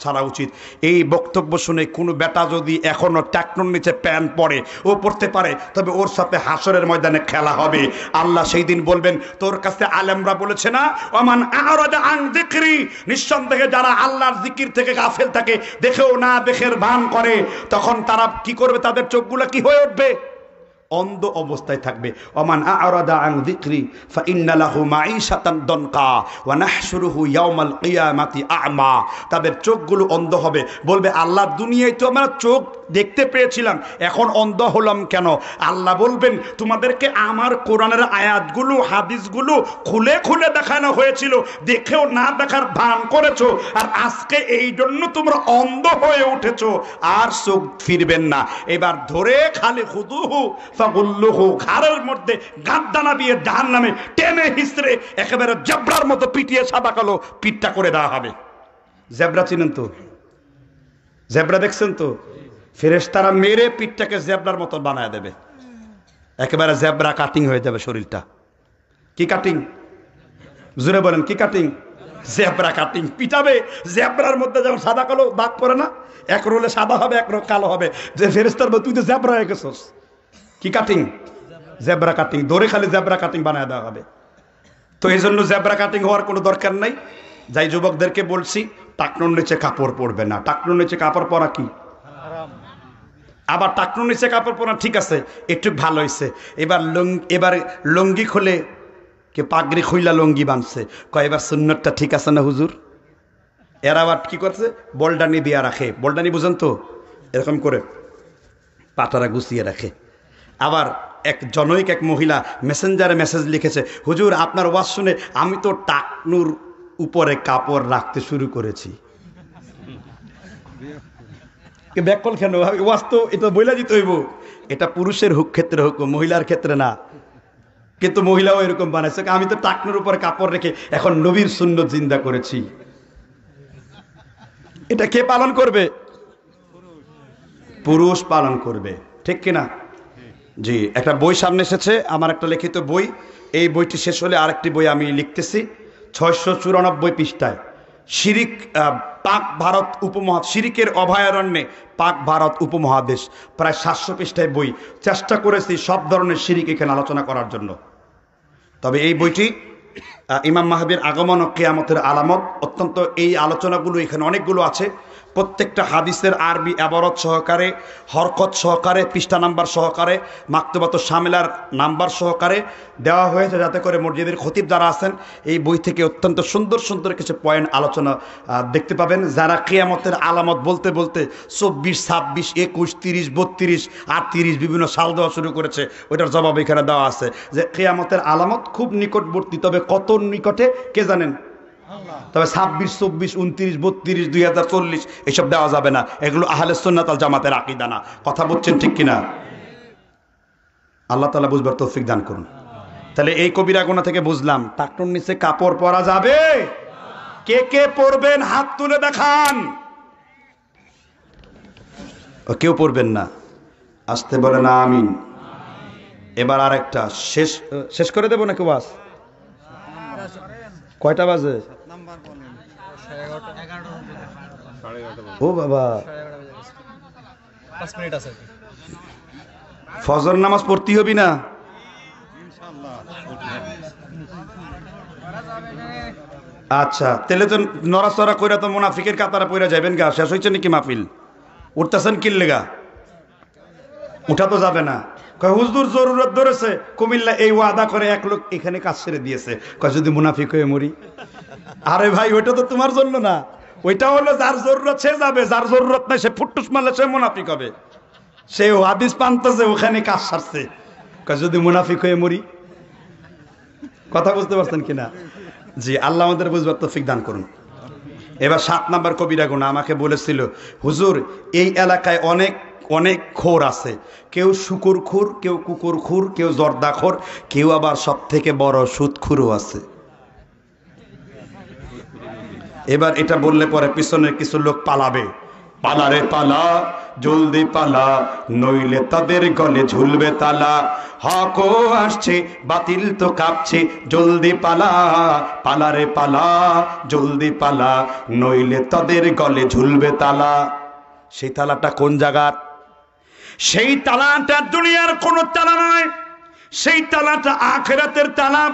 ছাড়া উচিত। এই বক্তব্য শুনে কোনো বেটা যদি এখনও ট্যাকনোর নিচে প্যান্ট পরে, ও পড়তে পারে, তবে ওর সাথে হাসরের ময়দানে খেলা হবে। আল্লাহ সেই দিন বলবেন, তোর কাছে আলেমরা বলেছে না, ওমান আরাদা আন যিকরি, নিঃসন্দেহে যারা আল্লাহর জিকির থেকে গাফেল থাকে, দেখেও না দেখের ভান করে, তখন তারা কি করবে? তাদের চোখগুলো কি হয়ে উঠবে? অন্ধ অবস্থায় থাকবে। ওমান আরাদা আন যিকরি ফাইন্না লাহু মাঈশাতান দনকা ওয়া নাহশুরুহু ইয়াওমাল কিয়ামাতি আ'মা, তাদের চোখগুলো অন্ধ হবে, বলবে আল্লাহ দুনিয়ায় তো আমরা চোখ দেখতে পেয়েছিলাম, এখন অন্ধ হলাম কেন? আল্লাহ বলবেন, তোমাদেরকে আমার কোরআনের আয়াতগুলো হাদিসগুলো খুলে খুলে দেখানো হয়েছিল, দেখেও না দেখার ভান করেছো, আর আজকে এই জন্য তোমরা অন্ধ হয়ে উঠেছো, আর চোখ ফিরবেন না। এবার ধরে খালি খুদুহু ফাগুল্লুহু, ঘাড়ের মধ্যে গাদ্দানা দিয়ে জাহান্নামে টেনে হিসড়ে একেবারে জেব্রার মতো পিটিয়ে সাদা কালো পিঠটা করে দেওয়া হবে। জেব্রা চিনেন তো? জেব্রা দেখছেন তো? ফেরেশতারা মেরে পিঠটাকে জেব্রার মতো বানায় দেবে, একেবারে জেব্রা কাটিং হয়ে যাবে শরীরটা। কি কাটিং? জোরে বলেন, কি কাটিং? Zebra cutting. পিটাবে, জেব্রার মধ্যে যেমন সাদা কালো দাগ পড়ে না, এক রোলে সাদা হবে এক রোল কালো হবে, যে ফেরেশতার তুই তো জেব্রা হয়ে গেছস। কি কাটিং? Zebra cutting. দৌড়ে খালি জেব্রা কাটিং বানায় দেওয়া হবে। তো এই জন্য জেব্রা কাটিং হওয়ার কোনো দরকার নাই। যাই যুবকদেরকে বলছি, টাকনোর নিচে কাপড় পরবে না। টাকনোর নিচে কাপড় পরা কি? আবার টাকনোর নিচে কাপড় পরা ঠিক আছে, একটু ভালো হয়েছে, এবার লুঙ্গি খুলে কে পাগড়ি খুইলা লুঙ্গি বানছে, কয় এবার সুন্নতটা ঠিক আছে না হুজুর? এরা আবার কি করছে? বলডানি দিয়া রাখে, বলডানি বুঝেন তো, এরকম করে পাতারা গুছিয়ে রাখে। আবার এক জনৈক এক মহিলা মেসেঞ্জারে মেসেজ লিখেছে, হুজুর আপনার ওয়াজ শুনে আমি তো টাকনুর উপরে কাপড় রাখতে শুরু করেছি। ব্যাকল কেন? ওয়াজ তো এটা বইলা দিতে হইব, এটা পুরুষের ক্ষেত্রে হোক মহিলার ক্ষেত্রে না। কিন্তু মহিলাও এরকম বানাইছে, আমি তো টাকনোর উপর কাপড় রেখে এখন নবীর সুন্নত জিন্দা করেছি। এটা কে পালন করবে? পুরুষ পালন করবে, ঠিক কিনা? জি, একটা বই সামনে এসেছে, আমার একটা লিখিত বই। এই বইটি শেষ হলে আরেকটি বই আমি লিখতেছি ৬৯৪ পৃষ্ঠায়। শিরিক পাক ভারত উপমহাদেশ, শিরিকের অভয়ারণ্যে পাক ভারত উপমহাদেশ, প্রায় ৭০০ পৃষ্ঠায় বই। চেষ্টা করেছি সব ধরনের শিরিক এখানে আলোচনা করার জন্য। তবে এই বইটি ইমাম মাহদির আগমন ও কিয়ামতের আলামত, অত্যন্ত এই আলোচনাগুলো এখানে অনেকগুলো আছে। প্রত্যেকটা হাদিসের আরবি আবরত সহকারে, হরকত সহকারে, পৃষ্ঠা নাম্বার সহকারে, মাকতুবাত শামিলার নাম্বার সহকারে দেওয়া হয়েছে, যাতে করে মসজিদের খতিব যারা আছেন এই বই থেকে অত্যন্ত সুন্দর সুন্দর কিছু পয়েন্ট আলোচনা দেখতে পাবেন। যারা কিয়ামতের আলামত বলতে বলতে ২৪, ২৬, ২৭, ২১, ৩২, ৩২, ৩৮ বিভিন্ন সাল দেওয়া শুরু করেছে, ওইটার জবাব এখানে দেওয়া আছে যে কিয়ামতের আলামত খুব নিকটবর্তী। তবে কত নিকটে কে জানেন? তবে ২৬, ২৪, ২৯, ৩২, ২০৪০ এসব দেওয়া যাবে না, এগুলো আহলে সুন্নাত ওয়াল জামাতের আকীদা না। কথা বলছেন ঠিক কিনা? আল্লাহ তাআলা বুঝবার তৌফিক দান করুন। তাহলে এই কবিরা গুনাহ থেকে বুঝলাম টাকনুর নিচে কাপড় পরা যাবে না। কে কে পরবেন হাত তুলে দেখান। কেউ পরবেন না, আসতে বলেন আমিন। এবার আরেকটা শেষ করে দেব নাকি? ওয়াজ কয়টা বাজে? ও বাবা, ফজর নামাজ পড়তে হবে না? আচ্ছা, তাহলে তো নড়াচড়া কইরা তো মুনাফিকের কাতারে পইরা যাবেন গা। শেষ হয়েছে নাকি মাহফিল? উঠতেছেন কিল্লেগা? উঠা তো যাবে না। কয় হুজুর জরুরত ধরেছে, কুমিল্লা এই ওয়াদা করে এক লোক এখানে কাজ ছেড়ে দিয়েছে, কয় যদি মুনাফিক হয়ে মরি। আরে ভাই, ওইটা তো তোমার জন্য না, ওইটা হলো যার জরুরত সে যাবে, যার জরুরত নাই সে ফুটটুস মারলে সে মুনাফিক হবে। সে হাদিস পানতেছে, ওখানে কাজ সারছে, কয় যদি মুনাফিক হয়ে মরি। কথা বুঝতে পারছেন কিনা? জি, আল্লাহ আমাদের বুঝবার তৌফিক দান করুন। এবার ৭ নম্বর কবিরা গুনাহ। আমাকে বলেছিল হুজুর এই এলাকায় অনেক খোর আছে, কেউ শুকুরখোর, কেউ কুকুরখোর, কেউ জর্দাখোর, কেউ আবার সব থেকে বড় সুদখোরও আছে। এবার এটা বললে পরে পিছনের কিছু লোক পালাবে, পালারে পালা জলদি পালা, নইলে তাদের গলে ঝুলবে তালা। হকও আসছে বাতিল তো কাঁপছে, জলদি পালা পালারে পালা জলদি পালা, নইলে তাদের গলে ঝুলবে তালা। সেই তালাটা কোন জায়গার? সেই তালাটা দুনিয়ার কোন তালা নয়, সেই তালাটা আখিরাতের তালা।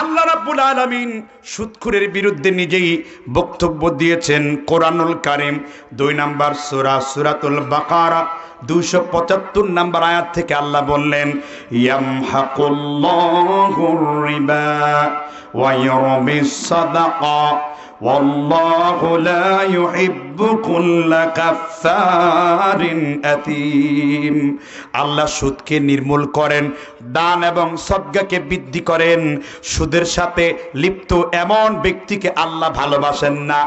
আল্লাহ রাব্বুল আলামিন সুদখোরের বিরুদ্ধে নিজেই বক্তব্য দিয়েছেন কোরআনুল কারীম ২ নম্বর সূরা সূরাতুল বাকারা ২৭৫ নম্বর আয়াত থেকে আল্লাহ বললেন ইয়ামহাকুল্লাহুর রিবা ওয়া ইয়ারমিস সাদাকা والله لا يحب كل كفار أثيم। আল্লাহ সুদকে নির্মূল করেন, দান এবং সদকাকে বৃদ্ধি করেন। সুদের সাথে লিপ্ত এমন ব্যক্তিকে আল্লাহ ভালোবাসেন না।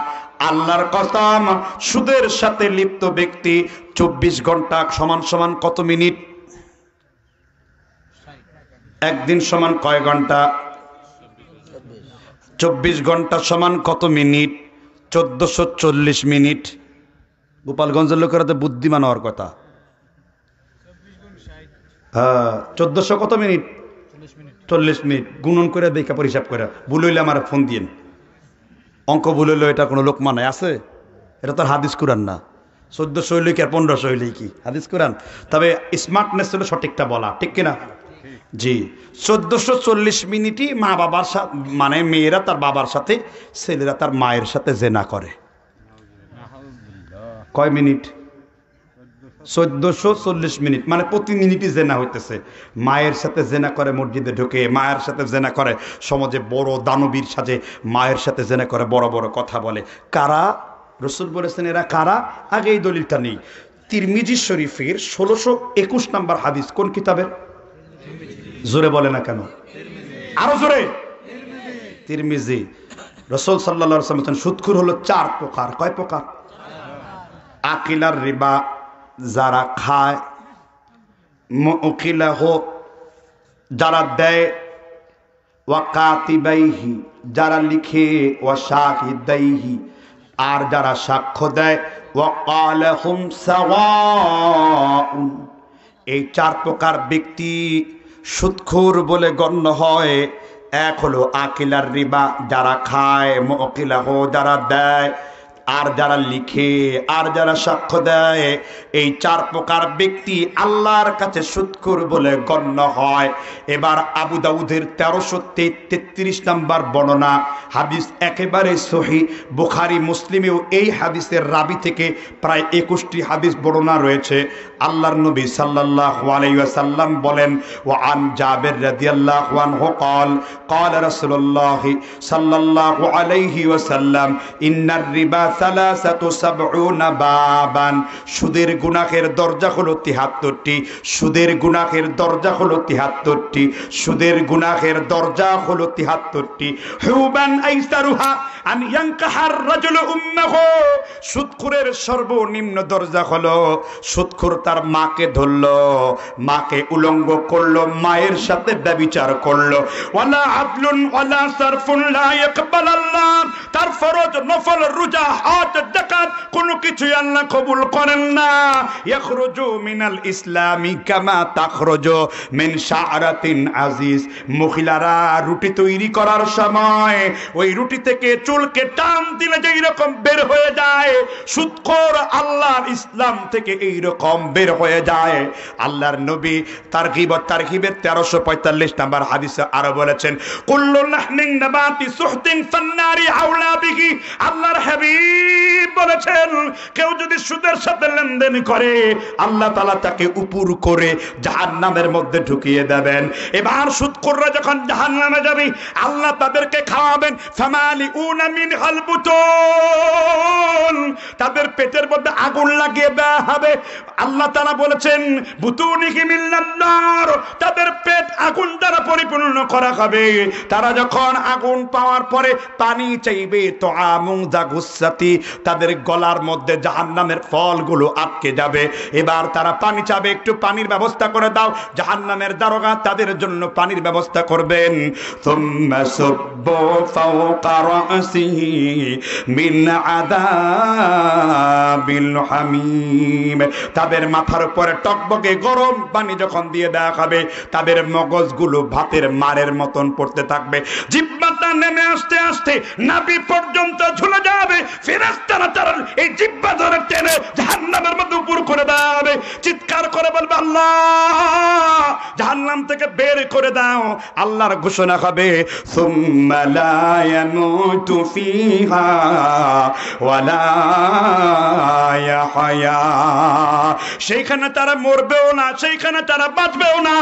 আল্লাহর কসম, সুদের সাথে লিপ্ত ব্যক্তি ২৪ ঘন্টা সমান সমান কত মিনিট? একদিন সমান কয় ঘন্টা? ২৪ ঘন্টা সমান কত মিনিট? ১৪৪০ মিনিট। গোপালগঞ্জের লোকেরা তো বুদ্ধিমান হওয়ার কথা। হ্যাঁ, ১৪০০ কত মিনিট? ৪০ মিনিট। গুণন করে দেখা হিসাব করে, ভুল হইলে আমার ফোন দিয়েন। অঙ্ক ভুল হইলে এটা কোনো লোক মানায় আছে? এটা তো হাদিস কুরআন না। ১৪০০ হইলে কি আর ১৫০০ হইলে কি হাদিস কুরআন? তবে স্মার্টনেস হলো সঠিকটা বলা, ঠিক কিনা? জি, ১৪৪০ মিনিটই মা বাবার সাথে, মানে মেয়েরা তার বাবার সাথে, ছেলেরা তার মায়ের সাথে জেনা করে। কয় মিনিট? ১৪৪০ মিনিট, মানে প্রতি মিনিটই জেনা হইতেছে। মায়ের সাথে জেনা করে, মসজিদে ঢুকে মায়ের সাথে জেনা করে, সমাজে বড় দানবীর সাজে মায়ের সাথে জেনা করে, বড় বড় কথা বলে। কারা? রসুল বলেছেন এরা কারা? আগে এই দলিলটা নেই। তিরমিজি শরীফের ১৬২১ নম্বর হাদিস। কোন কিতাবের? জোরে বলে না কেন, আরো জোরে। তিরমিজি। রাসূল সাল্লাল্লাহু আলাইহি ওয়াসাল্লাম সুদখোর হলো ৪ প্রকার। কয় প্রকার? আকিলার রিবা, যারা খায়, মুকিলাহু, যারা দেয়, ওয়াকাতিবাইহি যারা লিখে, ওয়া শাহিদাইহি আর যারা সাক্ষ্য দেয়, ওয়া ক্বালাহুম সাওয়াউন এই চার প্রকার ব্যক্তি সুদখোর বলে গণ্য হয়। এক হলো আকিলার রিবা যারা খায়, মুকিলাহ যারা দেয়, আর যারা লিখে আর যারা সাক্ষ্য দেয়। এই চার প্রকার ব্যক্তি আল্লাহর কাছে সুদখোর বলে গণ্য হয়। এবার আবু দাউদের 1333 নম্বর বর্ণনা, হাদিস একেবারে সহি। বুখারী মুসলিমেও এই হাদিসের রাবি থেকে প্রায় 21টি হাদিস বর্ণনা রয়েছে। আল্লাহর নবী সাল্লাল্লাহু আলাইহি ওয়াসাল্লাম বলেন, ওয়া আন জাবির রাদিয়াল্লাহু আনহু قال قال رسول الله صلى الله عليه وسلم ان الربا সালাসাতু সাবউনা বাবান সুদের গুনাহের দরজা হলো 73টি, সুদের গুনাহের দরজা হলো 73টি, সুদের গুনাহের দরজা হলো 73টি। হুবান আইসারুহা আন ইয়ানকাহার রাজুল উম্মাহু সুদখোরের সর্বনিম্ন দরজা হলো সুদখোর তার মাকে ধরলো, মাকে উলঙ্গ করলো, মায়ের সাথে ব্যভিচার করলো। ওয়ালা আদলুন ওয়ালা সারফুন লা ইয়াকবাল আল্লাহ তার ফরজ নফল রোজা কোন কিছু আল্লাহ কবুল করেন না। ইখরুজু মিনাল ইসলামি কামা তাখরুজু মিন শাআরাতিন আজিজ মহিলারা রুটি তৈরি করার সময় ওই রুটি থেকে চুলকে টান দিলে যেই রকম বের হয়ে যায়, সুদখোর আল্লাহর ইসলাম থেকে এই রকম বের হয়ে যায়। আল্লাহর নবী তারগিব ও তারহিবের 1345 নম্বর হাদিসে আরো বলেছেন, কুল্লু লাহনিন নাবাতি সুহতিন ফান্নারি আওলা বিহি আল্লাহর হাবিব বলেছেন, কেউ যদি সুদের সাথে লেনদেন করে আল্লাহ তাআলা তাকে উপর করে জাহান্নামের মধ্যে ঢুকিয়ে দেবেন। এবার সুদখোররা যখন জাহান্নামে যাবে আল্লাহ তাদেরকে খাওয়াবেন, ফামালিউনা মিনহাল বুতুন তাদের পেটের মধ্যে আগুন লাগিয়ে দেয়া হবে। আল্লাহ তাআলা বলেছেন বুতুনিহি মিনান নার তাদের পেট আগুন দ্বারা পরিপূর্ণ করা হবে। তারা যখন আগুন পাওয়ার পরে পানি চাইবে, তো আমুন দাগুসা তাদের গলার মধ্যে জাহান্নামের ফলগুলো আটকে যাবে। এবার তারা পানি চাবে, একটু পানির ব্যবস্থা করে দাও। জাহান্নামের দারোগা তাদের জন্য পানির ব্যবস্থা করবেন। সুম্মা সুব্বু ফাওকা রাসিহি মিন আযাবিল হামিম তাদের মাথার উপরে টকবকে গরম পানি যখন দিয়ে দেওয়া হবে তাদের মগজগুলো ভাতের মারের মতন পড়তে থাকবে, জিহ্বাটা নেমে আসতে আসতে নাভি পর্যন্ত ঝুলে যাবে। ফেরেশতারা তার এই জিহ্বা ধরে টেনে জাহান্নামের মধ্যে উপর করে দেওয়া হবে। চিৎকার করে বলবে, আল্লাহ জাহান্নাম থেকে বের করে দাও। আল্লাহর ঘোষণা হবে, সুম্মা লা ইয়ামুতু ফিহা ওয়া লা ইয়াহয়া সেইখানে তারা মরবেও না, সেইখানে তারা বাঁচবেও না।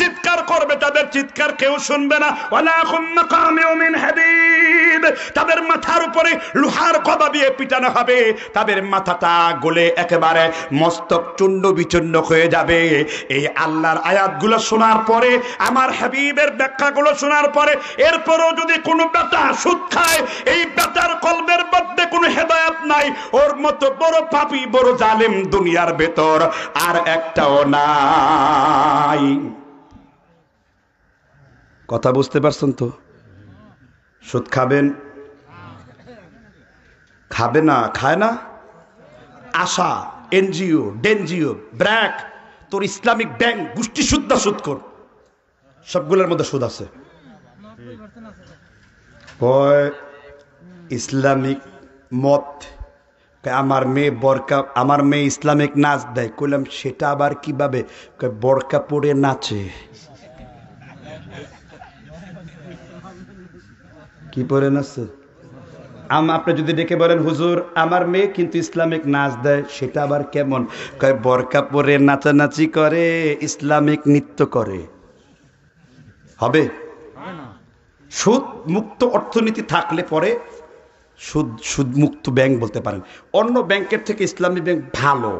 চিৎকার করবে, তাদের চিৎকার কেউ শুনবে না। ওয়া লাহুম মাকামিউ মিন হাদিদ তাদের মাথার উপরে লোহার কদা দিয়ে পিটানো হবে, তাদের মাথাটা গলে একেবারে মস্তক চূর্ণ বিচূর্ণ হয়ে যাবে। এই আল্লাহর আয়াতগুলো শোনার পরে, আমার হাবিবের ব্যাখ্যাগুলো শোনার পরে, এরপরও যদি কোনো বেটা সুদ খায়, এই বেটার কলবের মধ্যে কোনো হেদায়েত নাই। ওর মতো বড় পাপী, বড় জালেম দুনিয়ার ভেতর আর একটাও নাই। কথা বুঝতে পারছেন তো? সুদ খাবেন? খাবে না, খায় না। আশা, এনজিও, ডেনজিও, ব্র্যাক, তোর ইসলামিক ব্যাংক, গোষ্ঠী সুদ্ধা সুদখোর, সবগুলোর মধ্যে সুদ আছে। ইসলামিক মত, আমার মেয়ে বরকা, আমার মেয়ে ইসলামিক নাচ দেয়। কইলাম সেটা আবার কিভাবে? বরকা পরে নাচে। কি পরে নাচে? আপনি যদি ডেকে বলেন, হুজুর আমার মেয়ে কিন্তু ইসলামিক নাচ দেয়, সেটা আবার কেমন? কয় বরকা পরে নাচানাচি করে, ইসলামিক নৃত্য করে। হবে? সুদ মুক্ত অর্থনীতি থাকলে পরে সুদ মুক্ত ব্যাংক বলতে পারেন। অন্য ব্যাংকের থেকে ইসলামী ব্যাংক ভালো,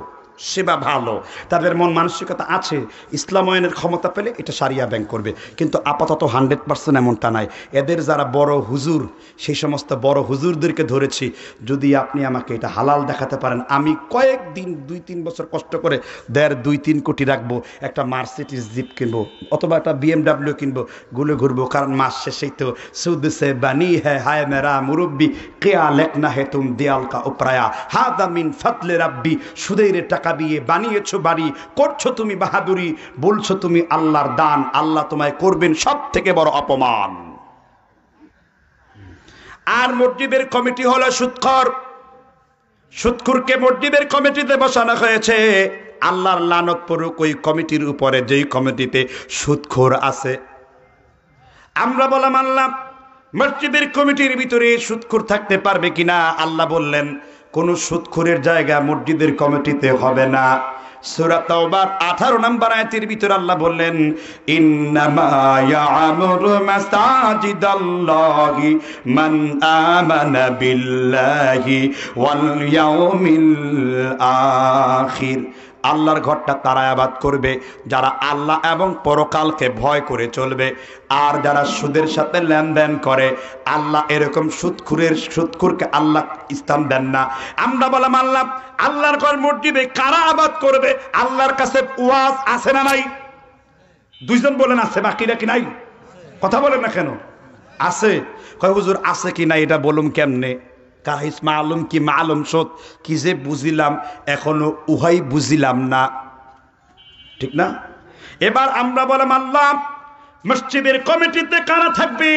সেবা ভালো, তাদের মন মানসিকতা আছে, ইসলামায়নের ক্ষমতা পেলে এটা সারিয়া ব্যাংক করবে। কিন্তু আপাতত 100% এমনটা নাই। এদের যারা বড় হুজুর, সেই সমস্ত বড় হুজুরদেরকে ধরেছি, যদি আপনি আমাকে এটা হালাল দেখাতে পারেন, আমি কয়েকদিন 2-3 বছর কষ্ট করে 1.5-2-3 কোটি রাখবো, একটা মার্সিডিজ জিপ কিনবো অথবা একটা BMW কিনবো, গুলে ঘুরবো। কারণ মাস শেষেই তো সুদ সে বানি হ্যায়, হায় মেরা মুরব্বি কেয়া লেখনা হে তুম দেয়াল কা উপরায়া, হাদা মিন ফাতলে রাব্বি। সুদের টাকা দিয়ে বানিয়েছো বাড়ি, করছো তুমি বাহাদুরি, বলছো তুমি আল্লাহর দান, আল্লাহ তোমায় করবেন সব থেকে বড় অপমান। আর মসজিদের কমিটি হলো সুদখোর, সুদখোরকে মসজিদের কমিটিতে বসানো হয়েছে। আল্লাহর লানত পড়ুক ওই কমিটির উপরে যেই কমিটিতে সুদখোর আছে। আমরা বললাম, আল্লাহ মসজিদের কমিটির ভিতরে সুদখোর থাকতে পারবে কিনা? আল্লাহ বললেন, কোনো সুদখোরের জায়গা মসজিদের কমিটিতে হবে না। সূরা তাওবার 18 নম্বর আয়াতের ভিতর আল্লাহ বললেন, ইন্নামা ইয়া'মুরু মাসাজিদাল্লাহি মান আমানা বিল্লাহি ওয়াল ইয়াউমিল আখির। আল্লাহর ঘরটা তারা আবাদ করবে যারা আল্লাহ এবং পরকালকে ভয় করে চলবে। আর যারা সুদের সাথে লেনদেন করে, আল্লাহ এরকম সুদখোরকে আল্লাহ ইসলাম দেন না। আমরা বললাম, আল্লাহ আল্লাহর ঘর মসজিদে কারা আবাদ করবে? আল্লাহর কাছে ওয়াজ আছে না নাই? দুইজন বলেন আছে, বাকি নাকি নাই? কথা বলেন না কেন? আছে। কয় হুজুর আছে কি না এটা বলুম কেমনে? কাহিস মালুম কি মালুম সত, কি যে বুঝিলাম এখনো উহাই বুঝিলাম না, ঠিক না? এবার আমরা বললাম, আল্লাহ মসজিদের কমিটিতে কারা থাকবে?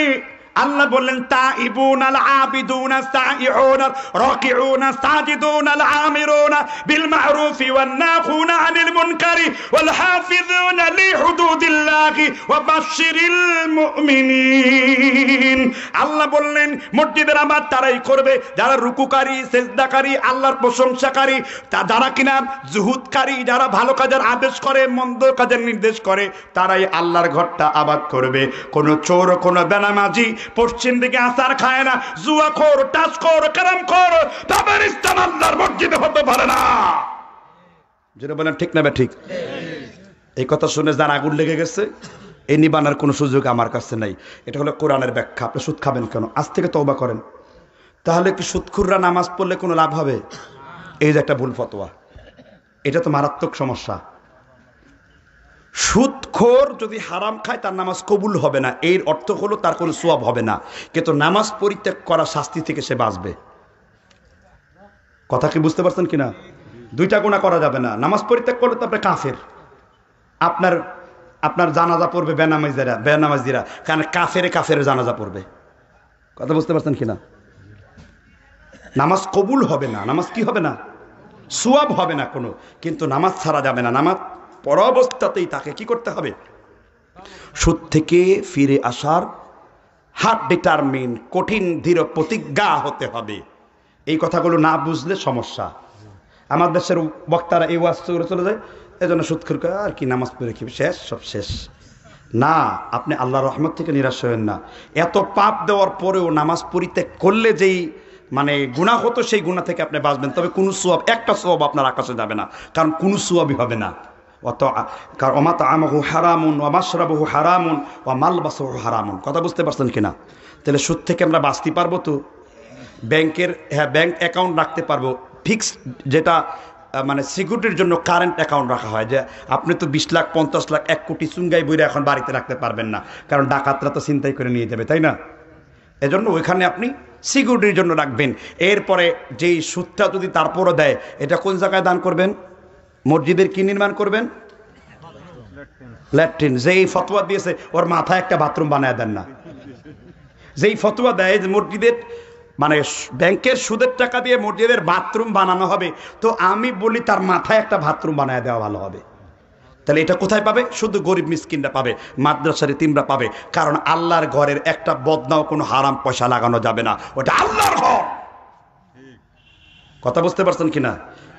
আল্লাহ বললেন, তাইবুনা আল আবিদুনা সাইউনা রাকিউনা সাজিদুনা আল আমিরুনা বিল মারুফি ওয়ান নাহুনা আনিল মুনকারি ওয়াল হাফিজুনা লি হুদুদিল্লাহি ওয়া বাশশিরিল মুমিনিন। আল্লাহ বললেন, মুত্তাকিদের আবাদ তারাই করবে যারা রুকুকারী, সিজদাকারী, আল্লাহর প্রশংসাকারী, যারা কিনা যুহুদকারী, যারা ভালো কাজের আদেশ করে, মন্দ কাজের নির্দেশ করে, তারাই আল্লাহর ঘরটা আবাদ করবে। কোনো চোর, কোনো বেনামাজি, পশ্চিম দিকে আসার খায় না, জুয়া খোর, টাচ খোর, কারাম খোর, তাদের স্থান আল্লাহর মসজিদে হতে পারে না। যেটা বলেন ঠিক না বা ঠিক? এই কথা শুনে যার আগুন লেগে গেছে, এই নিবানার কোনো সুযোগ আমার কাছে নাই। এটা হলো কোরআনের ব্যাখ্যা। আপনি সুদ খাবেন কেন? আজ থেকে তওবা করেন। তাহলে কি সুদখোররা নামাজ পড়লে কোনো লাভ হবে? এই যে একটা ভুল ফতোয়া, এটা তো মারাত্মক সমস্যা। সুদখোর যদি হারাম খায় তার নামাজ কবুল হবে না, এর অর্থ হলো তার কোনো সওয়াব হবে না, কিন্তু নামাজ পরিত্যাগ করা শাস্তি থেকে সে বাঁচবে। কথা কি বুঝতে পারছেন কিনা? দুইটা গুনাহ করা যাবে না। নামাজ পরিত্যাগ করলে তো আপনি কাফের। আপনার জানাজা পড়বে বেনামাজিরা, কারণ কাফেরে কাফের জানাজা পড়বে। কথা বুঝতে পারছেন কিনা? নামাজ কবুল হবে না, নামাজ কি হবে না, সওয়াব হবে না কোনো, কিন্তু নামাজ ছাড়া যাবে না। নামাজ পর অবস্থাতেই তাকে কি করতে হবে? সুদ থেকে ফিরে আসার হার্ড ডিটারমিন, কঠিন দৃঢ় প্রতিজ্ঞা হতে হবে। এই কথাগুলো না বুঝলে সমস্যা। আমার দেশের বক্তারা এই ওয়াজ করে চলে যায়, এজন্য সুদখোর আর কি নামাজ পড়ে কি শেষ, সব শেষ? না, আপনি আল্লাহর রহমত থেকে নিরাশ হবেন না। এত পাপ দেওয়ার পরেও নামাজ পরিত্যাগ করলে যেই গুনাহ হতো, সেই গুনাহ থেকে আপনি বাঁচবেন। তবে কোনো সওয়াব, একটা সওয়াব আপনার আকাশে যাবে না, কারণ কোনো সওয়াবই হবে না। কথা বুঝতে পারছেন কিনা? তাহলে সুদ থেকে আমরা বাঁচতে পারবো তো? ব্যাংক অ্যাকাউন্ট রাখতে পারবো ফিক্সড, যেটা সিকিউরিটির জন্য কারেন্ট অ্যাকাউন্ট রাখা হয়। যে আপনি তো 20 লাখ, 50 লাখ, 1 কোটি চুঙ্গাই বইরা এখন বাড়িতে রাখতে পারবেন না, কারণ ডাকাতরা তো চিন্তাই করে নিয়ে যাবে, তাই না? এজন্য ওইখানে আপনি সিকিউরিটির জন্য রাখবেন। এরপরে যেই সুদটা যদি তারপরও দেয়, এটা কোন জায়গায় দান করবেন? মসজিদের কি নির্মাণ করবেন? ল্যাট্রিন। যেই ফতোয়া দিয়েছে ওর মাথায় একটা বাথরুম বানায় দেন না। যেই ফতোয়া দেয় যে মসজিদের ব্যাংকের সুদের টাকা দিয়ে মসজিদের বাথরুম বানানো হবে, তো আমি বলি তার মাথায় একটা বাথরুম বানায় দেওয়া ভালো হবে। তাহলে এটা কোথায় পাবে? শুধু গরিব মিসকিনরা পাবে, মাদ্রাসার ইতিমরা পাবে। কারণ আল্লাহর ঘরের একটা বদনাও কোনো হারাম পয়সা লাগানো যাবে না, ওটা আল্লাহর ঘর। কথা বুঝতে পারছেন কিনা?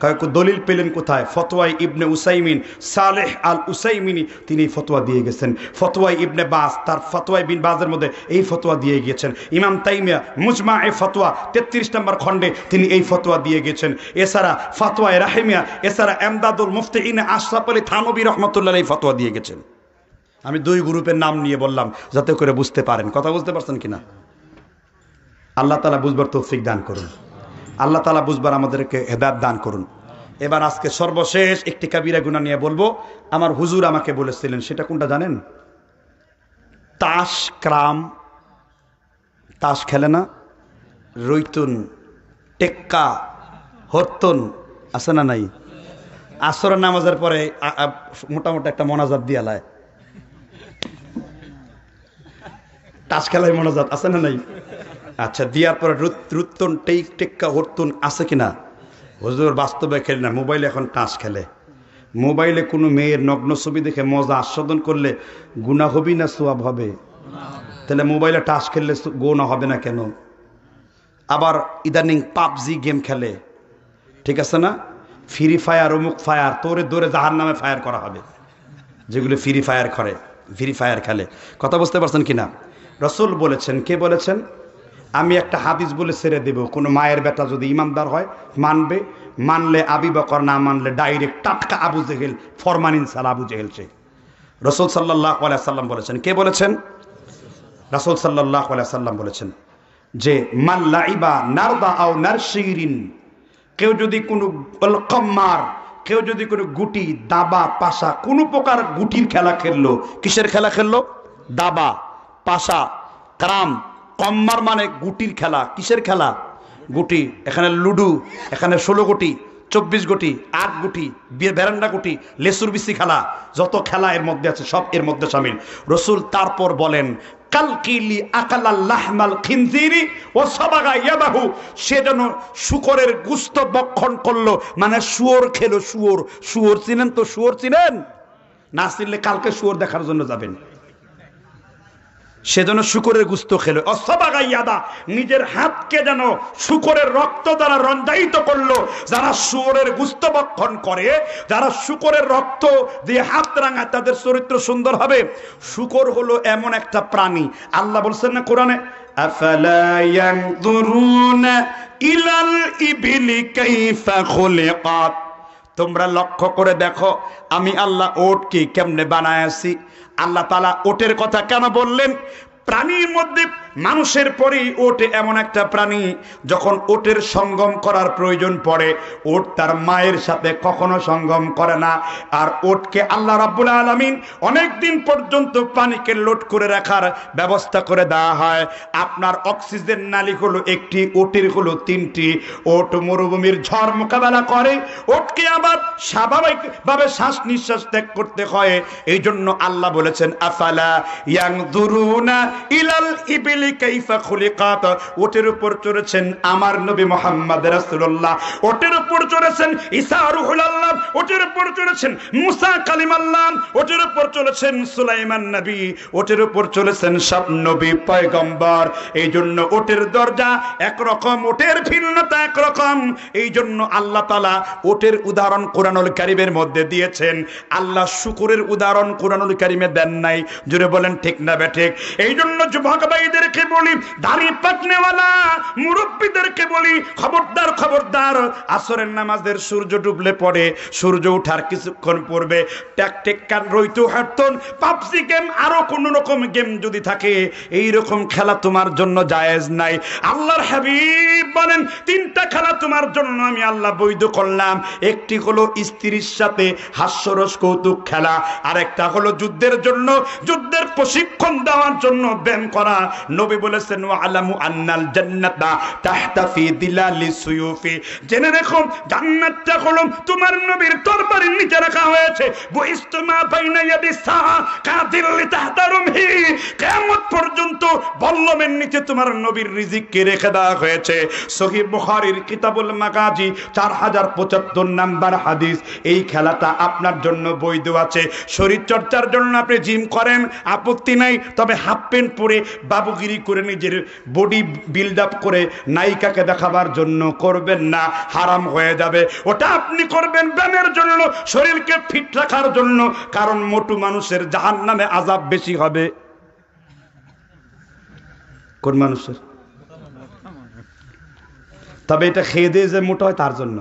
কাউকে দলিল পেলেন কোথায়? ফতোয়া ইবনে উসাইমিন, সালেহ আল উসাইমিনি তিনি ফতোয়া দিয়ে গেছেন। ফতোয়া ইবনে বাস, তার ফতোয়া বিন বাজের মধ্যে এই ফতোয়া দিয়ে গিয়েছেন। ইমাম তাইমিয়া মুজমা এ ফতোয়া ৩৩ নম্বর খণ্ডে তিনি এই ফতোয়া দিয়ে গেছেন। এছাড়া ফতোয়া রাহিমিয়া, এছাড়া এমদাদুল মুফতিইন আশরাফ আলী থানবী রহমতুল্লাহ এই ফতোয়া দিয়ে গেছেন। আমি দুই গ্রুপের নাম নিয়ে বললাম যাতে করে বুঝতে পারেন। কথা বুঝতে পারছেন কিনা? আল্লাহ তাআলা বুঝবার তৌফিক দান করুন, আল্লাহ তাআলা বুঝবার আমাদেরকে হেদায়েত দান করুন। এবার আজকে সর্বশেষ একটি কাবিরা গুনাহ নিয়ে বলবো। আমার হুজুর আমাকে বলেছিলেন, সেটা কোনটা জানেন? তাস, ক্রাম, তাস খেলে না, রইতুন, টেক্কা, হরতুন আছে না নাই? আসরের নামাজের পরে মোটামুটি একটা মোনাজাত দিয়ে আলায়, তাস খেলায় মোনাজাত আছে না নাই? আচ্ছা, দিয়ার পরে রুত্তন, টেক, টেক্কা, হরতুন আছে কিনা? হুজুর বাস্তবে খেলে না, মোবাইলে এখন তাস খেলে। মোবাইলে কোনো মেয়ের নগ্ন ছবি দেখে মজা আস্বাদন করলে গুনাহ হবে না সওয়াব হবে? তাহলে মোবাইলে তাস খেললে গুনাহ হবে না কেন? আবার ইদানিং পাবজি গেম খেলে, ঠিক আছে না? ফ্রি ফায়ার, অমুক ফায়ার, তোরে দৌড়ে জাহান্নামে ফায়ার করা হবে, যেগুলো ফ্রি ফায়ার করে, ফ্রি ফায়ার খেলে। কথা বুঝতে পারছেন কিনা? রসুল বলেছেন, কে বলেছেন? আমি একটা হাদিস বলে ছেড়ে দেব, কোনো মায়ের বেটা যদি ইমানদার হয় মানবে, মানলে আবিবকর, না মানলে ডাইরেক্ট টাটকা আবু জেহেল, ফরমানিন সাল আবু জেহেল। সে রসুল সাল্লাল্লাহু আলাইহি সাল্লাম বলেছেন, কে বলেছেন? রসুল সাল্লাল্লাহু আলাইহি সাল্লাম বলেছেন যে মান লাইবা নারদা আও নারশিরিন, কেউ যদি কোনো অলকমার, কেউ যদি কোনো গুটি, দাবা, পাশা, কোনো প্রকার গুটির খেলা খেললো। কিসের খেলা খেললো? দাবা, পাশা, ক্রাম, কম্মার মানে গুটির খেলা। কিসের খেলা? গুটি। এখানে লুডু, এখানে 16 গুটি, 24 গুটি, 8 গুটি, ভেরান্ডা গুটি, লেসুর বিসি খেলা, যত খেলা এর মধ্যে আছে সব এর মধ্যে সামিল। রসুল তারপর বলেন, কালকিলি আকালাল লাহমাল খিনজিরি ওয়া সাবাগা ইয়াবাহু, সে যেন শুকরের গুস্ত বক্ষণ করলো, মানে শুয়োর খেলো। শুয়োর, শুয়োর চিনেন তো? শুয়োর চিনেন না? চিনলে কালকে শুয়োর দেখার জন্য যাবেন। সেজন্য শুকরের গুস্ত খেলো। অসবাগাইয়াদা, নিজের হাতকে যেন শুকরের রক্ত দ্বারা রঞ্জায়িত করলো। যারা শুকরের গুস্ত ভক্ষণ করে, যারা শুকরের রক্ত দিয়ে হাত রাঙায়, তাদের চরিত্র সুন্দর হবে। শুকর হলো এমন একটা প্রাণী, আল্লাহ বলছেন না কোরআনে, আফালা ইয়ানজুরুনা ইলাল ইবিলি কাইফা খুলিকাত, তোমরা লক্ষ্য করে দেখো আমি আল্লাহ ওটকে কেমনে বানায়াছি। আল্লাহ তাআলা ওটের কথা কেন বললেন? প্রাণীর মধ্যে মানুষের পরেই ওট এমন একটা প্রাণী, যখন ওটের সঙ্গম করার প্রয়োজন পড়ে, ওট তার মায়ের সাথে কখনো সঙ্গম করে না। আর ওটকে আল্লাহ রাব্বুল আলামিন অনেক দিন পর্যন্ত পানিকে লোড করে রাখার ব্যবস্থা করে দেওয়া হয়। আপনার অক্সিজেন নালী হলো একটি, ওটের হলো 3টি। ওট মরুভূমির ঝড় মোকাবেলা করে, ওটকে আবার স্বাভাবিকভাবে শ্বাস নিঃশ্বাস ত্যাগ করতে হয়। এই জন্য আল্লাহ বলেছেন, আফালা ইয়ানজুরুনা ইলাল ইবিল কাইফা খুলিকাত, ওটের উপর চড়েছেন আমার নবী মুহাম্মদ রাসূলুল্লাহ, ওটের উপর চড়েছেন ঈসা রূহুল্লাহ, ওটের উপর চড়েছেন মুসা কালিমুল্লাহ, ওটের উপর চড়েছেন সুলাইমান নবী, ওটের উপর চড়েছেন সব নবী পয়গম্বর। এইজন্য ওটের দরজা একরকম, ওটের ভিন্নতা একরকম। এইজন্য আল্লাহ তাআলা ওটের উদাহরণ কুরআনুল কারীমের মধ্যে দিয়েছেন। আল্লাহ শুকুরের উদাহরণ কুরআনুল কারীমে দেন নাই। জোরে বলেন ঠিক না বেঠিক? এইজন্য যুবক ভাইদের বলি, দাড়ি পাকনেওয়ালা মুরব্বীদেরকে বলি, খবরদার খবরদার, আসরের নামাজের সূর্য ডুবলে পড়ে, সূর্য ওঠার কিছুক্ষণ পূর্বে টেকটেক্কান, রইতু, হারতন, পাবজি গেম, আরো কোন রকম গেম যদি থাকে, এই রকম খেলা তোমার জন্য জায়েজ নাই। আল্লাহর হাবিব বলেন, 3টা খেলা তোমার জন্য আমি আল্লাহ বৈধ করলাম। একটি হলো স্ত্রীর সাথে হাস্যরস কৌতুক খেলা, আর একটা হলো যুদ্ধের জন্য, যুদ্ধের প্রশিক্ষণ দেওয়ার জন্য ব্যায়াম করা। নবী বলেছেন, ওয়ালামু আন্নাল জান্নাতা তাহতাফি দিলালিস সুয়ুফি, জেনে রাখো জান্নাতটা হলো তোমার নবীর তরবারির নিচে রাখা হয়েছে। বুইস্তমা বাইনা ইয়াদিস সাআ কাতিল লিতাহতারুমহি, কিয়ামত পর্যন্ত বল্লমের নিচে তোমার নবীর রিজিককে রেখে দেওয়া হয়েছে। সহিহ বুখারীর কিতাবুল মাগাজি 4075 নম্বর হাদিস। এই খেলাটা আপনার জন্য বৈধ আছে। শরীর চর্চার জন্য আপনি জিম করেন, আপত্তি নাই। তবে হাফ প্যান্ট প্যান্ট পরে বাবুগিরি করে নিজের বডি বিল্ড আপ করে নায়িকাকে দেখাবার জন্য করবেন না, হারাম হয়ে যাবে। ওটা আপনি করবেন ব্যায়ামের জন্য, শরীরকে ফিট রাখার জন্য, কারণ মোটু মানুষের জাহান্নামে আযাব বেশি হবে। কোন মানুষের? তবে এটা খেয়ে দিয়ে যে মোটা হয় তার জন্য,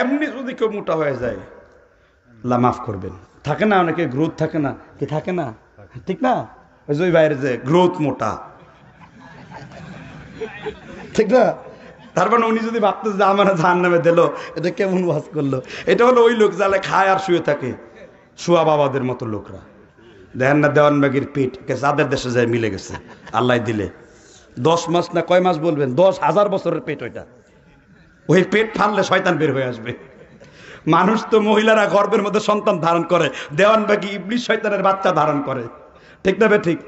এমনি যদি কেউ মোটা হয়ে যায় আল্লাহ মাফ করবেন। থাকে না অনেকে গ্রোথ থাকে না, কি থাকে না, ঠিক না? ওই যে বাইরে যে গ্রোথ মোটা, ঠিক না? তারপর উনি যদি ভাবতো যে আমার জাহান্নামে দিল, এটা কেমন ওয়াজ করলো। এটা হলো ওই লোক যারা খায় আর শুয়ে থাকে, শুয়া বাবাদের মতো লোকরা। দেখেন না দেওয়ানবাগির পিঠ যাদের দেশে যায় মিলে গেছে আল্লাহ দিলে, 10 মাস না কয় মাস বলবেন, 10,000 বছরের পেট। ওইটা ওই পেট ফাললে শয়তান বের হয়ে আসবে। মানুষ তো মহিলারা গর্ভের মধ্যে সন্তান ধারণ করে, দেওয়ানবাগি ইবলিস শয়তানের বাচ্চা ধারণ করে, ঠিক না? ঠিক।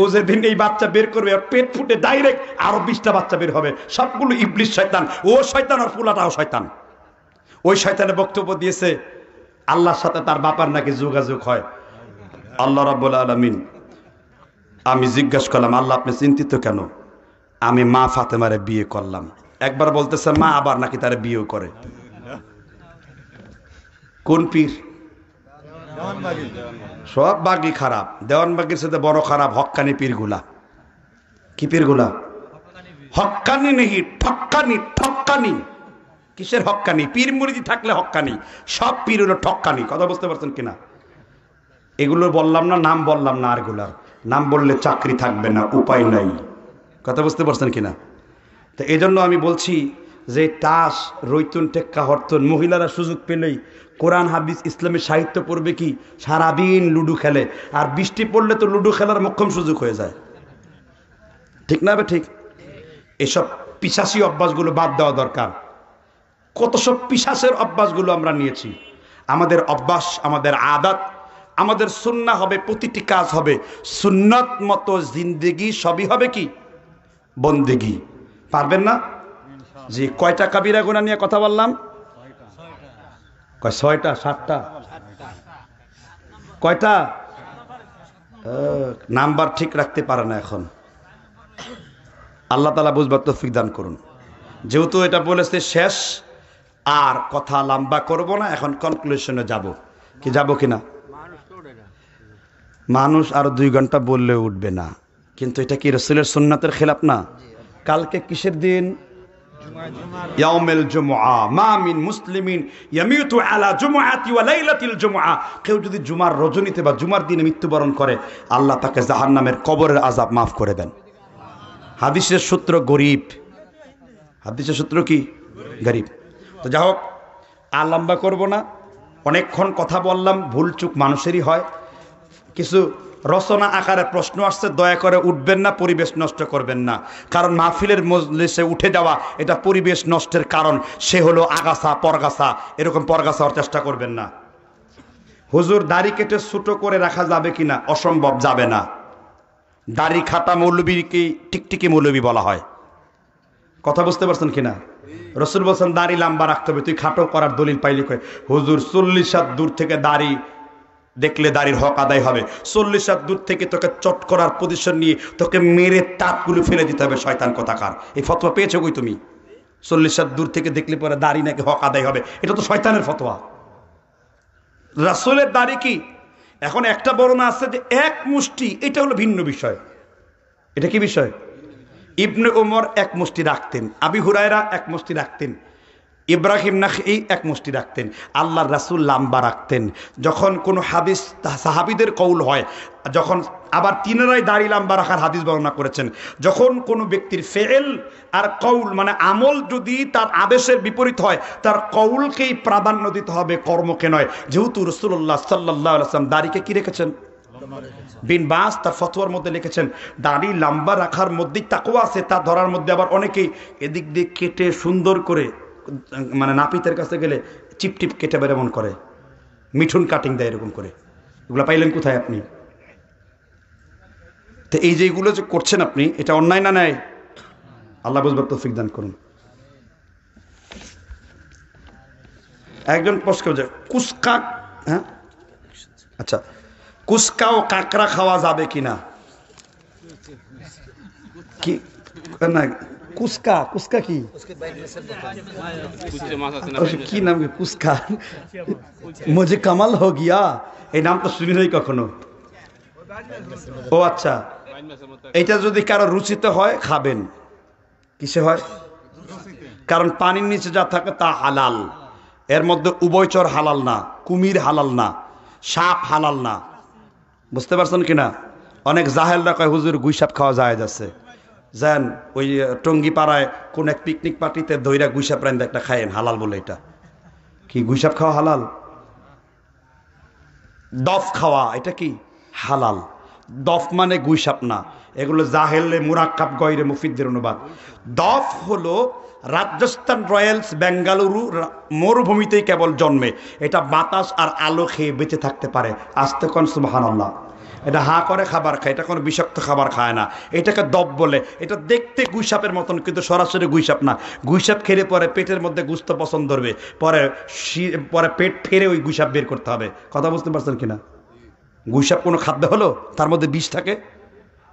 ও যে দিন এই বাচ্চা বের করবে আর পেট ফুটে ডাইরেক্ট আরো 20টা বাচ্চা বের হবে, সবগুলো ইবলিস শয়তান। ও শয়তান আর ফুলাটাও শয়তান। ওই শয়তানে বক্তব্য দিয়েছে আল্লাহর সাথে তার বাবার নাকি যোগাযোগ হয়। আল্লাহ রাব্বুল আলামিন, আমি জিজ্ঞাসা করলাম আল্লাহ আপনি চিন্তিত কেন? আমি মা ফাতেমারে বিয়ে করলাম। একবার বলতেছে মা, আবার নাকি তারে বিয়েও করে। কোন পীর? সব বাগি খারাপ। দেওয়ানবাগির সাথে বড় খারাপ হক্কানি পীরগুলা। কি পীরগুলা? হক্কানি নেহি, ঠক্কানি। ঠক্কানি কিসের হক্কানি? পীর মুরিদি থাকলে হক্কানি, সব পীর হলো ঠক্কানি। কথা বুঝতে পারছেন কিনা? এগুলো বললাম না, নাম বললাম না। আর এগুলার নাম বললে চাকরি থাকবে না, উপায় নাই। কথা বুঝতে পারছেন কিনা? তো এই জন্য আমি বলছি যে টাস রৈতুন টেক্কা হরতন, মহিলারা সুযোগ পেলেই কোরআন হাদিস ইসলামের সাহিত্য পড়বে। কি সারাদিন লুডু খেলে, আর বৃষ্টি পড়লে তো লুডু খেলার মক্ষম সুযোগ হয়ে যায়, ঠিক না? ঠিক। এসব পিশাসী অভ্যাসগুলো বাদ দেওয়া দরকার। কত সব পিশাসের অভ্যাসগুলো আমরা নিয়েছি। আমাদের অভ্যাস, আমাদের আদাত, আমাদের সুন্নাহ হবে, প্রতিটি কাজ হবে সুন্নাত মতো। জিন্দেগি সবই হবে কি বন্দেগি। পারবেন না? জি। কয়টা কাবিরা গুনাহ নিয়ে কথা বললাম? 6টা 7টা? কয়টা? নাম্বার ঠিক রাখতে পারে না এখন। আল্লাহ তাআলা বুঝবার তৌফিক দান করুন। যেহেতু এটা বলেছে শেষ, আর কথা লম্বা করব না, এখন কনক্লুশনে যাব। কি যাব কিনা? মানুষ আর 2 ঘন্টা বললে উঠবে না, কিন্তু এটা কি রাসূলের সুন্নাতের খেলাফ না? কালকে কিসের দিন? ইয়াউমুল জুমআ। মা মিন মুসলিমিন ইয়ামিউতু আলা জুমআতি ওয়া লাইলাতিল জুমআ। কেউ যদি জুমার রজনীতে বা জুমার দিনে মৃত্যুবরণ করে, আল্লাহ তাকে জাহান্নামের কবরের আযাব মাফ করে দেন। হাদিসের সূত্র গরীব। হাদিসের সূত্র কি? গরীব। তো যাই হোক, আর লম্বা করব না। অনেকক্ষণ কথা বললাম, ভুলচুক মানুষেরই হয়। কিছু রচনা আকারে প্রশ্ন আসছে, দয়া করে উঠবেন না, পরিবেশ নষ্ট করবেন না। কারণ মাহফিলের মজলিসে উঠে যাওয়া এটা পরিবেশ নষ্টের কারণ। সে হলো আগাছা, পরগাছা। এরকম পরগাছা হওয়ার চেষ্টা করবেন না। হুজুর দাড়ি কেটে ছোটো করে রাখা যাবে কিনা? অসম্ভব, যাবে না। দাড়ি খাটা মৌলবীকে টিকটিকি মৌলবী বলা হয়। কথা বুঝতে পারছেন কিনা? রসুল বলছেন দাড়ি লম্বা রাখতে হবে। তুই খাটো করার দলিল পাইলি কই? হুজুর 40 হাত দূর থেকে দাড়ি দেখলে দাড়ির হক আদায় হবে। 40 হাত দূর থেকে তোকে চট করার পজিশন নিয়ে তোকে মেরে তাপগুলো ফেলে দিতে হবে, শয়তান কোথাকার। এই ফতোয়া পেয়েছো কই তুমি? 40 হাত দূর থেকে দেখলে পরে দাড়ি নাকি হক আদায় হবে? এটা তো শয়তানের ফতোয়া। রাসূলের দাড়ি কি? এখন একটা বর্ণনা আছে যে এক মুষ্টি, এটা হলো ভিন্ন বিষয়। এটা কি বিষয়? ইবনে উমর এক মুষ্টি রাখতেন, আবি হুরায়রা এক মুষ্টি রাখতেন, ইব্রাহিম নাখঈ এক মুষ্টি রাখতেন, আল্লাহর রাসূল লম্বা রাখতেন। যখন কোনো হাদিস সাহাবীদের কওল হয়, যখন আবার তিনারাই দাড়ি লম্বা রাখার হাদিস বর্ণনা করেছেন। যখন কোনো ব্যক্তির ফেল আর কওল মানে আমল যদি তার আদেশের বিপরীত হয়, তার কওলকেই প্রাধান্য দিতে হবে, কর্মকে নয়। যেহেতু রাসূলুল্লাহ সাল্লাল্লাহু আলাইহি ওয়াসাল্লাম দাড়িকে কি রেখেছেন? বিন বাস তার ফতোয়ার মধ্যে লিখেছেন দাড়ি লম্বা রাখার মধ্যেই তাকওয়া আছে, তা ধরার মধ্যে। আবার অনেকেই এদিক দিয়ে কেটে সুন্দর করে, মানে নাপিতের কাছে গেলে চিপটিপ কেটে বের এমন করে, মিঠুন কাটিং দেয় এরকম করে। এগুলো পাইলেন কোথায় আপনি? তো এই যে এগুলো যে করছেন আপনি, এটা অন্যায় না? নাই। আল্লাহ বুঝবার তৌফিক দান করুন। একজন প্রশ্ন করছে কুসকা, হ্যাঁ আচ্ছা, কুসকা ও কাঁকড়া খাওয়া যাবে কিনা? करना है कुस्का कुस्का की की नाम है कुस्का मुझे कमाल हो गया ये नाम तो सुनी नहीं कखनो ओ अच्छा এটা যদি কারো রুচিতে হয় খাবেন কিসে হয় কারণ পানির নিচে যা থাকে তা হালাল এর মধ্যে উভয়চর হালাল না কুমির হালাল না সাপ হালাল না বুঝতে পারছেন কিনা অনেক জাহেলরা কয় হুজুর গুই সাপ খাওয়া জায়েজ আছে জান ওই টঙ্গি পাড়ায় কোন এক পিকনিক পার্টিতে দইরা গুই সাপ রাইন্দা একটা খায়েন হালাল বলে এটা কি গুই সাপ খাওয়া হালাল দফ খাওয়া এটা কি হালাল দফ মানে গুই সাপ না এগুলো জাহেলে মুরাক্কাব গয়রে মুফিদদের অনুবাদ দফ হলো রাজস্থান রয়্যালস বেঙ্গালুরু মরুভূমিতেই কেবল জন্মে এটা বাতাস আর আলো খেয়ে বেঁচে থাকতে পারে আস্তে কোন সুবহানাল্লাহ এটা হা করে খাবার খায় এটা কোনো বিষাক্ত খাবার খায় না এটাকে দফ বলে এটা দেখতে গুই সাপের মতন কিন্তু সরাসরি গুই সাপ না গুই সাপ খেলে পরে পেটের মধ্যে গুস্ত পছন্দ ধরবে পরে পেট ফেরে ওই গুই সাপ বের করতে হবে কথা বুঝতে পারছেন কিনা গুইসাপ কোনো খাদ্য হলো তার মধ্যে বিষ থাকে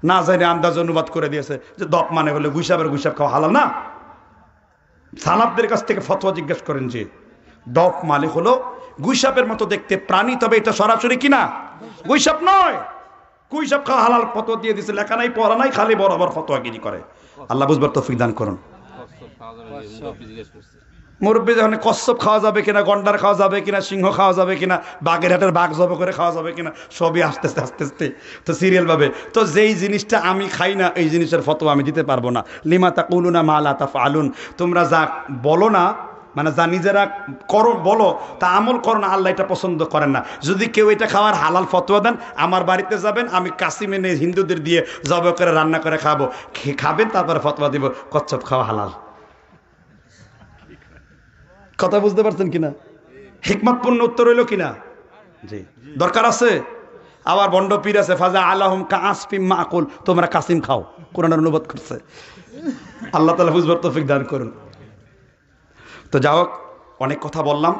না জানি আন্দাজ অনুবাদ করে দিয়েছে যে দপ মানে হলো গুইসাপের গুইসাপ খাওয়া হালাল না সালাফদের কাছ থেকে ফতোয়া জিজ্ঞেস করেন যে দপ মানে হলো গুইসাপের মতো দেখতে প্রাণী তবে এটা সরাসরি কিনা গুইসাপ নয় গুইসাপ খাওয়া হালাল ফতোয়া দিয়ে দিয়েছে লেখা নাই পড়া নাই খালি বরাবর ফতোয়া গিরি করে আল্লাহ বুঝবার তৌফিক দান করুন মুরব্বী যখন কচ্ছপ খাওয়া যাবে কিনা গন্ডার খাওয়া যাবে কিনা সিংহ খাওয়া যাবে কিনা বাগেরহাটের বাঘ জব করে খাওয়া যাবে কিনা সবই আস্তে আস্তে আস্তে আস্তে তো সিরিয়াল ভাবে তো যেই জিনিসটা আমি খাই না এই জিনিসের ফতোয়া আমি দিতে পারবো না লিমা তাকুলুনা মা লা তাফআলুন তোমরা যা বলো না মানে যা নিজেরা করো বলো তা আমল করো না আল্লাহ এটা পছন্দ করেন না যদি কেউ এটা খাওয়ার হালাল ফতোয়া দেন আমার বাড়িতে যাবেন আমি কাশিমে নিয়ে হিন্দুদের দিয়ে জব করে রান্না করে খাবো খাবেন তারপরে ফতোয়া দিব কচ্ছপ খাওয়া হালাল কথা বুঝতে পারছেন কিনা হিকমতপূর্ণ উত্তর হইল কিনা জি দরকার আছে আবার বন্ড পীর আছে ফাজা আলাহুম কাসফিম মাকুল তোমরা কাসিম খাও কোরআনের অনুবাদ করছে আল্লাহ তাআলা বুঝবার তৌফিক দান করুন তো যাও অনেক কথা বললাম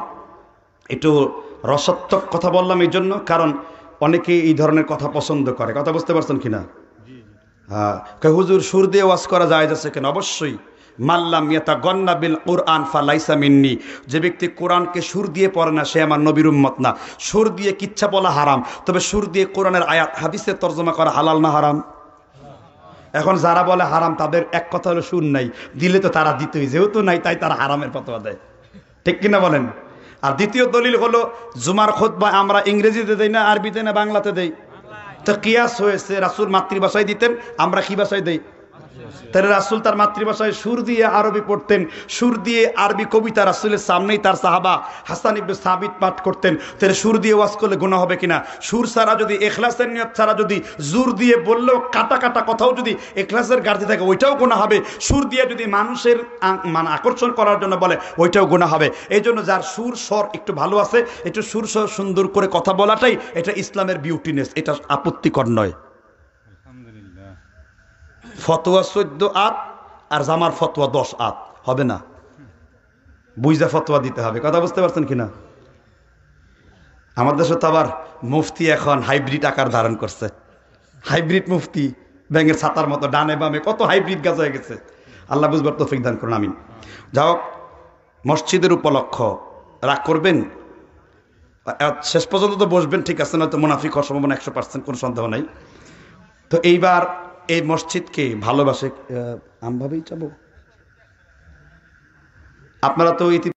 একটু রসাত্মক কথা বললাম এই জন্য কারণ অনেকে এই ধরনের কথা পছন্দ করে কথা বুঝতে পারছেন কিনা জি হ্যাঁ কে হুজুর সুর দিয়ে ওয়াজ করা জায়েজ আছে কেন অবশ্যই মাল্লাম ইয়াতাগন্না বিল কুরআন ফালাইসা মিন্নি যে ব্যক্তি কোরআনকে সুর দিয়ে পড়ে না সে আমার নবীর উম্মত না সুর দিয়ে কিচ্ছা বলা হারাম তবে সুর দিয়ে কোরআনের আয়াত হাদিসের তর্জমা করা হালাল না হারাম এখন যারা বলে হারাম তাদের এক কথা হলো সুর নাই দিলে তো তারা দিতই যেহেতু নাই তাই তারা হারামের ফতোয়া দেয় ঠিক কিনা বলেন আর দ্বিতীয় দলিল হলো জুমার খুতবা আমরা ইংরেজিতে দেই না আরবিতে না বাংলাতে দেই তো কিয়াস হয়েছে রাসূল মাতৃভাষায় দিতেন আমরা কি ভাষায় দেই তার রাসূল তার মাতৃভাষায় সুর দিয়ে আরবি পড়তেন সুর দিয়ে আরবি কবিতা রাসূলের সামনেই তার সাহাবা হাসান ইবনে সাবিত পাঠ করতেন তার সুর দিয়ে ওয়াজ করলে গুনাহ হবে কিনা সুর ছাড়া যদি ইখলাসের নিয়ত ছাড়া যদি জোর দিয়ে বললো কাটা কাটা কথাও যদি ইখলাসের গাড়িতে থাকে ওইটাও গুনাহ হবে সুর দিয়ে যদি মানুষের মান আকর্ষণ করার জন্য বলে ওইটাও গুনাহ হবে এইজন্য যার সুর স্বর একটু ভালো আছে একটু সুর স্বর সুন্দর করে কথা বলাটাই এটা ইসলামের বিউটিনেস এটা আপত্তিকর নয় ফতোয়া 14 আত আর জামার ফতোয়া 10 আত হবে না বুঝা ফতোয়া দিতে হবে কথা বুঝতে পারছেন কিনা আমাদের দেশে তো আবার মুফতি এখন হাইব্রিড আকার ধারণ করছে হাইব্রিড মুফতি ব্যাঙের ছাতার মতো ডানে বামে কত হাইব্রিড গাছ হয়ে গেছে আল্লাহ বুঝবার তৌফিক দান করুন আমিন যাও মসজিদের উপলক্ষ রাগ করবেন শেষ পর্যন্ত তো বসবেন ঠিক আছে না তো মুনাফিক হওয়ার সম্ভাবনা 100% কোনো সন্দেহ নাই তো এইবার এই মসজিদকে ভালোবাসে আমভাবেই যাব আপনারা তো